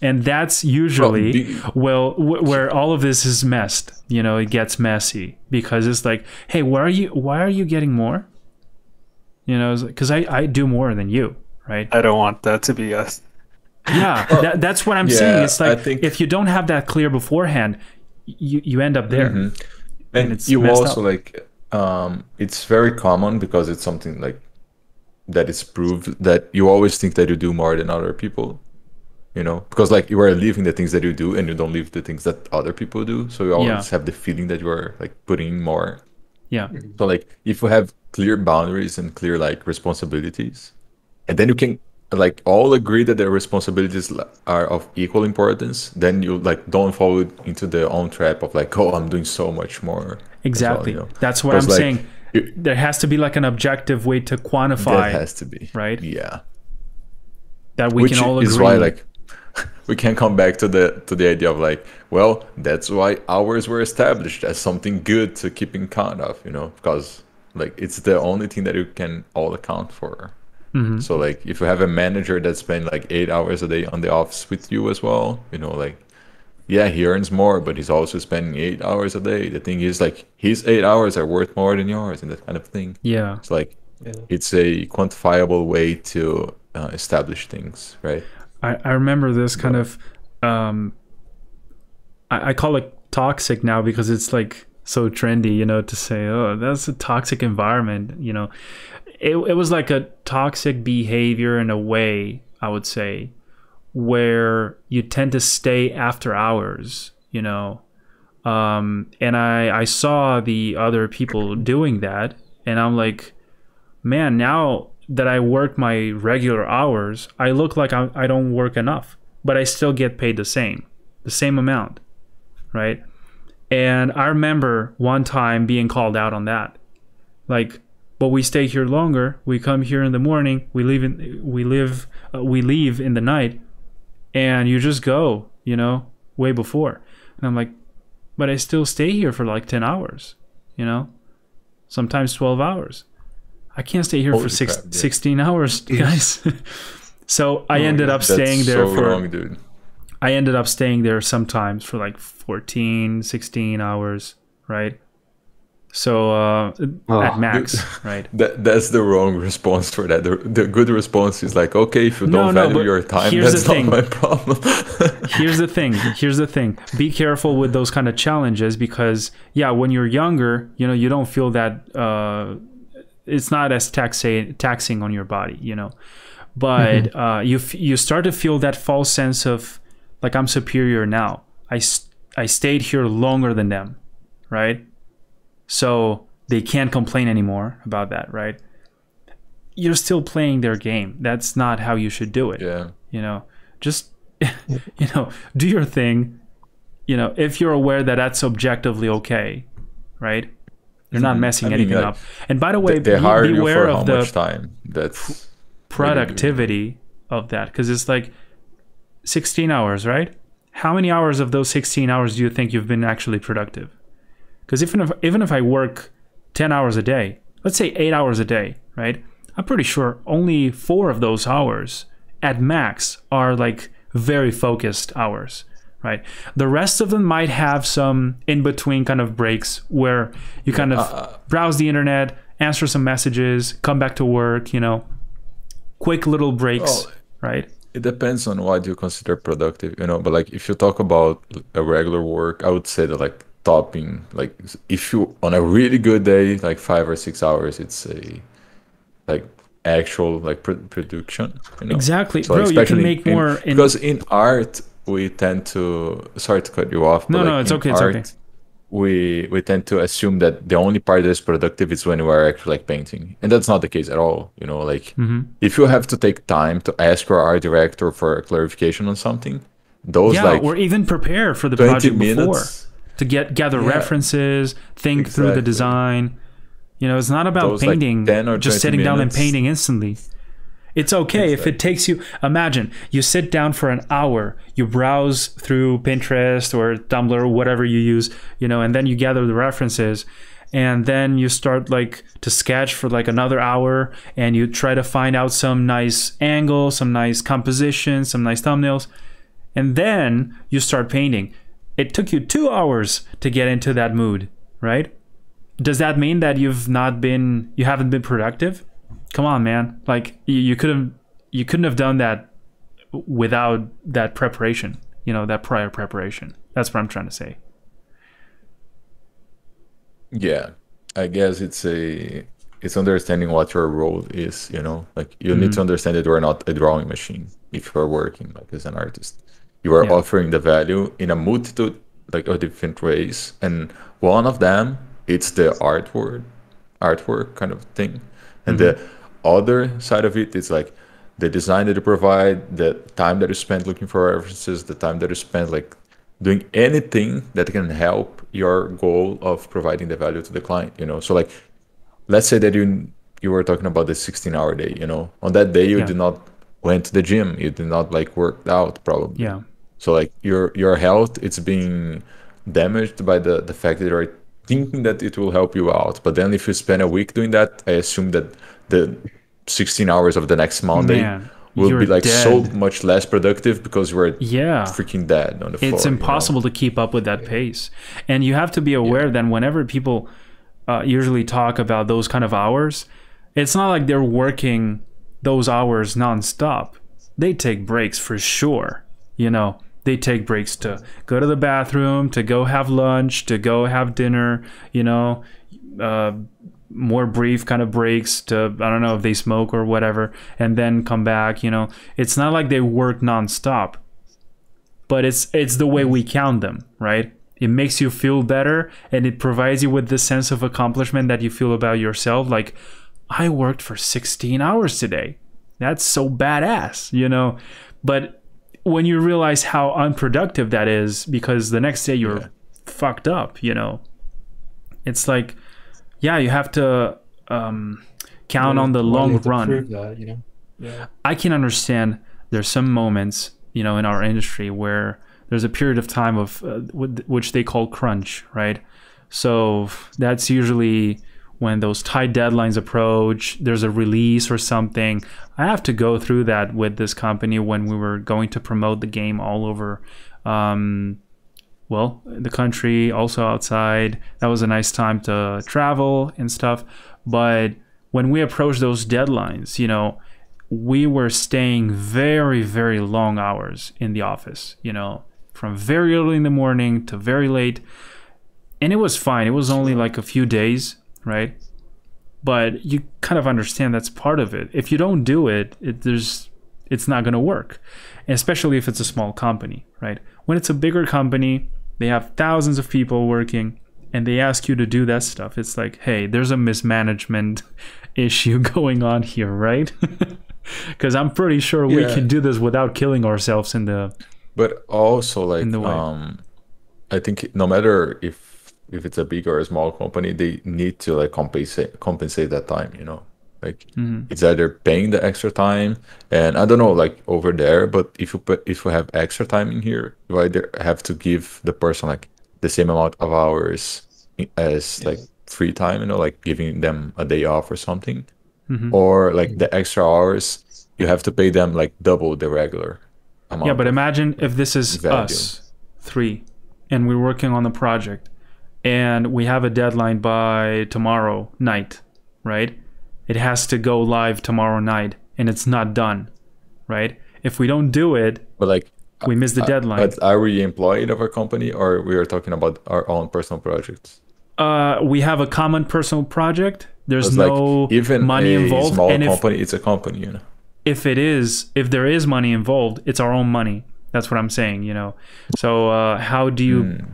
And that's usually well, well where all of this is messed. You know, it gets messy because it's like, hey, why are you? Why are you getting more? You know, because like, I I do more than you, right? I don't want that to be us. Yeah, well, that, that's what I'm yeah, saying. It's like think, if you don't have that clear beforehand, you you end up there. Mm-hmm. And, and it's you also up. like um, it's very common because it's something like that is proved that you always think that you do more than other people. You know, because like you are leaving the things that you do and you don't leave the things that other people do. So you always yeah. have the feeling that you are like putting more. Yeah. So like if you have clear boundaries and clear like responsibilities, and then you can like all agree that their responsibilities are of equal importance, then you like don't fall into the own trap of like, oh, I'm doing so much more. Exactly. Well, you know? That's what I'm like, saying. You, there has to be like an objective way to quantify. There has to be. Right. Yeah. That we Which can all agree. Is why, like, we can come back to the to the idea of like, well, that's why hours were established as something good to keep in count of, you know, because like it's the only thing that you can all account for. Mm-hmm. So like if you have a manager that spends like eight hours a day on the office with you as well, you know, like, yeah, he earns more, but he's also spending eight hours a day. The thing is like his eight hours are worth more than yours and that kind of thing. Yeah. It's like yeah. it's a quantifiable way to uh, establish things, right? I, I remember this kind of, um, I, I call it toxic now because it's like so trendy, you know, to say, oh, that's a toxic environment, you know. It, it was like a toxic behavior in a way, I would say, where you tend to stay after hours, you know. Um, and I, I saw the other people doing that, and I'm like, man, now that I work my regular hours, I look like I, I don't work enough, but I still get paid the same, the same amount, right? And I remember one time being called out on that. Like, but we stay here longer. We come here in the morning. We leave in, we live, uh, we leave in the night, and you just go, you know, way before. And I'm like, but I still stay here for like ten hours, you know, sometimes twelve hours. I can't stay here Holy for six, crap, sixteen hours, guys. So I oh ended up God, staying there so for, long, dude. I ended up staying there sometimes for like fourteen, sixteen hours, right? So uh, oh, at max, dude, right? That, that's the wrong response for that. The, the good response is like, okay, if you don't no, value no, your time, that's not my problem. Here's the thing. Here's the thing. Be careful with those kind of challenges because, yeah, when you're younger, you know, you don't feel that uh, it's not as taxing taxing on your body, you know. But mm-hmm. uh, you f you start to feel that false sense of like, I'm superior now. I st I stayed here longer than them, right? So they can't complain anymore about that, right? You're still playing their game. That's not how you should do it. Yeah. You know, just, you know, do your thing. You know, if you're aware that that's objectively okay, right? You're not messing I mean, anything like, up. And by the way, they be, hire be aware you for of how the much time. That's productivity of that. Because it's like sixteen hours, right? How many hours of those sixteen hours do you think you've been actually productive? Because even if, even if I work ten hours a day, let's say eight hours a day, right? I'm pretty sure only four of those hours at max are like very focused hours, right? The rest of them might have some in-between kind of breaks where you kind of uh, browse the internet, answer some messages, come back to work, you know, quick little breaks, oh, right? It depends on what you consider productive, you know, but like if you talk about a regular work, I would say that like, topping like if you on a really good day like five or six hours, it's a like actual like pr production, you know? Exactly. So, bro, you can make in, more in... because in art we tend to sorry to cut you off but no like, no it's okay art, it's okay we we tend to assume that the only part that is productive is when we are actually like painting, and that's not the case at all, you know, like mm-hmm. if you have to take time to ask your art director for clarification on something, those yeah, like or even prepare for the project minutes, before to get gather yeah, references, think exactly. through the design. You know, it's not about Those painting, like just sitting minutes. down and painting instantly. It's okay exactly. if it takes you, imagine, you sit down for an hour, you browse through Pinterest or Tumblr, or whatever you use, you know, and then you gather the references, and then you start like to sketch for like another hour, and you try to find out some nice angle, some nice composition, some nice thumbnails, and then you start painting. It took you two hours to get into that mood, right? Does that mean that you've not been, you haven't been productive? Come on, man! Like you, you couldn't, you couldn't have done that without that preparation. You know, that prior preparation. That's what I'm trying to say. Yeah, I guess it's a, it's understanding what your role is. You know, like you mm-hmm. need to understand that you're not a drawing machine if you're working like as an artist. You are yeah. offering the value in a multitude like of different ways, and one of them it's the artwork, artwork kind of thing, and mm-hmm. the other side of it is like the design that you provide, the time that you spend looking for references, the time that you spend like doing anything that can help your goal of providing the value to the client. You know, so like let's say that you you were talking about the sixteen-hour day. You know, on that day you yeah. did not went to the gym, you did not like worked out probably. Yeah. So like your your health, it's being damaged by the, the fact that you're thinking that it will help you out. But then if you spend a week doing that, I assume that the sixteen hours of the next Monday Man, will be like dead. so much less productive because we're yeah. freaking dead on the floor. It's impossible you know? to keep up with that yeah. pace. And you have to be aware yeah. that whenever people uh, usually talk about those kind of hours, it's not like they're working those hours nonstop. They take breaks for sure, you know. They take breaks to go to the bathroom, to go have lunch, to go have dinner, you know, uh, more brief kind of breaks to, I don't know if they smoke or whatever, and then come back, you know. It's not like they work nonstop, but it's, it's the way we count them, right? It makes you feel better, and it provides you with this sense of accomplishment that you feel about yourself, like, I worked for sixteen hours today. That's so badass, you know? But when you realize how unproductive that is because the next day you're yeah. fucked up, you know. It's like, yeah, you have to um, count yeah, on the long run. That, you know? Yeah. I can understand there's some moments, you know, in our industry where there's a period of time of uh, which they call crunch, right? So that's usually when those tight deadlines approach, there's a release or something. I have to go through that with this company when we were going to promote the game all over, um, well, the country, also outside. That was a nice time to travel and stuff. But when we approached those deadlines, you know, we were staying very, very long hours in the office, you know, from very early in the morning to very late. And it was fine. It was only like a few days, right? But you kind of understand that's part of it. If you don't do it, it there's it's not going to work, and especially if it's a small company, right? When it's a bigger company, they have thousands of people working, and they ask you to do that stuff. It's like, hey, there's a mismanagement issue going on here, right? Because I'm pretty sure yeah. we can do this without killing ourselves in the. But also, like, um, I think no matter if. if it's a big or a small company, they need to like compensate compensate that time, you know, like mm-hmm. it's either paying the extra time, and I don't know, like over there, but if you put, if you have extra time in here, you either have to give the person like the same amount of hours as like free time, you know, like giving them a day off or something, mm-hmm. or like the extra hours, you have to pay them like double the regular amount. Yeah, but imagine if this is value. Us three and we're working on the project, and we have a deadline by tomorrow night, right? It has to go live tomorrow night, and it's not done, right? If we don't do it, but like we miss the uh, deadline. But are we employed of our company, or we are talking about our own personal projects? Uh, we have a common personal project. There's no like, even money a involved. Small and company, if, it's a company, you know. If it is, if there is money involved, it's our own money. That's what I'm saying, you know. So uh, how do you? Hmm.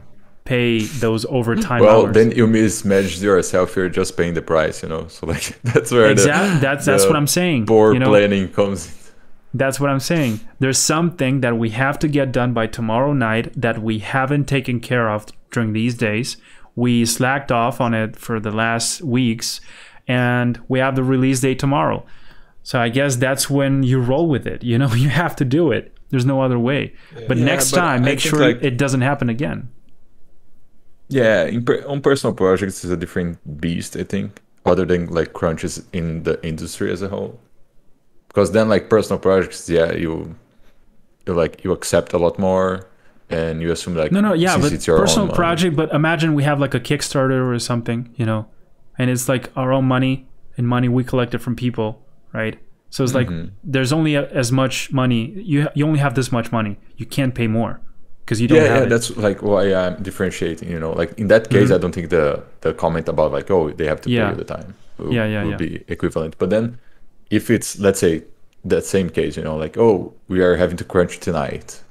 Pay those overtime well hours. Then you mismanage yourself, you're just paying the price, you know, so like that's where exactly the, that's that's the what I'm saying, board you know, planning comes in. That's what I'm saying, there's something that we have to get done by tomorrow night that we haven't taken care of during these days. We slacked off on it for the last weeks, and we have the release date tomorrow. So I guess that's when you roll with it, you know, you have to do it, there's no other way. Yeah. But yeah, next but time I make sure like it doesn't happen again. Yeah, in per on personal projects is a different beast, I think, other than like crunches in the industry as a whole. Because then like personal projects, yeah, you you like you accept a lot more, and you assume like no, no, yeah, but it's your personal own project. But imagine we have like a Kickstarter or something, you know, and it's like our own money and money we collected from people, right? So it's mm-hmm. like there's only a, as much money you you only have this much money. You can't pay more. Because you don't yeah, have yeah, it. That's like why I'm differentiating, you know, like in that case, mm-hmm. I don't think the, the comment about like, oh, they have to yeah. pay the time will, yeah, yeah, will yeah. be equivalent. But then if it's, let's say that same case, you know, like, oh, we are having to crunch tonight,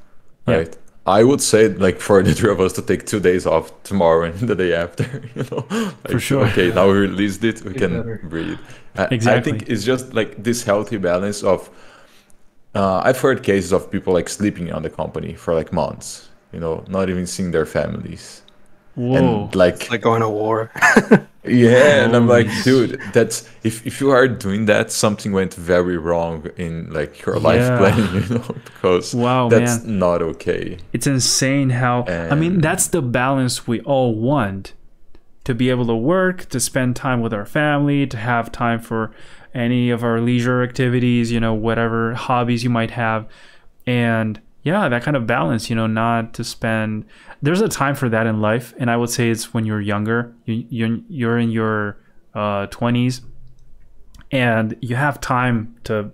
yeah. right? I would say like for the three of us to take two days off tomorrow and the day after, you know, like, for sure. Okay, now we released it, we it's can better. breathe. I, exactly. I think it's just like this healthy balance of, Uh, I've heard cases of people like sleeping on the company for like months, you know, not even seeing their families. Whoa. And like, it's like going to war. Yeah. And I'm like, dude, that's if, if you are doing that, something went very wrong in like your life yeah. planning, you know, because wow, that's man. not okay. It's insane how, and I mean, that's the balance we all want, to be able to work, to spend time with our family, to have time for any of our leisure activities, you know, whatever hobbies you might have. And yeah, that kind of balance, you know, not to spend, there's a time for that in life. And I would say it's when you're younger, you, you're, you're in your uh, twenties, and you have time to,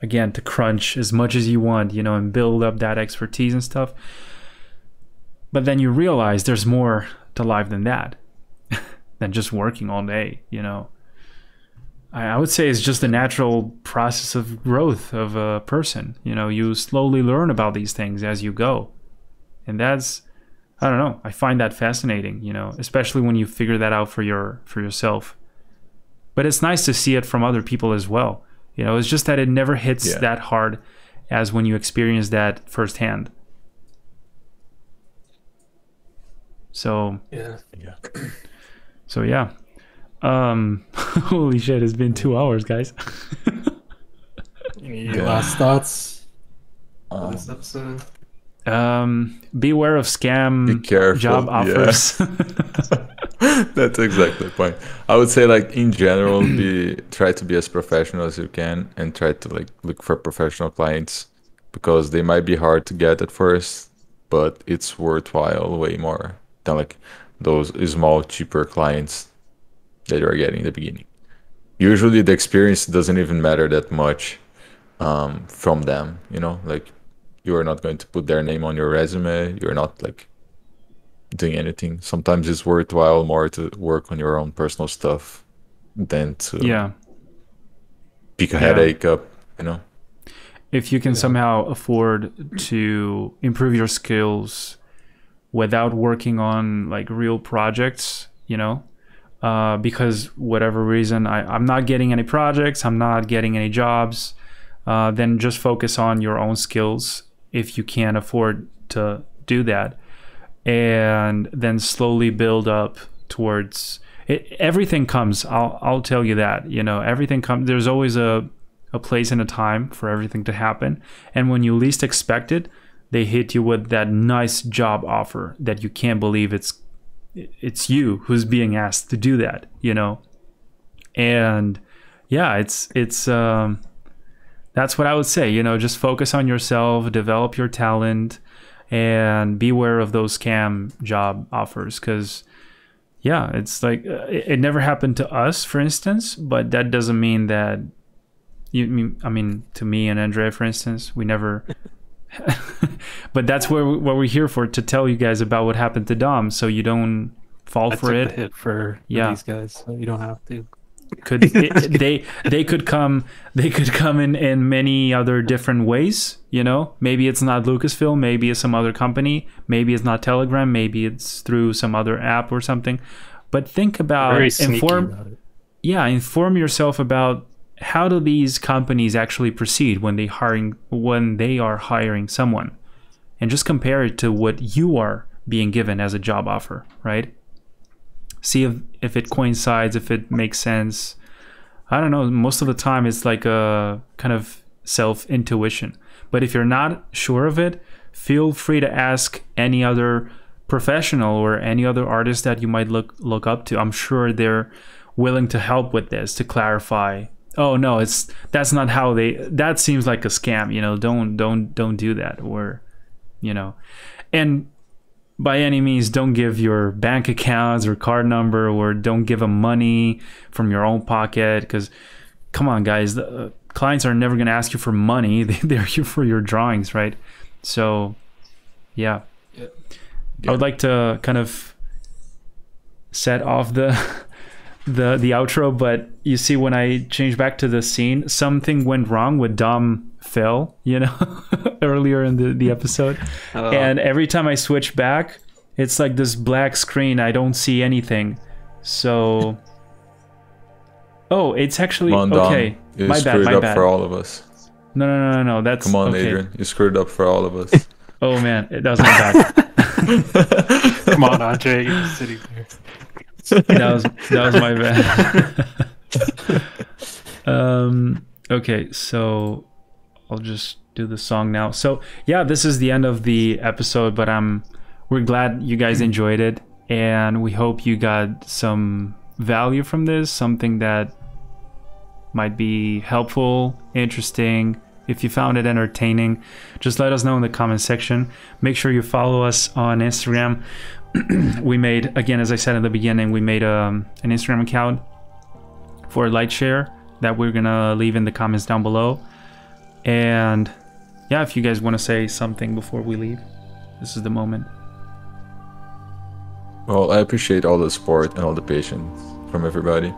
again, to crunch as much as you want, you know, and build up that expertise and stuff. But then you realize there's more to life than that, than just working all day, you know. I would say it's just the natural process of growth of a person. You know, you slowly learn about these things as you go. And that's, I don't know, I find that fascinating, you know, especially when you figure that out for your for yourself. But it's nice to see it from other people as well. You know, it's just that it never hits yeah. that hard as when you experience that firsthand. So yeah, yeah. So yeah. Um, holy shit! It's been two hours, guys. Any yeah. last thoughts on um, this episode? Um, beware of scam job offers. Yeah. That's exactly the point. I would say, like, in general, be try to be as professional as you can, and try to like look for professional clients, because they might be hard to get at first, but it's worthwhile way more than like those small cheaper clients that you are getting in the beginning. Usually the experience doesn't even matter that much um, from them, you know, like you are not going to put their name on your resume. You're not like doing anything. Sometimes it's worthwhile more to work on your own personal stuff than to yeah. pick a yeah. headache up, you know. If you can yeah. somehow afford to improve your skills without working on like real projects, you know, uh, because whatever reason, I, I'm not getting any projects, I'm not getting any jobs, uh, then just focus on your own skills if you can afford to do that, and then slowly build up towards it. Everything comes, I'll, I'll tell you that, you know, everything comes, there's always a, a place and a time for everything to happen. And when you least expect it, they hit you with that nice job offer that you can't believe it's it's you who's being asked to do that, you know. And yeah, it's it's um that's what I would say, you know. Just focus on yourself, develop your talent, and beware of those scam job offers, because yeah, it's like it, it never happened to us, for instance, but that doesn't mean that you mean I mean to me and Andrea, for instance, we never but that's where we, what we're here for, to tell you guys about what happened to Dom, so you don't fall I for took it. The hit for yeah. these guys, so you don't have to. Could it, they they could come they could come in in many other different ways, you know. Maybe it's not Lucasfilm, maybe it's some other company, maybe it's not Telegram, maybe it's through some other app or something. But think about Very inform about it. yeah, inform yourself about how do these companies actually proceed when they hiring when they are hiring someone, and just compare it to what you are being given as a job offer, right? See if, if it coincides, if it makes sense. I don't know, most of the time it's like a kind of self-intuition, but if you're not sure of it, feel free to ask any other professional or any other artist that you might look look up to. I'm sure they're willing to help with this, to clarify, oh no, it's that's not how they, that seems like a scam, you know, don't don't don't do that, or you know. And by any means, don't give your bank accounts or card number, or don't give them money from your own pocket, because come on guys, the uh, clients are never going to ask you for money. They're here for your drawings, right? So yeah, yeah. I would like to kind of set off the the the outro, but you see, when I changed back to the scene, something went wrong with Dom fell, you know, earlier in the, the episode. Uh, and every time I switch back, it's like this black screen, I don't see anything. So oh, it's actually on, okay, Dom, you my screwed bad, my up bad. for all of us. No, no, no, no, that's come on, okay. Adrian, you screwed up for all of us. Oh man, it doesn't matter. Come on, Andre, you're sitting there. that was that was my bad. Um okay, so I'll just do the song now. So yeah, this is the end of the episode, but um we're glad you guys enjoyed it, and we hope you got some value from this, something that might be helpful, interesting. If you found it entertaining, just let us know in the comment section. Make sure you follow us on Instagram. We made, again, as I said in the beginning, we made um, an Instagram account for LightShare that we're gonna leave in the comments down below. And yeah, if you guys want to say something before we leave, this is the moment. Well, I appreciate all the support and all the patience from everybody,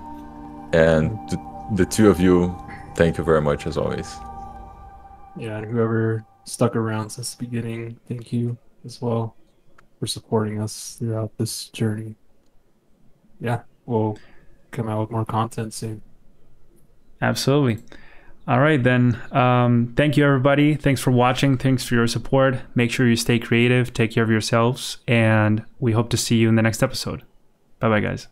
and th the two of you, thank you very much as always. Yeah, and whoever stuck around since the beginning, thank you as well for supporting us throughout this journey. Yeah, we'll come out with more content soon. Absolutely. All right, then. Um, thank you, everybody. Thanks for watching. Thanks for your support. Make sure you stay creative, take care of yourselves, and we hope to see you in the next episode. Bye-bye, guys.